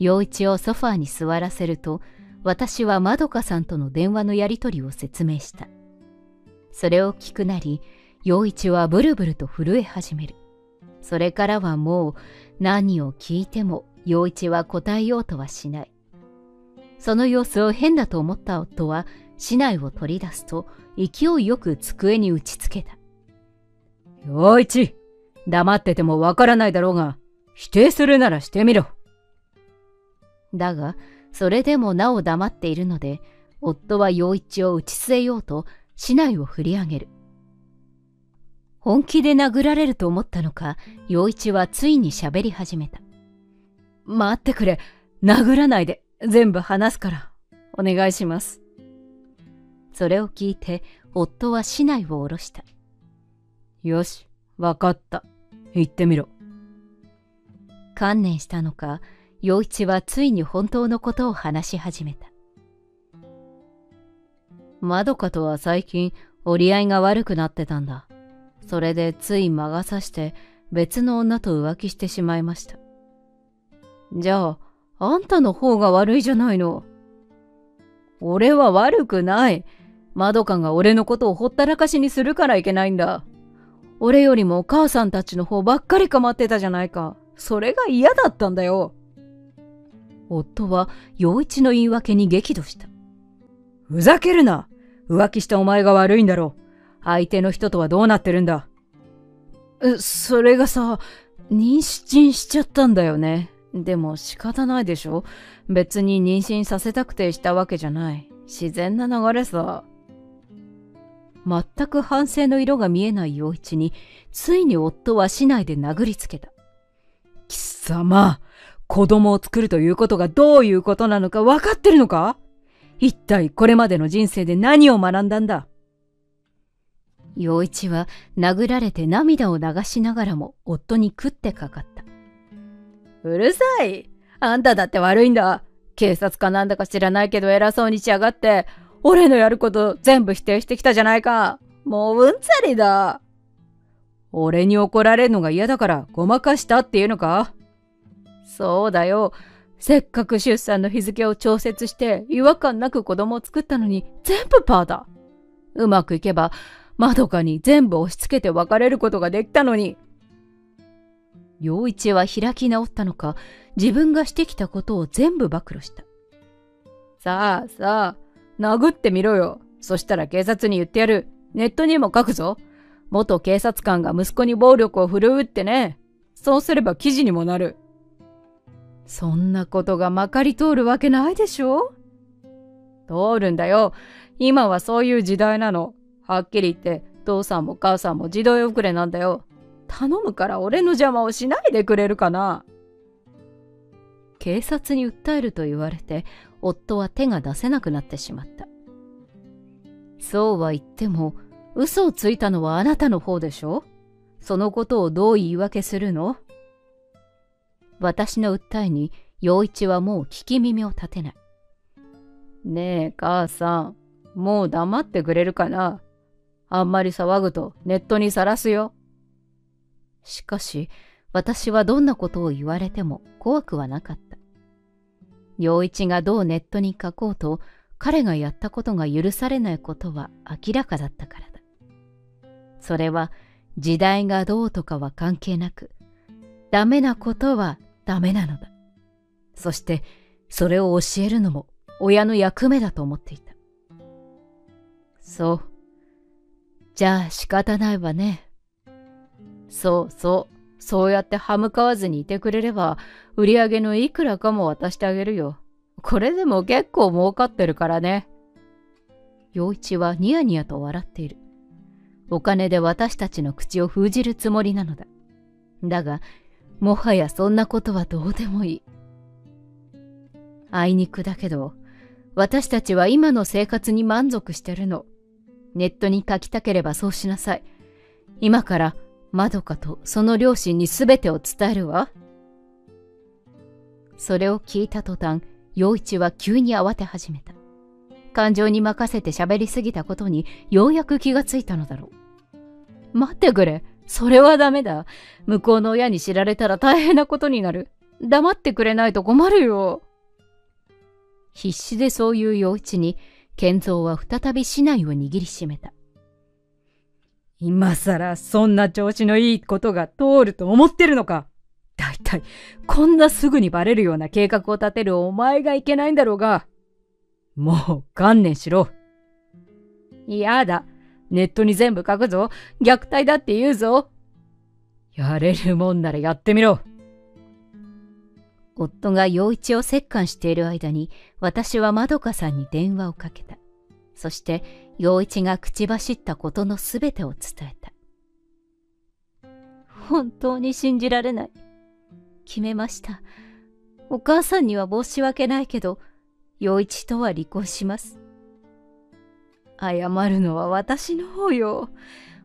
陽一をソファーに座らせると、私はまどかさんとの電話のやりとりを説明した。それを聞くなり、陽一はブルブルと震え始める。それからはもう何を聞いても陽一は答えようとはしない。その様子を変だと思った夫は、竹刀を取り出すと勢いよく机に打ちつけた。陽一、黙っててもわからないだろうが、否定するならしてみろ。だが、それでもなお黙っているので、夫は陽一を打ち据えようと、竹刀を振り上げる。本気で殴られると思ったのか、陽一はついに喋り始めた。待ってくれ、殴らないで、全部話すから、お願いします。それを聞いて、夫は竹刀を下ろした。よし、わかった。言ってみろ。観念したのか、陽一はついに本当のことを話し始めた。まどかとは最近折り合いが悪くなってたんだ。それでつい魔が差して別の女と浮気してしまいました。じゃあ、あんたの方が悪いじゃないの。俺は悪くない。まどかが俺のことをほったらかしにするからいけないんだ。俺よりもお母さんたちの方ばっかり構ってたじゃないか。それが嫌だったんだよ。夫は陽一の言い訳に激怒した。ふざけるな！浮気したお前が悪いんだろう。相手の人とはどうなってるんだ？それがさ、妊娠しちゃったんだよね。でも仕方ないでしょ？別に妊娠させたくてしたわけじゃない。自然な流れさ。全く反省の色が見えない陽一に、ついに夫は竹刀で殴りつけた。貴様、子供を作るということがどういうことなのか分かってるのか？一体これまでの人生で何を学んだんだ？陽一は殴られて涙を流しながらも夫に食ってかかった。うるさい！あんただって悪いんだ！警察かなんだか知らないけど偉そうにしやがって、俺のやること全部否定してきたじゃないか！もううんざりだ！俺に怒られるのが嫌だからごまかしたっていうのか？そうだよ。せっかく出産の日付を調節して違和感なく子供を作ったのに全部パーだ。うまくいけばまどかに全部押し付けて別れることができたのに。陽一は開き直ったのか、自分がしてきたことを全部暴露した。さあさあ、殴ってみろよ。そしたら警察に言ってやる。ネットにも書くぞ。元警察官が息子に暴力を振るうってね。そうすれば記事にもなる。そんなことがまかり通るわけないでしょ。通るんだよ。今はそういう時代なの。はっきり言って父さんも母さんも時代遅れなんだよ。頼むから俺の邪魔をしないでくれるかな。警察に訴えると言われて夫は手が出せなくなってしまった。そうは言っても嘘をついたのはあなたの方でしょ。そのことをどう言い訳するの。私の訴えに陽一はもう聞き耳を立てない。ねえ母さん、もう黙ってくれるかな。あんまり騒ぐとネットにさらすよ。しかし私はどんなことを言われても怖くはなかった。陽一がどうネットに書こうと彼がやったことが許されないことは明らかだったからだ。それは時代がどうとかは関係なく、ダメなことはダメなのだ。そしてそれを教えるのも親の役目だと思っていた。そう。じゃあ仕方ないわね。そうそう。そうやって歯向かわずにいてくれれば、売り上げのいくらかも渡してあげるよ。これでも結構儲かってるからね。陽一はニヤニヤと笑っている。お金で私たちの口を封じるつもりなのだ。だが、もはやそんなことはどうでもいい。あいにくだけど、私たちは今の生活に満足してるの。ネットに書きたければそうしなさい。今から、まどかとその両親にすべてを伝えるわ。それを聞いた途端、陽一は急に慌て始めた。感情に任せて喋りすぎたことにようやく気がついたのだろう。待ってくれ。それはダメだ。向こうの親に知られたら大変なことになる。黙ってくれないと困るよ。必死でそういう陽一に、賢三は再び竹刀を握りしめた。今さらそんな調子のいいことが通ると思ってるのか。だいたいこんなすぐにバレるような計画を立てるお前がいけないんだろうが。もう観念しろ。嫌だ。ネットに全部書くぞ。虐待だって言うぞ。やれるもんならやってみろ。夫が陽一を折檻している間に私はまどかさんに電話をかけた。そして陽一が口走ったことのすべてを伝えた。本当に信じられない。決めました。お母さんには申し訳ないけど、陽一とは離婚します。謝るのは私の方よ。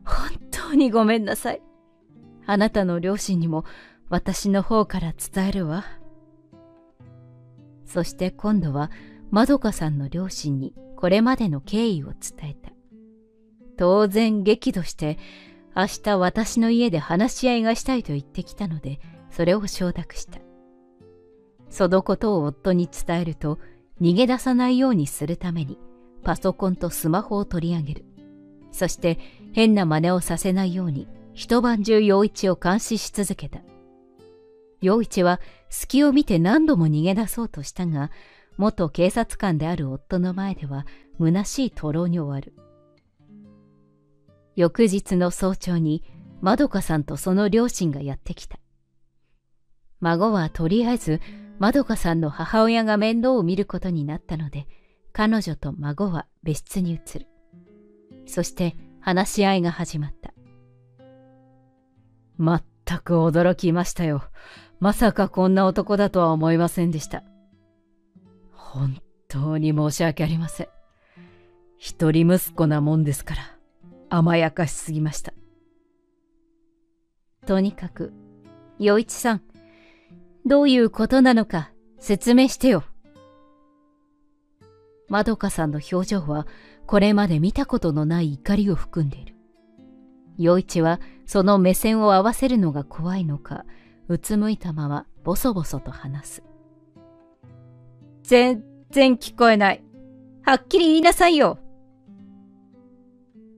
本当にごめんなさい。あなたの両親にも私の方から伝えるわ。そして今度はまどかさんの両親に、これまでの経緯を伝えた。当然激怒して、明日私の家で話し合いがしたいと言ってきたので、それを承諾した。そのことを夫に伝えると、逃げ出さないようにするために、パソコンとスマホを取り上げる。そして変な真似をさせないように、一晩中陽一を監視し続けた。陽一は隙を見て何度も逃げ出そうとしたが、元警察官である夫の前では虚しい徒労に終わる。翌日の早朝にまどかさんとその両親がやってきた。孫はとりあえずまどかさんの母親が面倒を見ることになったので、彼女と孫は別室に移る。そして話し合いが始まった。まったく驚きましたよ。まさかこんな男だとは思いませんでした。本当に申し訳ありません。一人息子なもんですから、甘やかしすぎました。とにかく、陽一さん、どういうことなのか説明してよ。まどかさんの表情は、これまで見たことのない怒りを含んでいる。陽一は、その目線を合わせるのが怖いのか、うつむいたまま、ぼそぼそと話す。全然聞こえない。はっきり言いなさいよ。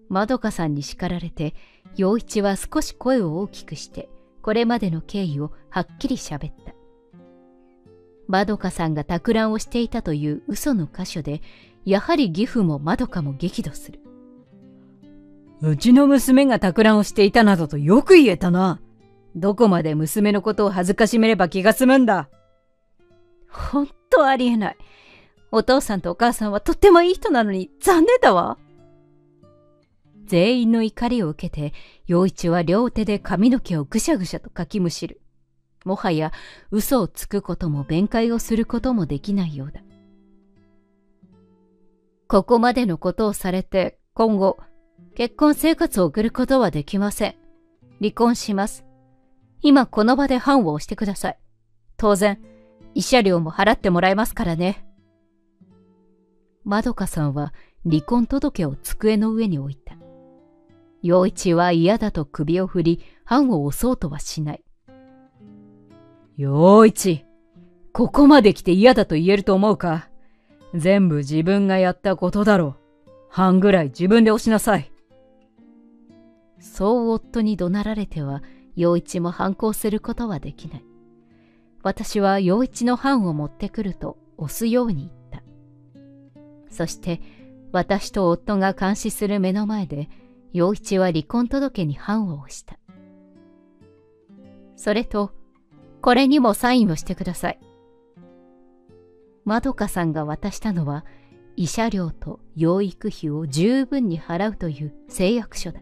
まどかさんに叱られて、陽一は少し声を大きくして、これまでの経緯をはっきり喋った。まどかさんが托卵をしていたという嘘の箇所で、やはり義父もまどかも激怒する。うちの娘が托卵をしていたなどとよく言えたな。どこまで娘のことを恥ずかしめれば気が済むんだ。ほんとありえない。お父さんとお母さんはとってもいい人なのに残念だわ。全員の怒りを受けて、陽一は両手で髪の毛をぐしゃぐしゃとかきむしる。もはや嘘をつくことも弁解をすることもできないようだ。ここまでのことをされて、今後、結婚生活を送ることはできません。離婚します。今この場で判を押してください。当然、慰謝料も払ってもらえますからね。まどかさんは離婚届を机の上に置いた。陽一は嫌だと首を振り、判を押そうとはしない。陽一、ここまで来て嫌だと言えると思うか。全部自分がやったことだろう。判ぐらい自分で押しなさい。そう夫に怒鳴られては、陽一も反抗することはできない。私は陽一の判を持ってくると押すように言った。そして、私と夫が監視する目の前で、陽一は離婚届に判を押した。それと、これにもサインをしてください。まどかさんが渡したのは、慰謝料と養育費を十分に払うという誓約書だ。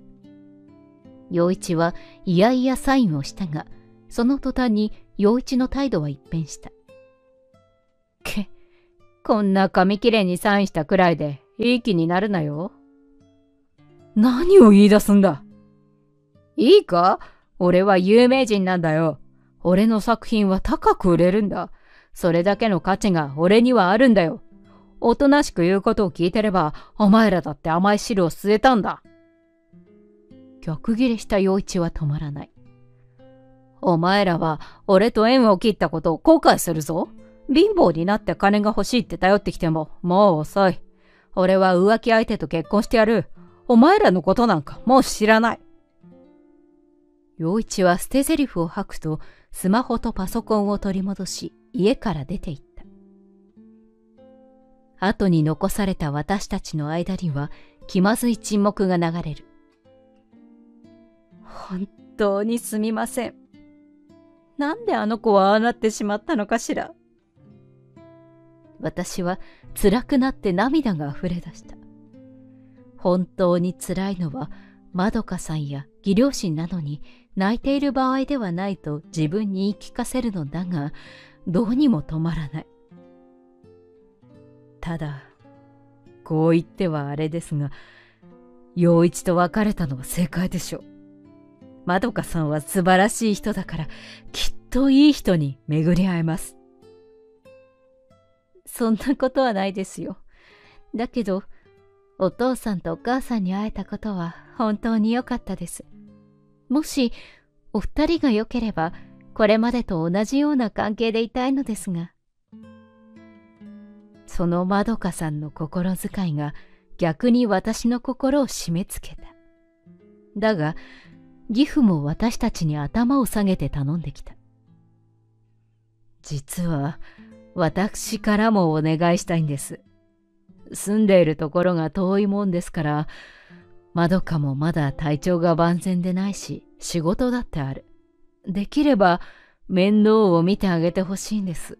陽一はいやいやサインをしたが、その途端に陽一の態度は一変した。け、こんな紙切れにサインしたくらいでいい気になるなよ。何を言い出すんだ。いいか、俺は有名人なんだよ。俺の作品は高く売れるんだ。それだけの価値が俺にはあるんだよ。おとなしく言うことを聞いてれば、お前らだって甘い汁を吸えたんだ。逆ギレした陽一は止まらない。お前らは俺と縁を切ったことを後悔するぞ。貧乏になって金が欲しいって頼ってきても、もう遅い。俺は浮気相手と結婚してやる。お前らのことなんかもう知らない。陽一は捨て台詞を吐くと、スマホとパソコンを取り戻し、家から出て行った。後に残された私たちの間には、気まずい沈黙が流れる。本当にすみません。なんであの子はああなってしまったのかしら。私は辛くなって涙が溢れ出した。本当に辛いのは、まどかさんや義両親なのに泣いている場合ではないと自分に言い聞かせるのだが、どうにも止まらない。ただ、こう言ってはあれですが、陽一と別れたのは正解でしょう。まどかさんは素晴らしい人だから、きっといい人に巡り会えます。そんなことはないですよ。だけど、お父さんとお母さんに会えたことは本当に良かったです。もし、お二人が良ければ、これまでと同じような関係でいたいのですが。そのまどかさんの心遣いが逆に私の心を締め付けた。だが、義父も私たちに頭を下げて頼んできた。実は、私からもお願いしたいんです。住んでいるところが遠いもんですから、まどかもまだ体調が万全でないし、仕事だってある。できれば、面倒を見てあげてほしいんです。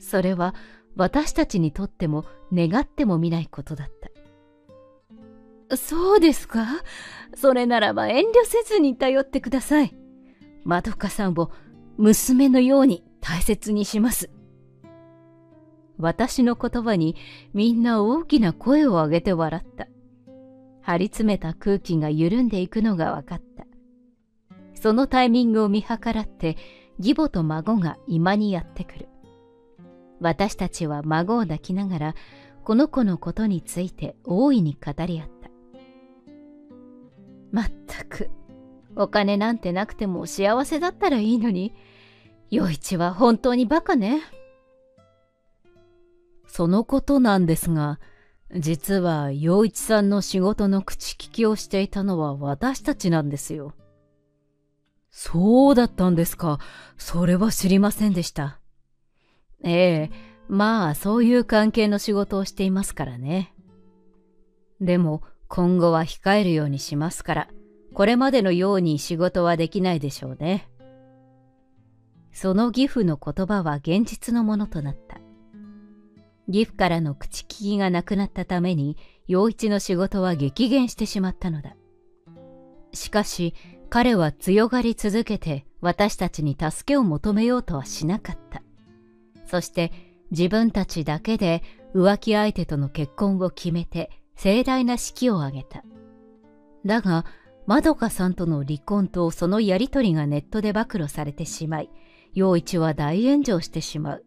それは、私たちにとっても、願ってもみないことだった。そうですか。それならば遠慮せずに頼ってください。まどかさんを娘のように大切にします。私の言葉にみんな大きな声を上げて笑った。張り詰めた空気が緩んでいくのが分かった。そのタイミングを見計らって義母と孫が居間にやってくる。私たちは孫を抱きながらこの子のことについて大いに語り合った。まったく、お金なんてなくても幸せだったらいいのに、陽一は本当にバカね。そのことなんですが、実は陽一さんの仕事の口利きをしていたのは私たちなんですよ。そうだったんですか。それは知りませんでした。ええ、まあそういう関係の仕事をしていますからね。でも、今後は控えるようにしますから、これまでのように仕事はできないでしょうね。その義父の言葉は現実のものとなった。義父からの口利きがなくなったために、陽一の仕事は激減してしまったのだ。しかし、彼は強がり続けて私たちに助けを求めようとはしなかった。そして、自分たちだけで浮気相手との結婚を決めて盛大な式を挙げた。だが、まどかさんとの離婚とそのやりとりがネットで暴露されてしまい、陽一は大炎上してしまう。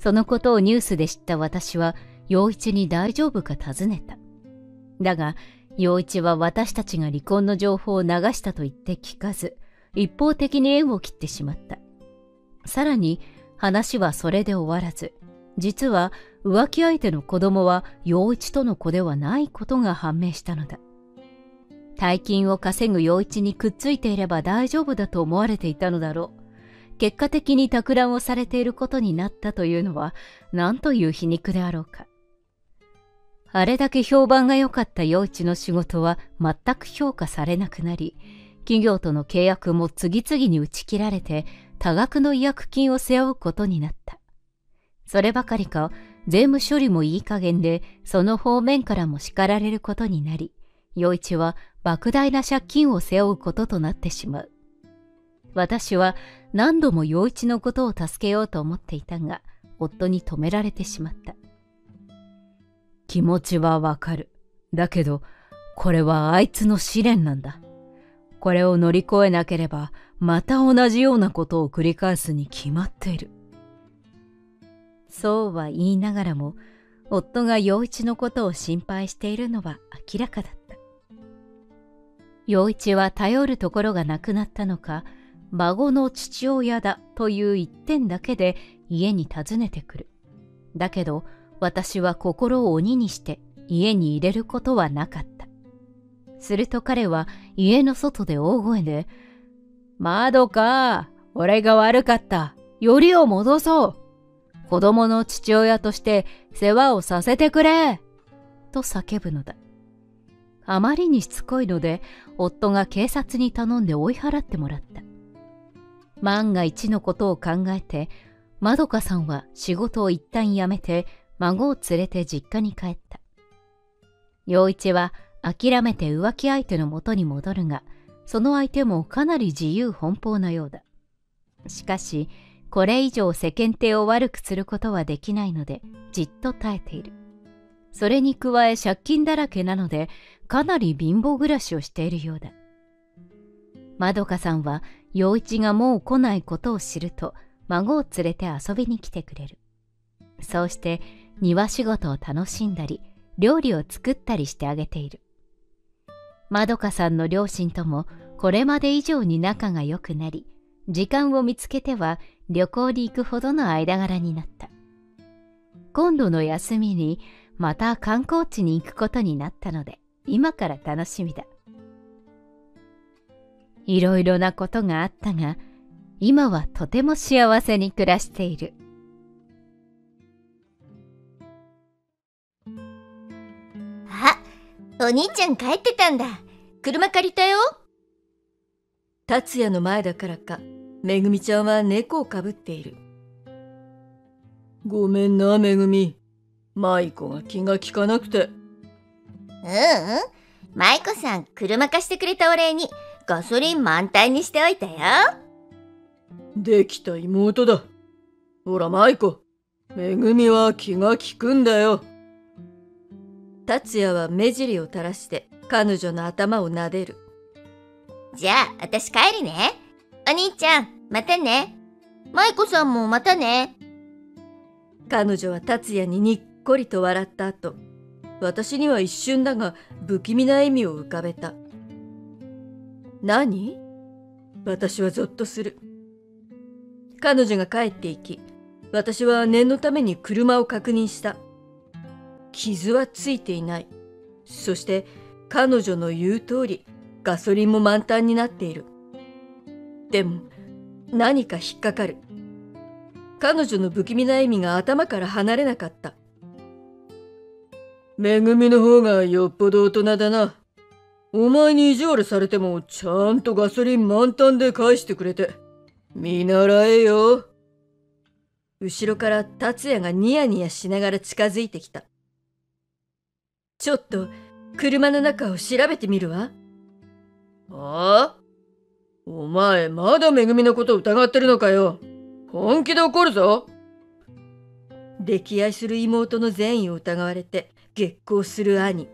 そのことをニュースで知った私は、陽一に大丈夫か尋ねた。だが、陽一は私たちが離婚の情報を流したと言って聞かず、一方的に縁を切ってしまった。さらに、話はそれで終わらず、実は浮気相手の子供は陽一との子ではないことが判明したのだ。大金を稼ぐ陽一にくっついていれば大丈夫だと思われていたのだろう。結果的に托卵をされていることになったというのは何という皮肉であろうか。あれだけ評判が良かった陽一の仕事は全く評価されなくなり、企業との契約も次々に打ち切られて多額の違約金を背負うことになった。そればかりか、税務処理もいい加減でその方面からも叱られることになり、陽一は莫大な借金を背負うこととなってしまう。私は何度も陽一のことを助けようと思っていたが、夫に止められてしまった。気持ちはわかる。だけど、これはあいつの試練なんだ。これを乗り越えなければ、また同じようなことを繰り返すに決まっている。そうは言いながらも、夫が陽一のことを心配しているのは明らかだった。陽一は頼るところがなくなったのか、孫の父親だという一点だけで家に訪ねてくる。だけど、私は心を鬼にして家に入れることはなかった。すると彼は家の外で大声で、まどか、俺が悪かった。よりを戻そう。子供の父親として世話をさせてくれ。と叫ぶのだ。あまりにしつこいので、夫が警察に頼んで追い払ってもらった。万が一のことを考えて、まどかさんは仕事を一旦辞めて、孫を連れて実家に帰った。陽一は諦めて浮気相手の元に戻るが、その相手もかなり自由奔放なようだ。しかし、これ以上世間体を悪くすることはできないので、じっと耐えている。それに加え借金だらけなので、かなり貧乏暮らしをしているようだ。まどかさんは陽一がもう来ないことを知ると、孫を連れて遊びに来てくれる。そうして、庭仕事を楽しんだり、料理を作ったりしてあげている。まどかさんの両親ともこれまで以上に仲が良くなり、時間を見つけては旅行に行くほどの間柄になった。今度の休みにまた観光地に行くことになったので、今から楽しみだ。いろいろなことがあったが、今はとても幸せに暮らしている。お兄ちゃん帰ってたんだ。車借りたよ。達也の前だからか、めぐみちゃんは猫をかぶっている。ごめんな、めぐみ。舞子が気が利かなくて。ううん。舞子さん、車貸してくれたお礼に、ガソリン満タンにしておいたよ。できた妹だ。ほら、舞子。めぐみは気が利くんだよ。達也は目尻を垂らして彼女の頭を撫でる。じゃあ、私帰るね。お兄ちゃん、またね。舞子さんもまたね。彼女は達也ににっこりと笑った後、私には一瞬だが不気味な笑みを浮かべた。何？私はゾッとする。彼女が帰っていき、私は念のために車を確認した。傷はついていない。そして彼女の言う通り、ガソリンも満タンになっている。でも、何か引っかかる。彼女の不気味な笑みが頭から離れなかった。めぐみの方がよっぽど大人だな。お前に意地悪されてもちゃんとガソリン満タンで返してくれて、見習えよ。後ろから達也がニヤニヤしながら近づいてきた。ちょっと車の中を調べてみるわ。ああ？お前まだめぐみのこと疑ってるのかよ。本気で怒るぞ。溺愛する妹の善意を疑われて激高する兄。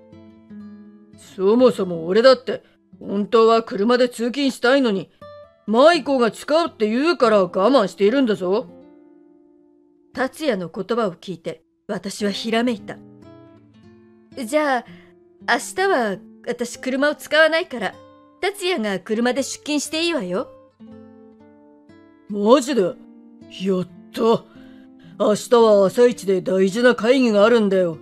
そもそも俺だって本当は車で通勤したいのに、舞子が使うって言うから我慢しているんだぞ。達也の言葉を聞いて私はひらめいた。じゃあ明日は私車を使わないから達也が車で出勤していいわよ。マジで？やった。明日は朝一で大事な会議があるんだよ。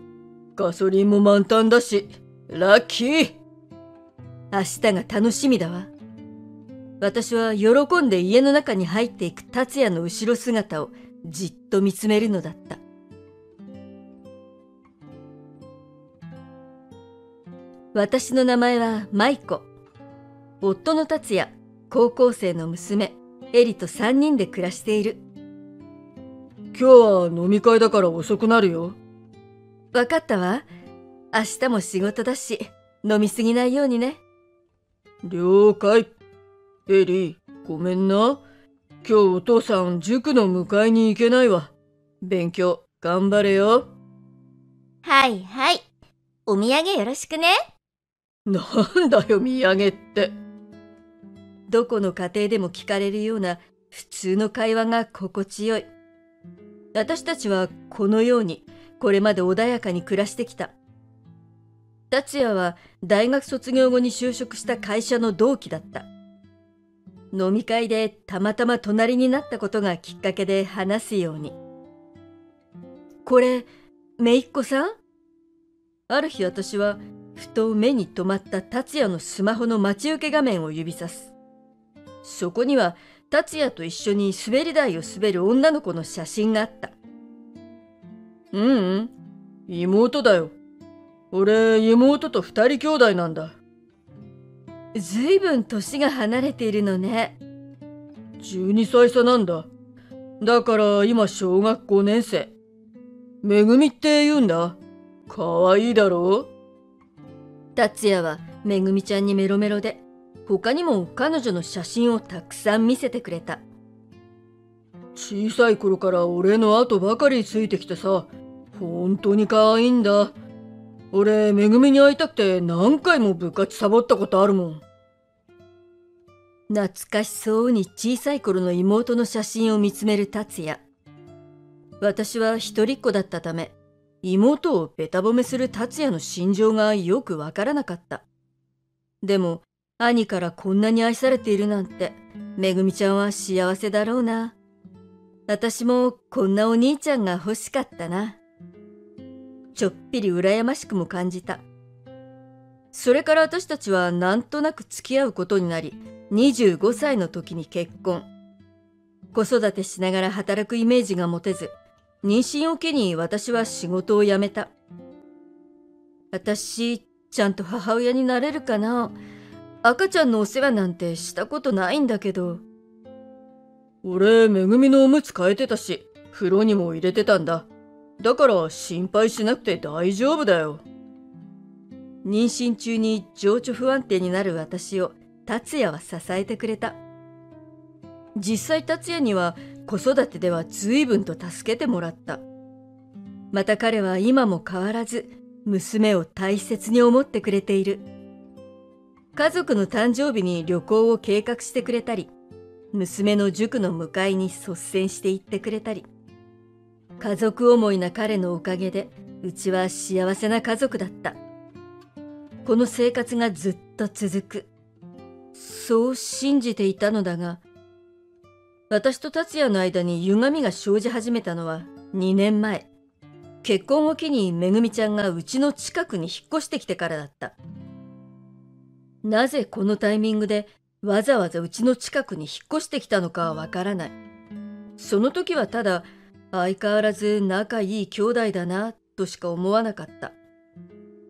ガソリンも満タンだし、ラッキー。明日が楽しみだわ。私は喜んで家の中に入っていく達也の後ろ姿をじっと見つめるのだった。私の名前は舞子。夫の達也、高校生の娘、エリとさんにんで暮らしている。今日は飲み会だから遅くなるよ。わかったわ。明日も仕事だし、飲みすぎないようにね。了解。エリ、ごめんな。今日お父さん塾の迎えに行けないわ。勉強、頑張れよ。はいはい。お土産よろしくね。なんだよ、土産って。どこの家庭でも聞かれるような普通の会話が心地よい。私たちはこのようにこれまで穏やかに暮らしてきた。達也は大学卒業後に就職した会社の同期だった。飲み会でたまたま隣になったことがきっかけで話すように。これ、姪っ子さん？ある日私はふと目に留まった達也のスマホの待ち受け画面を指さす。そこには達也と一緒に滑り台を滑る女の子の写真があった。ううん、妹だよ。俺、妹と二人兄弟なんだ。ずいぶん年が離れているのね。じゅうにさい差なんだ。だから今小学ごねん生。めぐみって言うんだ。かわいいだろう？達也はめぐみちゃんにメロメロで、他にも彼女の写真をたくさん見せてくれた。小さい頃から俺の後ばかりついてきてさ、本当に可愛いんだ。俺、めぐみに会いたくて何回も部活サボったことあるもん。懐かしそうに小さい頃の妹の写真を見つめる達也。私は一人っ子だったため、妹をべた褒めする達也の心情がよくわからなかった。でも、兄からこんなに愛されているなんて、めぐみちゃんは幸せだろうな。私もこんなお兄ちゃんが欲しかったな。ちょっぴり羨ましくも感じた。それから私たちはなんとなく付き合うことになり、にじゅうごさいの時に結婚。子育てしながら働くイメージが持てず、妊娠を機に私は仕事を辞めた。私、ちゃんと母親になれるかな。赤ちゃんのお世話なんてしたことないんだけど。俺、めぐみのおむつ替えてたし、風呂にも入れてたんだ。だから心配しなくて大丈夫だよ。妊娠中に情緒不安定になる私を達也は支えてくれた。実際達也には子育てでは随分と助けてもらった。また彼は今も変わらず娘を大切に思ってくれている。家族の誕生日に旅行を計画してくれたり、娘の塾の迎えに率先して行ってくれたり、家族思いな彼のおかげで、うちは幸せな家族だった。この生活がずっと続く。そう信じていたのだが、私と達也の間に歪みが生じ始めたのはにねんまえ。結婚を機にめぐみちゃんがうちの近くに引っ越してきてからだった。なぜこのタイミングでわざわざうちの近くに引っ越してきたのかはわからない。その時はただ相変わらず仲いい兄弟だなとしか思わなかった。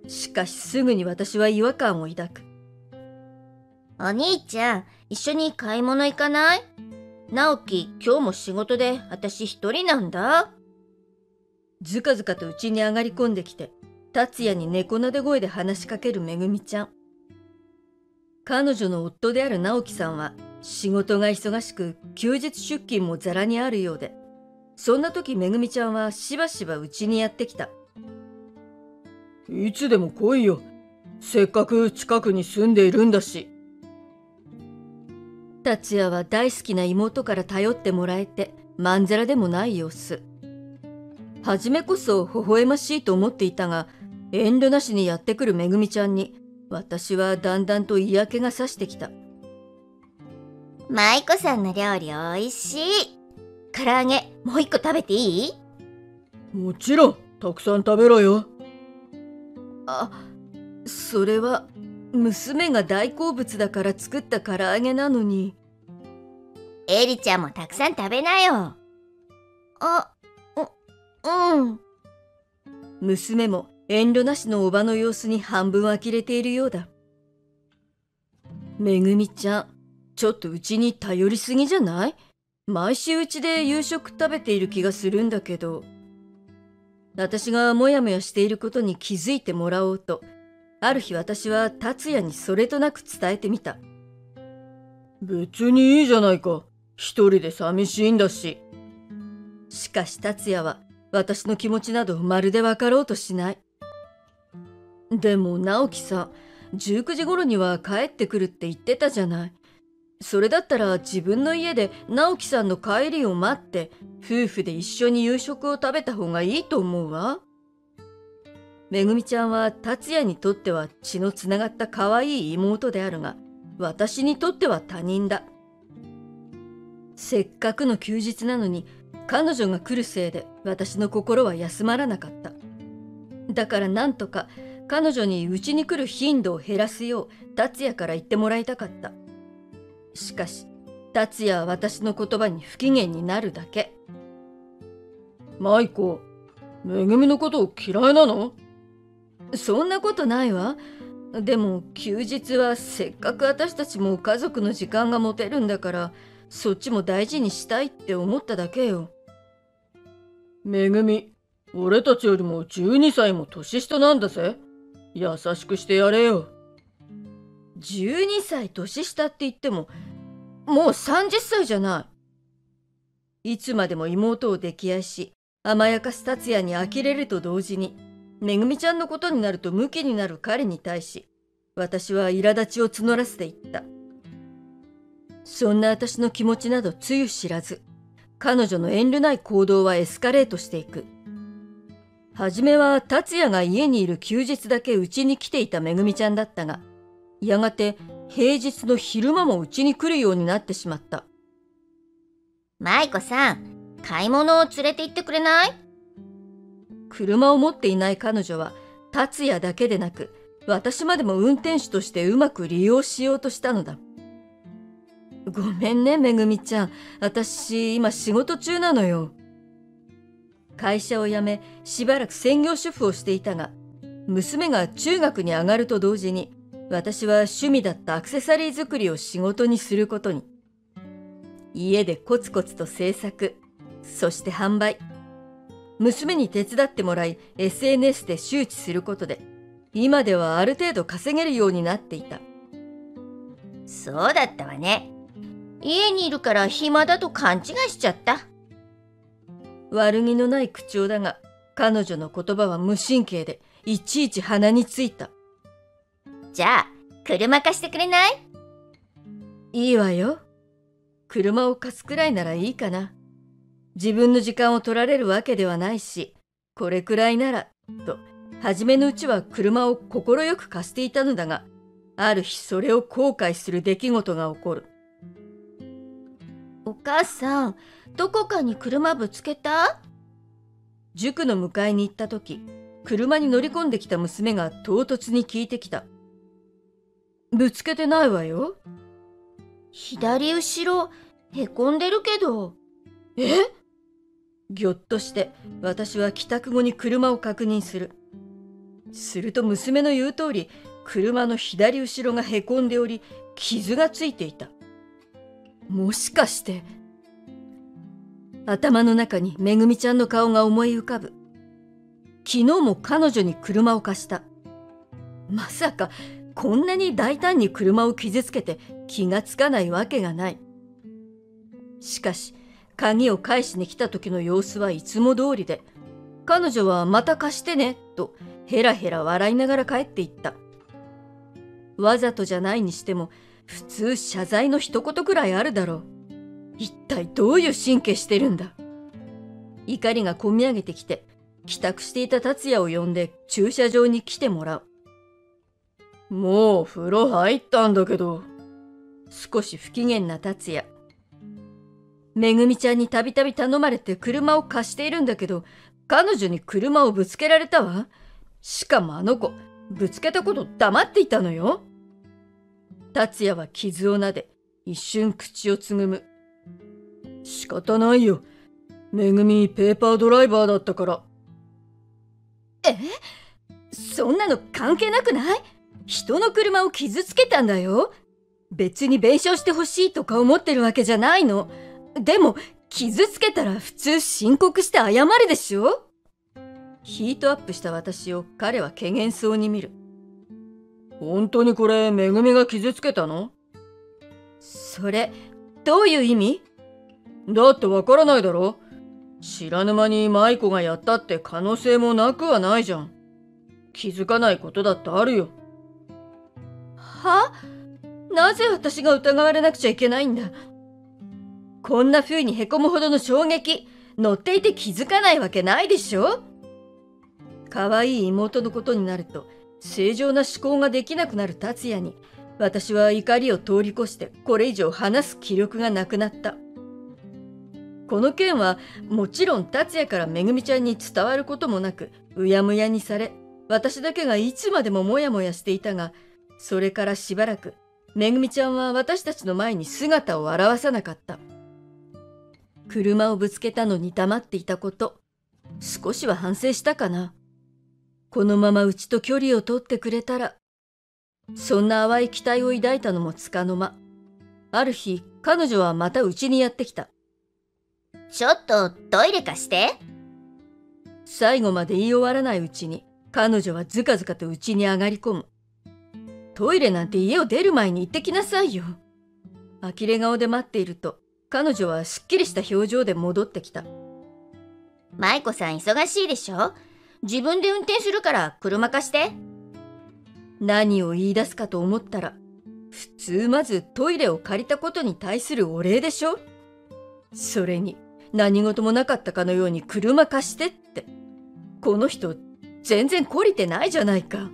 しかしすぐに私は違和感を抱く。お兄ちゃん、一緒に買い物行かない？直樹、今日も仕事で私一人なんだ。ずかずかとうちに上がり込んできて、達也に猫なで声で話しかけるめぐみちゃん。彼女の夫である直樹さんは、仕事が忙しく、休日出勤もざらにあるようで、そんな時めぐみちゃんはしばしばうちにやってきた。いつでも来いよ。せっかく近くに住んでいるんだし。達也は大好きな妹から頼ってもらえて、まんざらでもない様子。初めこそ微笑ましいと思っていたが、遠慮なしにやってくるめぐみちゃんに、私はだんだんと嫌気がさしてきた。舞子さんの料理おいしい。唐揚げ、もう一個食べていい？もちろん、たくさん食べろよ。あ、それは、娘が大好物だから作った唐揚げなのに。エリちゃんもたくさん食べなよ。あ、う、うん。娘も遠慮なしのおばの様子に半分呆れているようだ。めぐみちゃん、ちょっとうちに頼りすぎじゃない？毎週うちで夕食食べている気がするんだけど。私がもやもやしていることに気づいてもらおうと、ある日私は達也にそれとなく伝えてみた。別にいいじゃないか。一人で寂しいんだし。しかし達也は私の気持ちなどまるで分かろうとしない。でも直樹さん、じゅうくじ頃には帰ってくるって言ってたじゃない。それだったら自分の家で直樹さんの帰りを待って夫婦で一緒に夕食を食べた方がいいと思うわ。めぐみちゃんは達也にとっては血のつながった可愛い妹であるが、私にとっては他人だ。せっかくの休日なのに彼女が来るせいで私の心は休まらなかった。だからなんとか彼女にうちに来る頻度を減らすよう達也から言ってもらいたかった。しかし、達也は私の言葉に不機嫌になるだけ。舞子、めぐみのことを嫌いなの？そんなことないわ。でも、休日はせっかく私たちも家族の時間が持てるんだから、そっちも大事にしたいって思っただけよ。めぐみ、俺たちよりもじゅうにさいも年下なんだぜ。優しくしてやれよ。じゅうにさい年下って言っても、もうさんじゅっさいじゃない。いつまでも妹を溺愛し、甘やかす達也に呆れると同時に、めぐみちゃんのことになるとムキになる彼に対し、私は苛立ちを募らせていった。そんな私の気持ちなどつゆ知らず、彼女の遠慮ない行動はエスカレートしていく。はじめは達也が家にいる休日だけうちに来ていためぐみちゃんだったが、やがて平日の昼間もうちに来るようになってしまった。舞子さん、買い物を連れて行ってくれない？車を持っていない彼女は達也だけでなく私までも運転手としてうまく利用しようとしたのだ。ごめんねめぐみちゃん、私今仕事中なのよ。会社を辞めしばらく専業主婦をしていたが、娘が中学に上がると同時に私は趣味だったアクセサリー作りを仕事にすることに。家でコツコツと制作、そして販売。娘に手伝ってもらい エスエヌエス で周知することで、今ではある程度稼げるようになっていた。そうだったわね。家にいるから暇だと勘違いしちゃった。悪気のない口調だが、彼女の言葉は無神経で、いちいち鼻についた。じゃあ、車貸してくれない？いいわよ。車を貸すくらいならいいかな。自分の時間を取られるわけではないし、これくらいなら、と、初めのうちは車を快く貸していたのだが、ある日それを後悔する出来事が起こる。お母さん、どこかに車ぶつけた？塾の迎えに行った時、車に乗り込んできた娘が唐突に聞いてきた。ぶつけてないわよ。左後ろ、へこんでるけど。え？ぎょっとして、私は帰宅後に車を確認する。すると娘の言う通り、車の左後ろがへこんでおり、傷がついていた。もしかして。頭の中にめぐみちゃんの顔が思い浮かぶ。昨日も彼女に車を貸した。まさか、こんなに大胆に車を傷つけて気がつかないわけがない。しかし、鍵を返しに来た時の様子はいつも通りで、彼女はまた貸してね、とヘラヘラ笑いながら帰っていった。わざとじゃないにしても、普通謝罪の一言くらいあるだろう。一体どういう神経してるんだ。怒りがこみ上げてきて、帰宅していた達也を呼んで駐車場に来てもらう。もう風呂入ったんだけど。少し不機嫌な達也。めぐみちゃんにたびたび頼まれて車を貸しているんだけど、彼女に車をぶつけられたわ。しかもあの子、ぶつけたこと黙っていたのよ。達也は傷を撫で、一瞬口をつぐむ。仕方ないよ。めぐみペーパードライバーだったから。え？そんなの関係なくない？人の車を傷つけたんだよ。別に弁償してほしいとか思ってるわけじゃないの。でも、傷つけたら普通申告して謝るでしょ？ヒートアップした私を彼は怪訝そうに見る。本当にこれ、めぐみが傷つけたの？それ、どういう意味？だってわからないだろ。知らぬ間に舞子がやったって可能性もなくはないじゃん。気づかないことだってあるよ。は？なぜ私が疑われなくちゃいけないんだ。こんな風にへこむほどの衝撃、乗っていて気づかないわけないでしょ。可愛い妹のことになると正常な思考ができなくなる達也に、私は怒りを通り越してこれ以上話す気力がなくなった。この件はもちろん達也からめぐみちゃんに伝わることもなく、うやむやにされ、私だけがいつまでももやもやしていたが、それからしばらくめぐみちゃんは私たちの前に姿を現さなかった。車をぶつけたのに黙っていたこと、少しは反省したかな。このままうちと距離を取ってくれたら。そんな淡い期待を抱いたのもつかの間。ある日、彼女はまたうちにやってきた。ちょっとトイレ貸して。最後まで言い終わらないうちに、彼女はずかずかとうちに上がり込む。トイレなんて家を出る前に行ってきなさいよ。呆れ顔で待っていると、彼女はすっきりした表情で戻ってきた。舞子さん忙しいでしょ。自分で運転するから車貸して。何を言い出すかと思ったら、普通まずトイレを借りたことに対するお礼でしょ。それに、何事もなかったかのように車貸してって。この人、全然懲りてないじゃないか。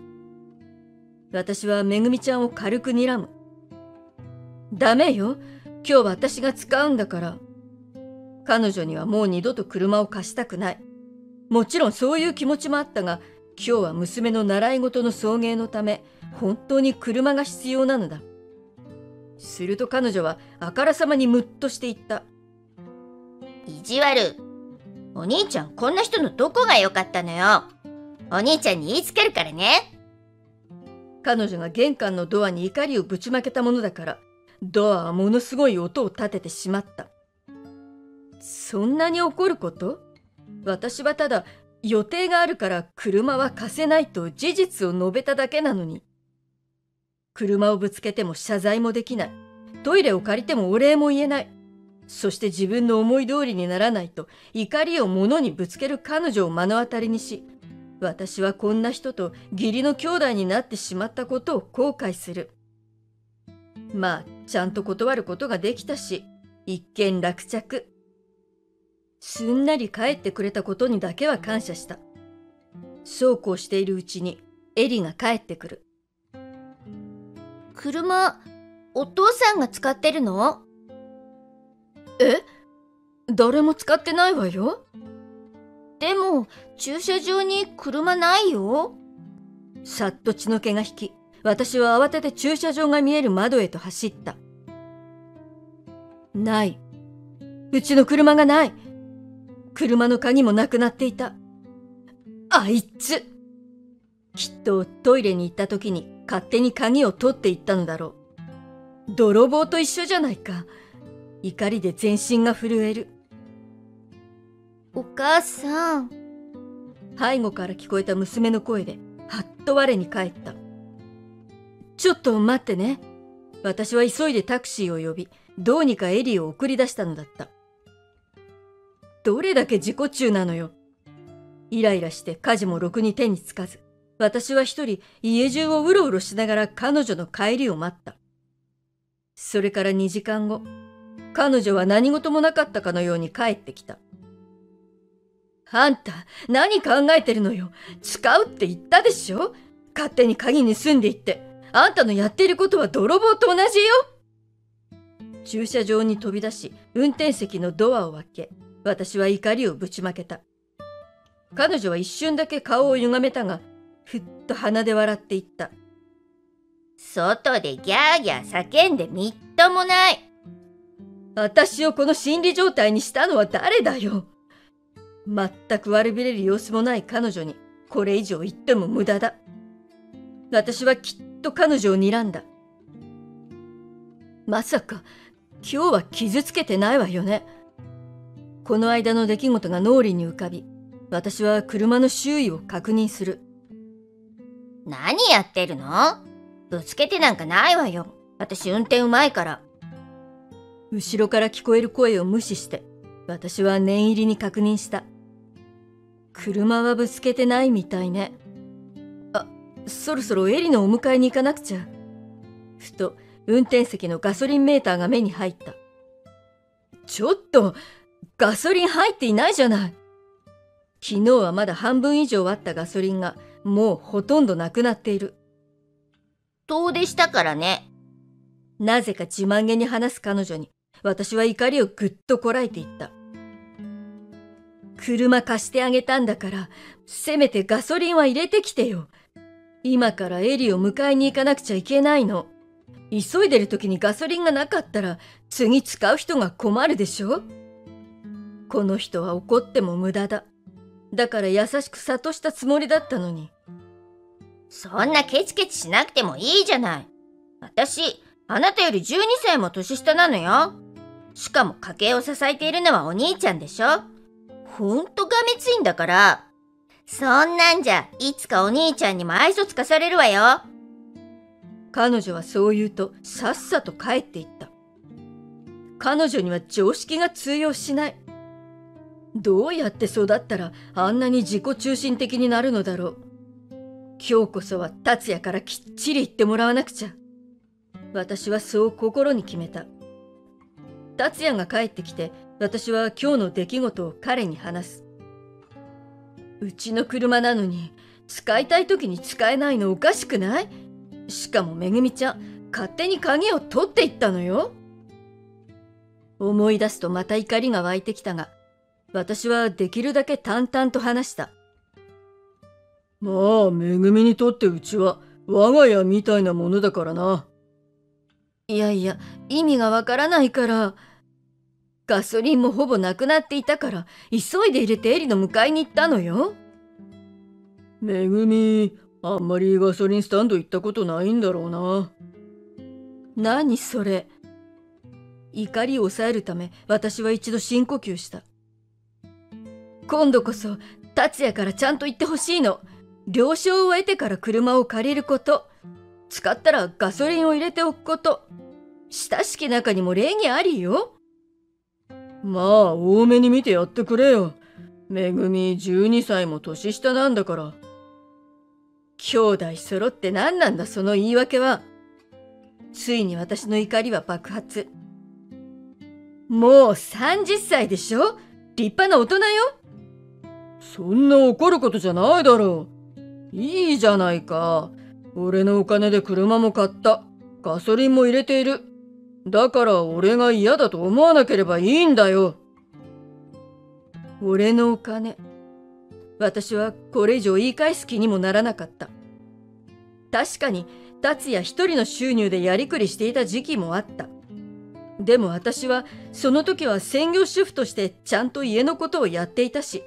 私はめぐみちゃんを軽く睨む。ダメよ。今日私が使うんだから。彼女にはもう二度と車を貸したくない。もちろんそういう気持ちもあったが、今日は娘の習い事の送迎のため、本当に車が必要なのだ。すると彼女はあからさまにムッとしていった。意地悪。お兄ちゃん、こんな人のどこが良かったのよ。お兄ちゃんに言いつけるからね。彼女が玄関のドアに怒りをぶちまけたものだから、ドアはものすごい音を立ててしまった。そんなに怒ること？私はただ、予定があるから車は貸せないと事実を述べただけなのに。車をぶつけても謝罪もできない。トイレを借りてもお礼も言えない。そして自分の思い通りにならないと怒りを物にぶつける彼女を目の当たりにし、私はこんな人と義理の兄弟になってしまったことを後悔する。まあ、ちゃんと断ることができたし、一件落着。すんなり帰ってくれたことにだけは感謝した。そうこうしているうちにエリが帰ってくる。車、お父さんが使ってるの？え？誰も使ってないわよ。でも、駐車場に車ないよ。さっと血の気が引き、私は慌てて駐車場が見える窓へと走った。ない。うちの車がない。車の鍵もなくなっていた。あいつ。きっとトイレに行った時に勝手に鍵を取っていったのだろう。泥棒と一緒じゃないか。怒りで全身が震える。お母さん。背後から聞こえた娘の声で、はっと我に返った。ちょっと待ってね。私は急いでタクシーを呼び、どうにかエリーを送り出したのだった。どれだけ自己中なのよ。イライラして家事もろくに手につかず、私は一人家中をうろうろしながら彼女の帰りを待った。それからにじかんご、彼女は何事もなかったかのように帰ってきた。あんた、何考えてるのよ。使うって言ったでしょ。勝手に鍵盗んでいって。あんたのやっていることは泥棒と同じよ。駐車場に飛び出し、運転席のドアを開け、私は怒りをぶちまけた。彼女は一瞬だけ顔を歪めたが、ふっと鼻で笑っていった。外でギャーギャー叫んでみっともない。私をこの心理状態にしたのは誰だよ。全く悪びれる様子もない彼女に、これ以上言っても無駄だ。私はきっと彼女を睨んだ。まさか、今日は傷つけてないわよね。この間の出来事が脳裏に浮かび、私は車の周囲を確認する。何やってるの？ぶつけてなんかないわよ。私運転うまいから。後ろから聞こえる声を無視して、私は念入りに確認した。車はぶつけてないみたいね。あ、そろそろエリのお迎えに行かなくちゃ。ふと、運転席のガソリンメーターが目に入った。ちょっと、ガソリン入っていないじゃない。昨日はまだ半分以上あったガソリンが、もうほとんどなくなっている。遠出したからね。なぜか自慢げに話す彼女に、私は怒りをぐっとこらえていった。車貸してあげたんだから、せめてガソリンは入れてきてよ。今からエリを迎えに行かなくちゃいけないの。急いでる時にガソリンがなかったら、次使う人が困るでしょ。この人は怒っても無駄だ。だから優しく諭したつもりだったのに。そんなケチケチしなくてもいいじゃない。私、あなたよりじゅうにさいも年下なのよ。しかも家計を支えているのはお兄ちゃんでしょ。ほんとがめついんだから。そんなんじゃ、いつかお兄ちゃんにも愛想つかされるわよ。彼女はそう言うと、さっさと帰っていった。彼女には常識が通用しない。どうやって育ったらあんなに自己中心的になるのだろう。今日こそは達也からきっちり言ってもらわなくちゃ。私はそう心に決めた。達也が帰ってきて、私は今日の出来事を彼に話す。うちの車なのに、使いたい時に使えないのおかしくない？しかもめぐみちゃん、勝手に鍵を取っていったのよ。思い出すとまた怒りが湧いてきたが、私はできるだけ淡々と話した。まあ、めぐみにとってうちは我が家みたいなものだからな。いやいや、意味がわからないから。ガソリンもほぼなくなっていたから、急いで入れてエリの迎えに行ったのよ。めぐみ、あんまりガソリンスタンド行ったことないんだろうな。何それ。怒りを抑えるため、私は一度深呼吸した。今度こそ、達也からちゃんと言ってほしいの。了承を得てから車を借りること。使ったらガソリンを入れておくこと。親しき中にも礼儀ありよ。まあ、多めに見てやってくれよ。めぐみじゅうにさいも年下なんだから。兄弟揃って何なんだその言い訳は。ついに私の怒りは爆発。もうさんじゅっさいでしょ？立派な大人よ。そんな怒ることじゃないだろう。いいじゃないか。俺のお金で車も買った。ガソリンも入れている。だから俺が嫌だと思わなければいいんだよ。俺のお金。私はこれ以上言い返す気にもならなかった。確かに、達也一人の収入でやりくりしていた時期もあった。でも私は、その時は専業主婦としてちゃんと家のことをやっていたし、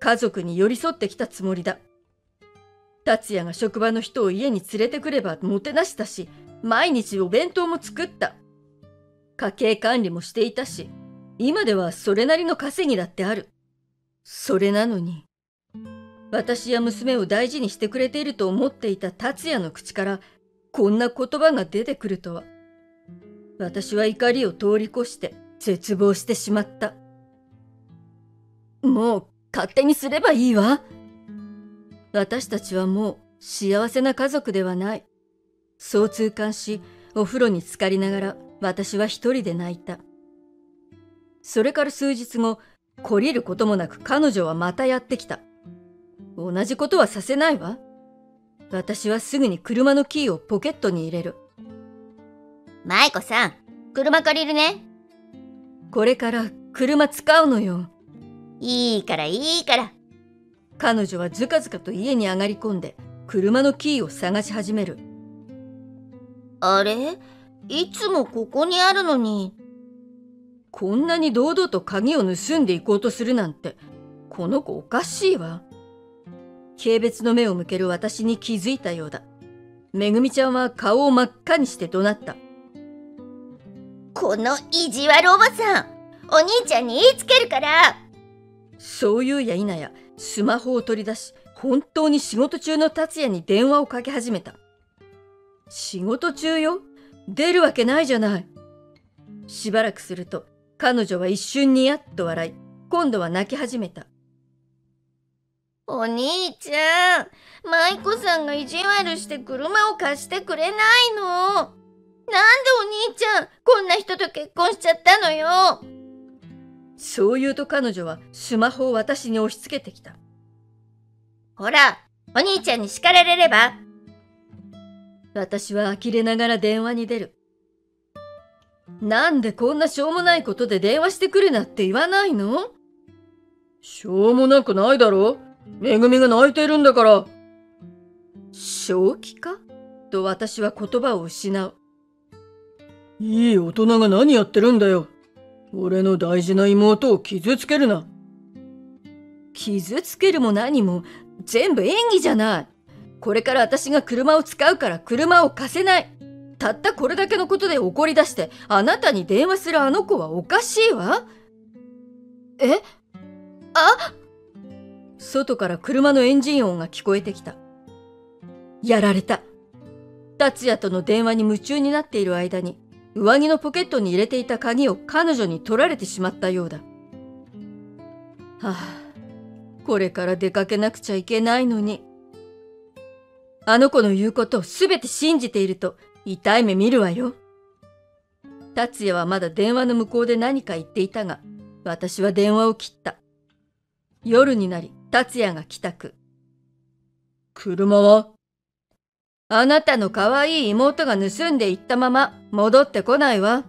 家族に寄り添ってきたつもりだ。達也が職場の人を家に連れてくればもてなしたし、毎日お弁当も作った。家計管理もしていたし、今ではそれなりの稼ぎだってある。それなのに、私や娘を大事にしてくれていると思っていた達也の口からこんな言葉が出てくるとは。私は怒りを通り越して絶望してしまった。もう勝手にすればいいわ。私たちはもう幸せな家族ではない。そう痛感し、お風呂に浸かりながら私は一人で泣いた。それから数日後、懲りることもなく彼女はまたやってきた。同じことはさせないわ。私はすぐに車のキーをポケットに入れる。舞子さん、車借りるね。これから車使うのよ。いいからいいから。彼女はずかずかと家に上がり込んで車のキーを探し始める。あれ？いつもここにあるのに。こんなに堂々と鍵を盗んでいこうとするなんて、この子おかしいわ。軽蔑の目を向ける私に気づいたようだ。めぐみちゃんは顔を真っ赤にして怒鳴った。この意地悪おばさん、お兄ちゃんに言いつけるから。そういうや否や、スマホを取り出し、本当に仕事中の達也に電話をかけ始めた。仕事中よ。出るわけないじゃない。しばらくすると、彼女は一瞬にやっと笑い、今度は泣き始めた。お兄ちゃん、舞子さんが意地悪して車を貸してくれないの。なんでお兄ちゃん、こんな人と結婚しちゃったのよ。そう言うと彼女はスマホを私に押し付けてきた。ほら、お兄ちゃんに叱られれば。私は呆れながら電話に出る。なんでこんなしょうもないことで電話してくるなって言わないの？しょうもなくないだろ。めぐみが泣いているんだから。正気か？と私は言葉を失う。いい大人が何やってるんだよ。俺の大事な妹を傷つけるな。傷つけるも何も全部演技じゃない。これから私が車を使うから車を貸せない。たったこれだけのことで怒り出してあなたに電話するあの子はおかしいわ。え？あ！外から車のエンジン音が聞こえてきた。やられた。達也との電話に夢中になっている間に、上着のポケットに入れていた鍵を彼女に取られてしまったようだ。はあ、これから出かけなくちゃいけないのに。あの子の言うことをすべて信じていると痛い目見るわよ。達也はまだ電話の向こうで何か言っていたが、私は電話を切った。夜になり、達也が帰宅。車は？あなたの可愛い妹が盗んでいったまま戻ってこないわ。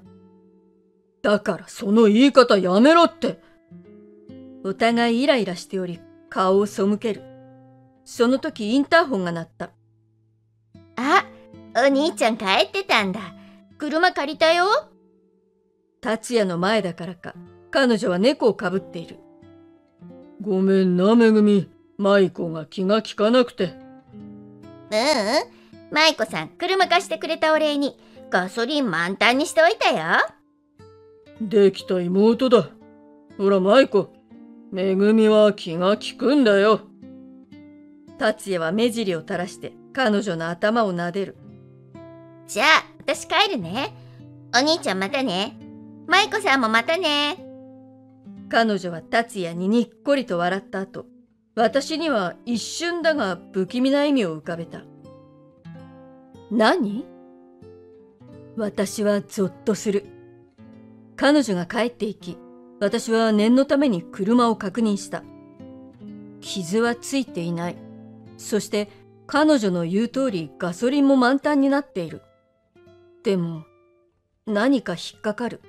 だからその言い方やめろって。お互いイライラしており、顔を背ける。その時インターホンが鳴った。あ、お兄ちゃん帰ってたんだ。車借りたよ。達也の前だからか、彼女は猫をかぶっている。ごめんな、めぐみ。舞子が気が利かなくて。ううん。舞子さん、車貸してくれたお礼に、ガソリン満タンにしておいたよ。できた妹だ。ほら、舞子。めぐみは気が利くんだよ。達也は目尻を垂らして、彼女の頭を撫でる。じゃあ、私帰るね。お兄ちゃんまたね。舞子さんもまたね。彼女は達也ににっこりと笑った後、私には一瞬だが不気味な笑みを浮かべた。何？私はゾッとする。彼女が帰っていき、私は念のために車を確認した。傷はついていない。そして彼女の言う通りガソリンも満タンになっている。でも、何か引っかかる。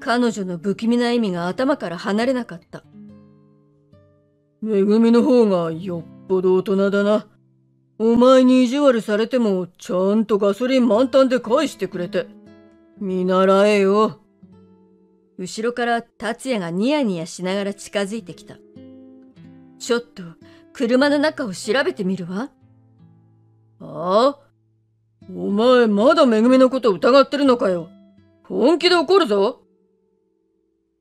彼女の不気味な笑みが頭から離れなかった。めぐみの方がよっぽど大人だな。お前に意地悪されてもちゃんとガソリン満タンで返してくれて。見習えよ。後ろから達也がニヤニヤしながら近づいてきた。ちょっと車の中を調べてみるわ。ああ？お前まだめぐみのこと疑ってるのかよ。本気で怒るぞ。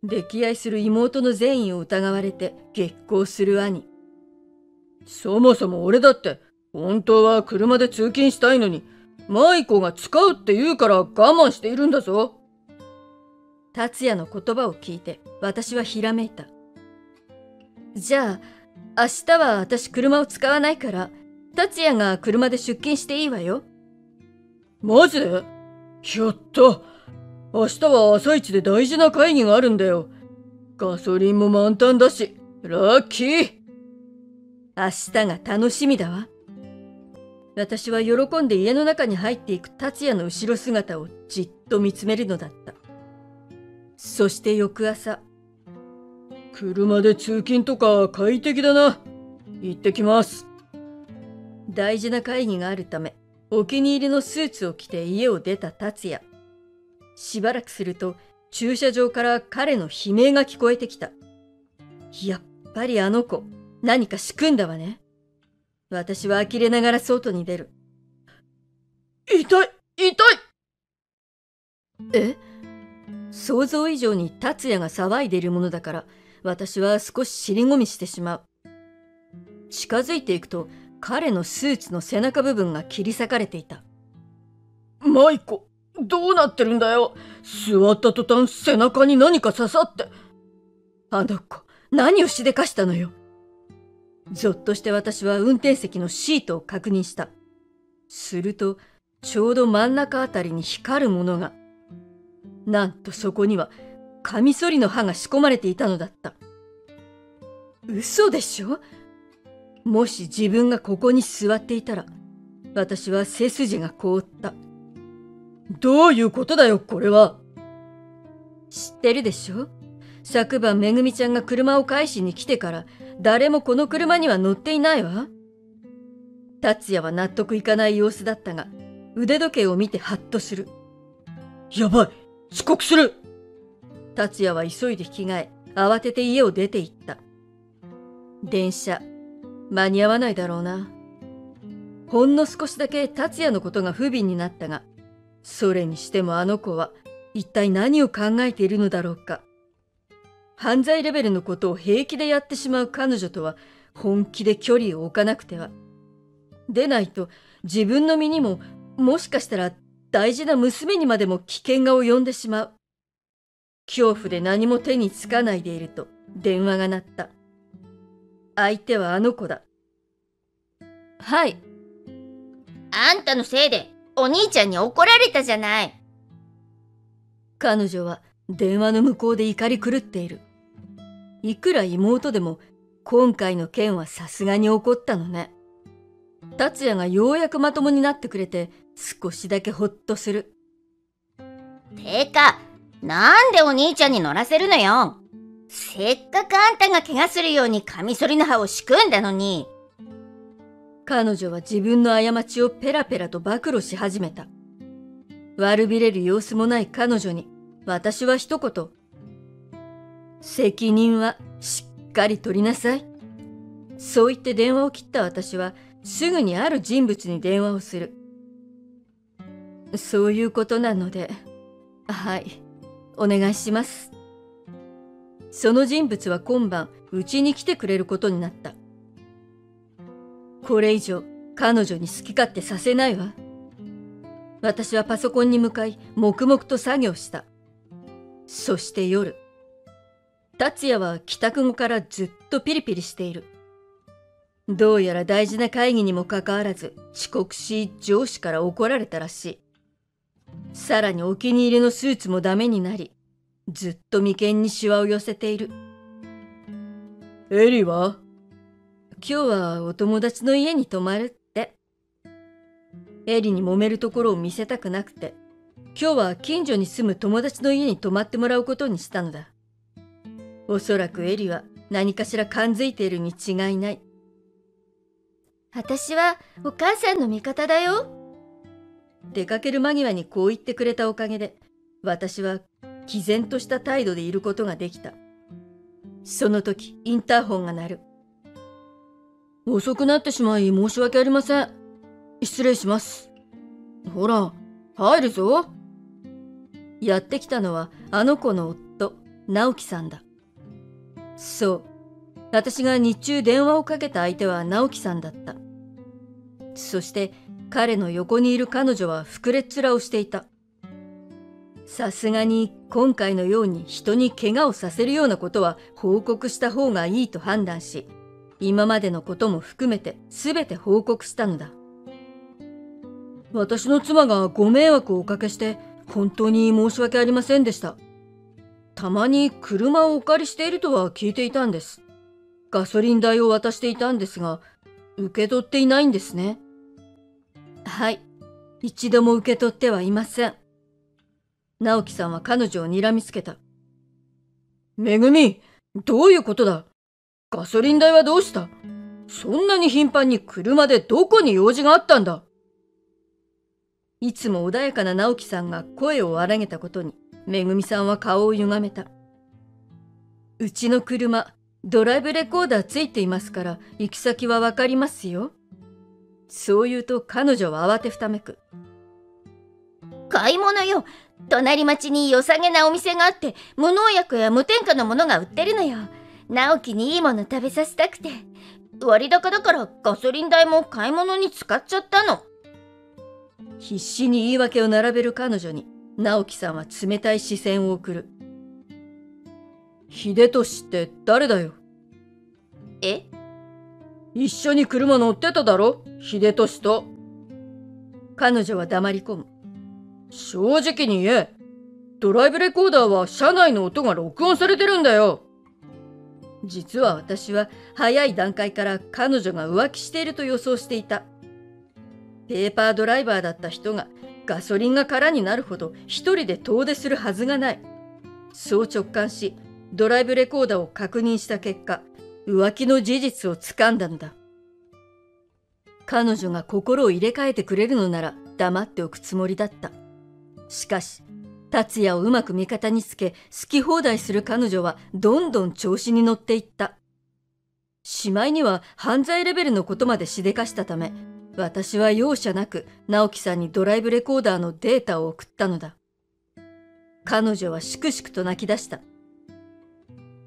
溺愛する妹の善意を疑われて激高する兄。そもそも俺だって本当は車で通勤したいのに、舞子が使うって言うから我慢しているんだぞ。達也の言葉を聞いて私はひらめいた。じゃあ明日は私車を使わないから達也が車で出勤していいわよ。マジで？やった。明日は朝一で大事な会議があるんだよ。ガソリンも満タンだしラッキー。明日が楽しみだわ。私は喜んで家の中に入っていく達也の後ろ姿をじっと見つめるのだった。そして翌朝。車で通勤とか快適だな。行ってきます。大事な会議があるためお気に入りのスーツを着て家を出た達也。しばらくすると駐車場から彼の悲鳴が聞こえてきた。やっぱりあの子何か仕組んだわね。私は呆れながら外に出る。痛い痛い。え？想像以上に達也が騒いでいるものだから私は少し尻込みしてしまう。近づいていくと彼のスーツの背中部分が切り裂かれていた。舞子どうなってるんだよ。座った途端背中に何か刺さって。あの子何をしでかしたのよ。ぞっとして私は運転席のシートを確認した。するとちょうど真ん中あたりに光るものが。なんとそこにはカミソリの刃が仕込まれていたのだった。嘘でしょ。もし自分がここに座っていたら、私は背筋が凍った。どういうことだよ、これは。知ってるでしょ。昨晩めぐみちゃんが車を返しに来てから、誰もこの車には乗っていないわ。達也は納得いかない様子だったが、腕時計を見てハッとする。やばい、遅刻する。達也は急いで引き替え、慌てて家を出て行った。電車、間に合わないだろうな。ほんの少しだけ達也のことが不憫になったが、それにしてもあの子は一体何を考えているのだろうか。犯罪レベルのことを平気でやってしまう彼女とは本気で距離を置かなくては。でないと自分の身にも、もしかしたら大事な娘にまでも危険が及んでしまう。恐怖で何も手につかないでいると電話が鳴った。相手はあの子だ。はい。あんたのせいでお兄ちゃんに怒られたじゃない。彼女は電話の向こうで怒り狂っている。いくら妹でも今回の件はさすがに怒ったのね。達也がようやくまともになってくれて少しだけほっとする。てか、なんでお兄ちゃんに乗らせるのよ。せっかくあんたが怪我するようにカミソリの刃を仕組んだのに。彼女は自分の過ちをペラペラと暴露し始めた。悪びれる様子もない彼女に私は一言。責任はしっかり取りなさい。そう言って電話を切った私はすぐにある人物に電話をする。そういうことなので、はい、お願いします。その人物は今晩うちに来てくれることになった。これ以上彼女に好き勝手させないわ。私はパソコンに向かい黙々と作業した。そして夜、達也は帰宅後からずっとピリピリしている。どうやら大事な会議にもかかわらず遅刻し上司から怒られたらしい。さらにお気に入りのスーツもダメになり、ずっと眉間にシワを寄せている。エリは？今日はお友達の家に泊まるって。エリに揉めるところを見せたくなくて。今日は近所に住む友達の家に泊まってもらうことにしたのだ。おそらくエリは何かしら感づいているに違いない。私はお母さんの味方だよ。出かける間際にこう言ってくれたおかげで、私は毅然とした態度でいることができた。その時インターホンが鳴る。遅くなってしまい申し訳ありません。失礼します。ほら、入るぞ。やってきたのはあの子の夫、直樹さんだ。そう、私が日中電話をかけた相手は直樹さんだった。そして彼の横にいる彼女は膨れっ面をしていた。さすがに今回のように人に怪我をさせるようなことは報告した方がいいと判断し、今までのことも含めて全て報告したのだ。私の妻がご迷惑をおかけして本当に申し訳ありませんでした。たまに車をお借りしているとは聞いていたんです。ガソリン代を渡していたんですが、受け取っていないんですね。はい、一度も受け取ってはいません。直樹さんは彼女を睨みつけた。めぐみ、どういうことだ？ガソリン代はどうした？そんなに頻繁に車でどこに用事があったんだ？いつも穏やかな直樹さんが声を荒げたことに、めぐみさんは顔を歪めた。うちの車、ドライブレコーダーついていますから、行き先はわかりますよ。そう言うと彼女は慌てふためく。買い物よ。隣町に良さげなお店があって、無農薬や無添加のものが売ってるのよ。直樹にいいもの食べさせたくて。割高だからガソリン代も買い物に使っちゃったの。必死に言い訳を並べる彼女に、直樹さんは冷たい視線を送る。秀俊って誰だよ？え？一緒に車乗ってただろ、秀俊と。彼女は黙り込む。正直に言え。ドライブレコーダーは車内の音が録音されてるんだよ。実は私は早い段階から彼女が浮気していると予想していた。ペーパードライバーだった人がガソリンが空になるほど一人で遠出するはずがない。そう直感し、ドライブレコーダーを確認した結果、浮気の事実をつかんだのだ。彼女が心を入れ替えてくれるのなら黙っておくつもりだった。しかし、達也をうまく味方につけ、好き放題する彼女はどんどん調子に乗っていった。しまいには犯罪レベルのことまでしでかしたため、私は容赦なく直樹さんにドライブレコーダーのデータを送ったのだ。彼女はしくしくと泣き出した。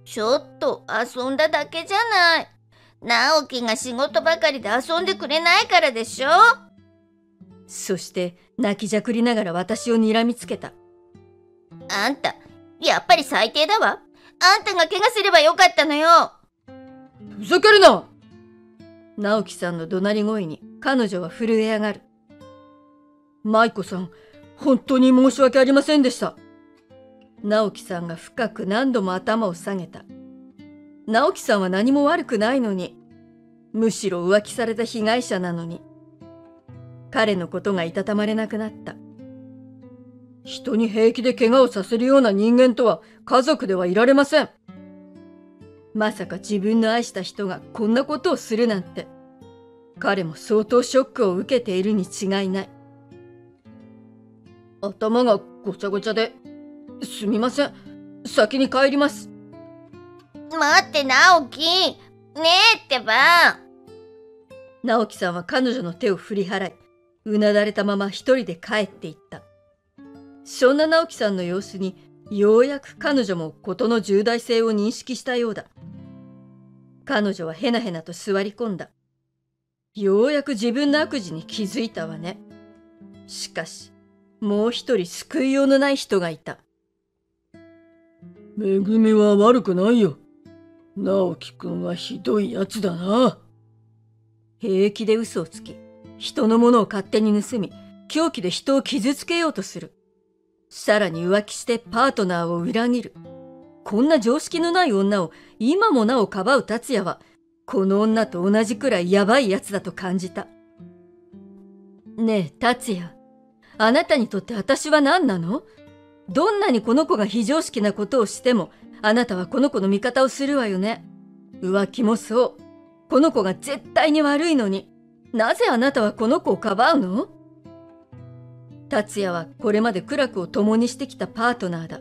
ちょっと遊んだだけじゃない。直樹が仕事ばかりで遊んでくれないからでしょ。そして泣きじゃくりながら私を睨みつけた。あんた、やっぱり最低だわ。あんたが怪我すればよかったのよ。ふざけるな！直樹さんの怒鳴り声に彼女は震え上がる。舞子さん、本当に申し訳ありませんでした。直樹さんが深く何度も頭を下げた。直樹さんは何も悪くないのに、むしろ浮気された被害者なのに。彼のことがいたたまれなくなった。人に平気で怪我をさせるような人間とは家族ではいられません。まさか自分の愛した人がこんなことをするなんて、彼も相当ショックを受けているに違いない。頭がごちゃごちゃで、すみません。先に帰ります。待って、直樹。ねえってば。直樹さんは彼女の手を振り払い、うなだれたまま一人で帰っていった。そんな直樹さんの様子に、ようやく彼女も事の重大性を認識したようだ。彼女はへなへなと座り込んだ。ようやく自分の悪事に気づいたわね。しかし、もう一人救いようのない人がいた。めぐみは悪くないよ。直樹くんはひどいやつだな。平気で嘘をつき、人のものを勝手に盗み、狂気で人を傷つけようとする。さらに浮気してパートナーを裏切る。こんな常識のない女を今もなおかばう達也は、この女と同じくらいやばいやつだと感じた。ねえ、達也。あなたにとって私は何なの？どんなにこの子が非常識なことをしても、あなたはこの子の味方をするわよね。浮気もそう。この子が絶対に悪いのに、なぜあなたはこの子をかばうの？達也はこれまで苦楽を共にしてきたパートナーだ。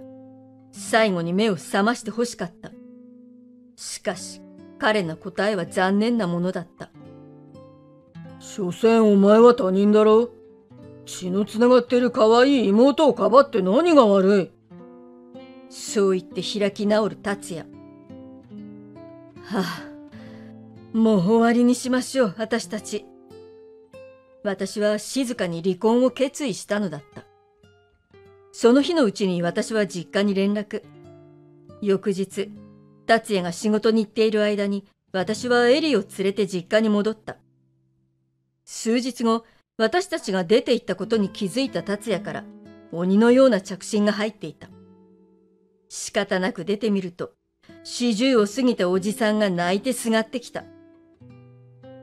最後に目を覚ましてほしかった。しかし、彼の答えは残念なものだった。所詮お前は他人だろ。血のつながっている可愛い妹をかばって何が悪い。そう言って開き直る達也。はあ、もう終わりにしましょう、私たち。私は静かに離婚を決意したのだった。その日のうちに私は実家に連絡。翌日、達也が仕事に行っている間に、私はエリを連れて実家に戻った。数日後、私たちが出て行ったことに気づいた達也から、鬼のような着信が入っていた。仕方なく出てみると、四十を過ぎたおじさんが泣いてすがってきた。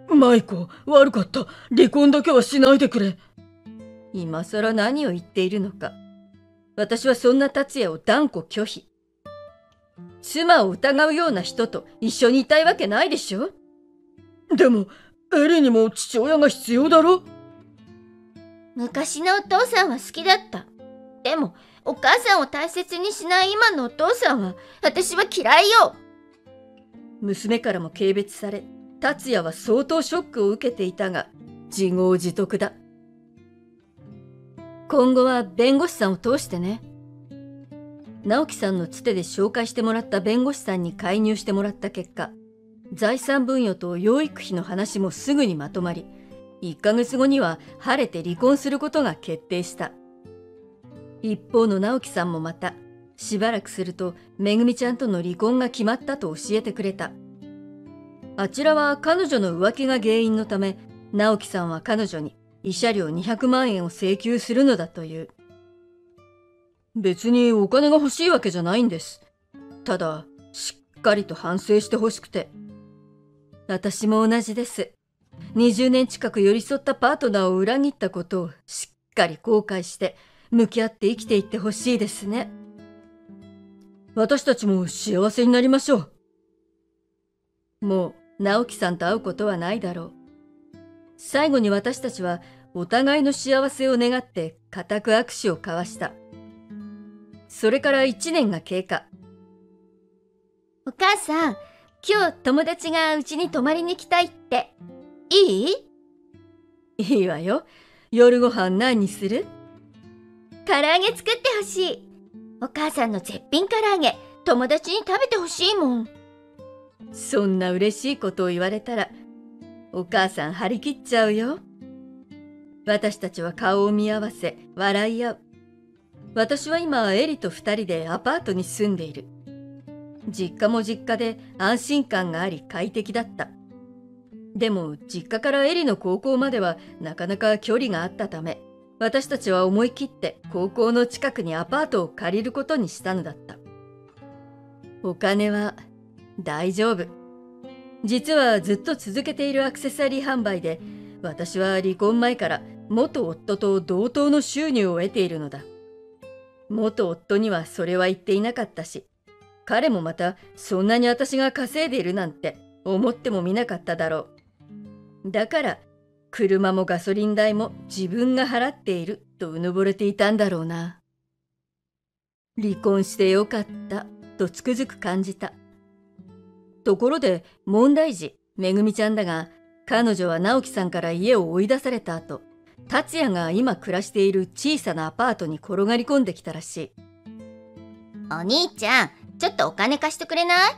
舞子、悪かった。離婚だけはしないでくれ。今さら何を言っているのか。私はそんな達也を断固拒否。妻を疑うような人と一緒にいたいわけないでしょ。でも、エリにも父親が必要だろ。昔のお父さんは好きだった。でも、お母さんを大切にしない今のお父さんは、私は嫌いよ。娘からも軽蔑され、達也は相当ショックを受けていたが、自業自得だ。今後は弁護士さんを通してね。直樹さんのつてで紹介してもらった弁護士さんに介入してもらった結果、財産分与と養育費の話もすぐにまとまり、いっかげつごには晴れて離婚することが決定した。一方の直樹さんもまた、しばらくするとめぐみちゃんとの離婚が決まったと教えてくれた。あちらは彼女の浮気が原因のため、直樹さんは彼女に慰謝料にひゃくまんえんを請求するのだという。別にお金が欲しいわけじゃないんです。ただ、しっかりと反省してほしくて。私も同じです。にじゅうねん近く寄り添ったパートナーを裏切ったことをしっかり後悔して、向き合って生きていってほしいですね。私たちも幸せになりましょう。もう、直樹さんと会うことはないだろう。最後に私たちはお互いの幸せを願って固く握手を交わした。それからいちねんが経過。お母さん、今日友達がうちに泊まりに来たいって。いい？いいわよ。夜ご飯何にする？唐揚げ作ってほしい。お母さんの絶品唐揚げ、友達に食べてほしいもん。そんな嬉しいことを言われたら、お母さん張り切っちゃうよ。私たちは顔を見合わせ、笑い合う。私は今、エリと二人でアパートに住んでいる。実家も実家で安心感があり快適だった。でも、実家からエリの高校まではなかなか距離があったため、私たちは思い切って高校の近くにアパートを借りることにしたのだった。お金は大丈夫。実はずっと続けているアクセサリー販売で、私は離婚前から元夫と同等の収入を得ているのだ。元夫にはそれは言っていなかったし、彼もまたそんなに私が稼いでいるなんて思ってもみなかっただろう。だから、車もガソリン代も自分が払っているとうぬぼれていたんだろうな。離婚してよかったとつくづく感じた。ところで、問題児、めぐみちゃんだが、彼女は直樹さんから家を追い出された後、達也が今暮らしている小さなアパートに転がり込んできたらしい。お兄ちゃん、ちょっとお金貸してくれない？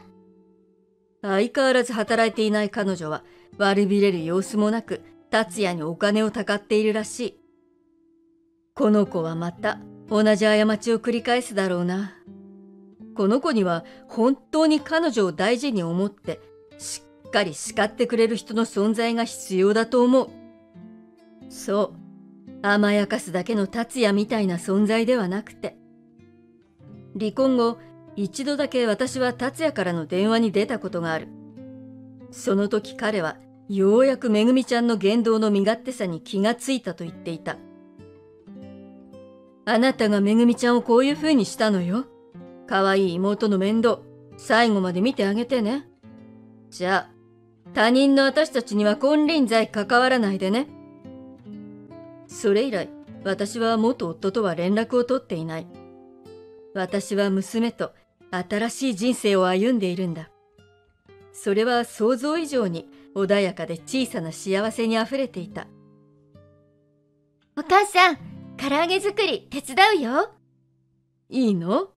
相変わらず働いていない彼女は、悪びれる様子もなく、達也にお金をたかっているらしい。この子はまた、同じ過ちを繰り返すだろうな。この子には本当に彼女を大事に思ってしっかり叱ってくれる人の存在が必要だと思う。そう、甘やかすだけの達也みたいな存在ではなくて。離婚後、一度だけ私は達也からの電話に出たことがある。その時彼はようやくめぐみちゃんの言動の身勝手さに気がついたと言っていた。あなたがめぐみちゃんをこういう風にしたのよ。可愛い妹の面倒、最後まで見てあげてね。じゃあ、他人の私たちには金輪際関わらないでね。それ以来、私は元夫とは連絡を取っていない。私は娘と新しい人生を歩んでいるんだ。それは想像以上に穏やかで小さな幸せにあふれていた。お母さん、唐揚げ作り手伝うよ。いいの？うん。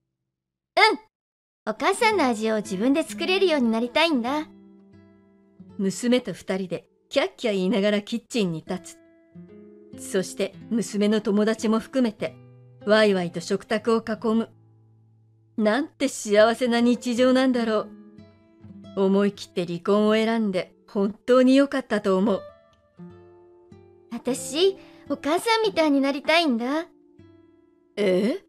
お母さんの味を自分で作れるようになりたいんだ。娘と二人でキャッキャ言いながらキッチンに立つ。そして娘の友達も含めてワイワイと食卓を囲む。なんて幸せな日常なんだろう。思い切って離婚を選んで本当に良かったと思う。私、お母さんみたいになりたいんだ。え？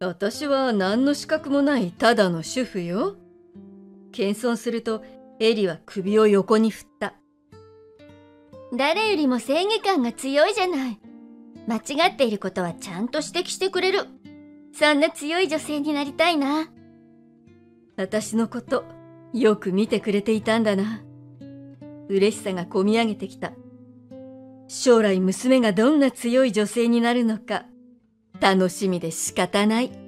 私は何の資格もないただの主婦よ。謙遜するとエリは首を横に振った。誰よりも正義感が強いじゃない。間違っていることはちゃんと指摘してくれる。そんな強い女性になりたいな。私のこと、よく見てくれていたんだな。嬉しさがこみ上げてきた。将来娘がどんな強い女性になるのか、楽しみで仕方ない。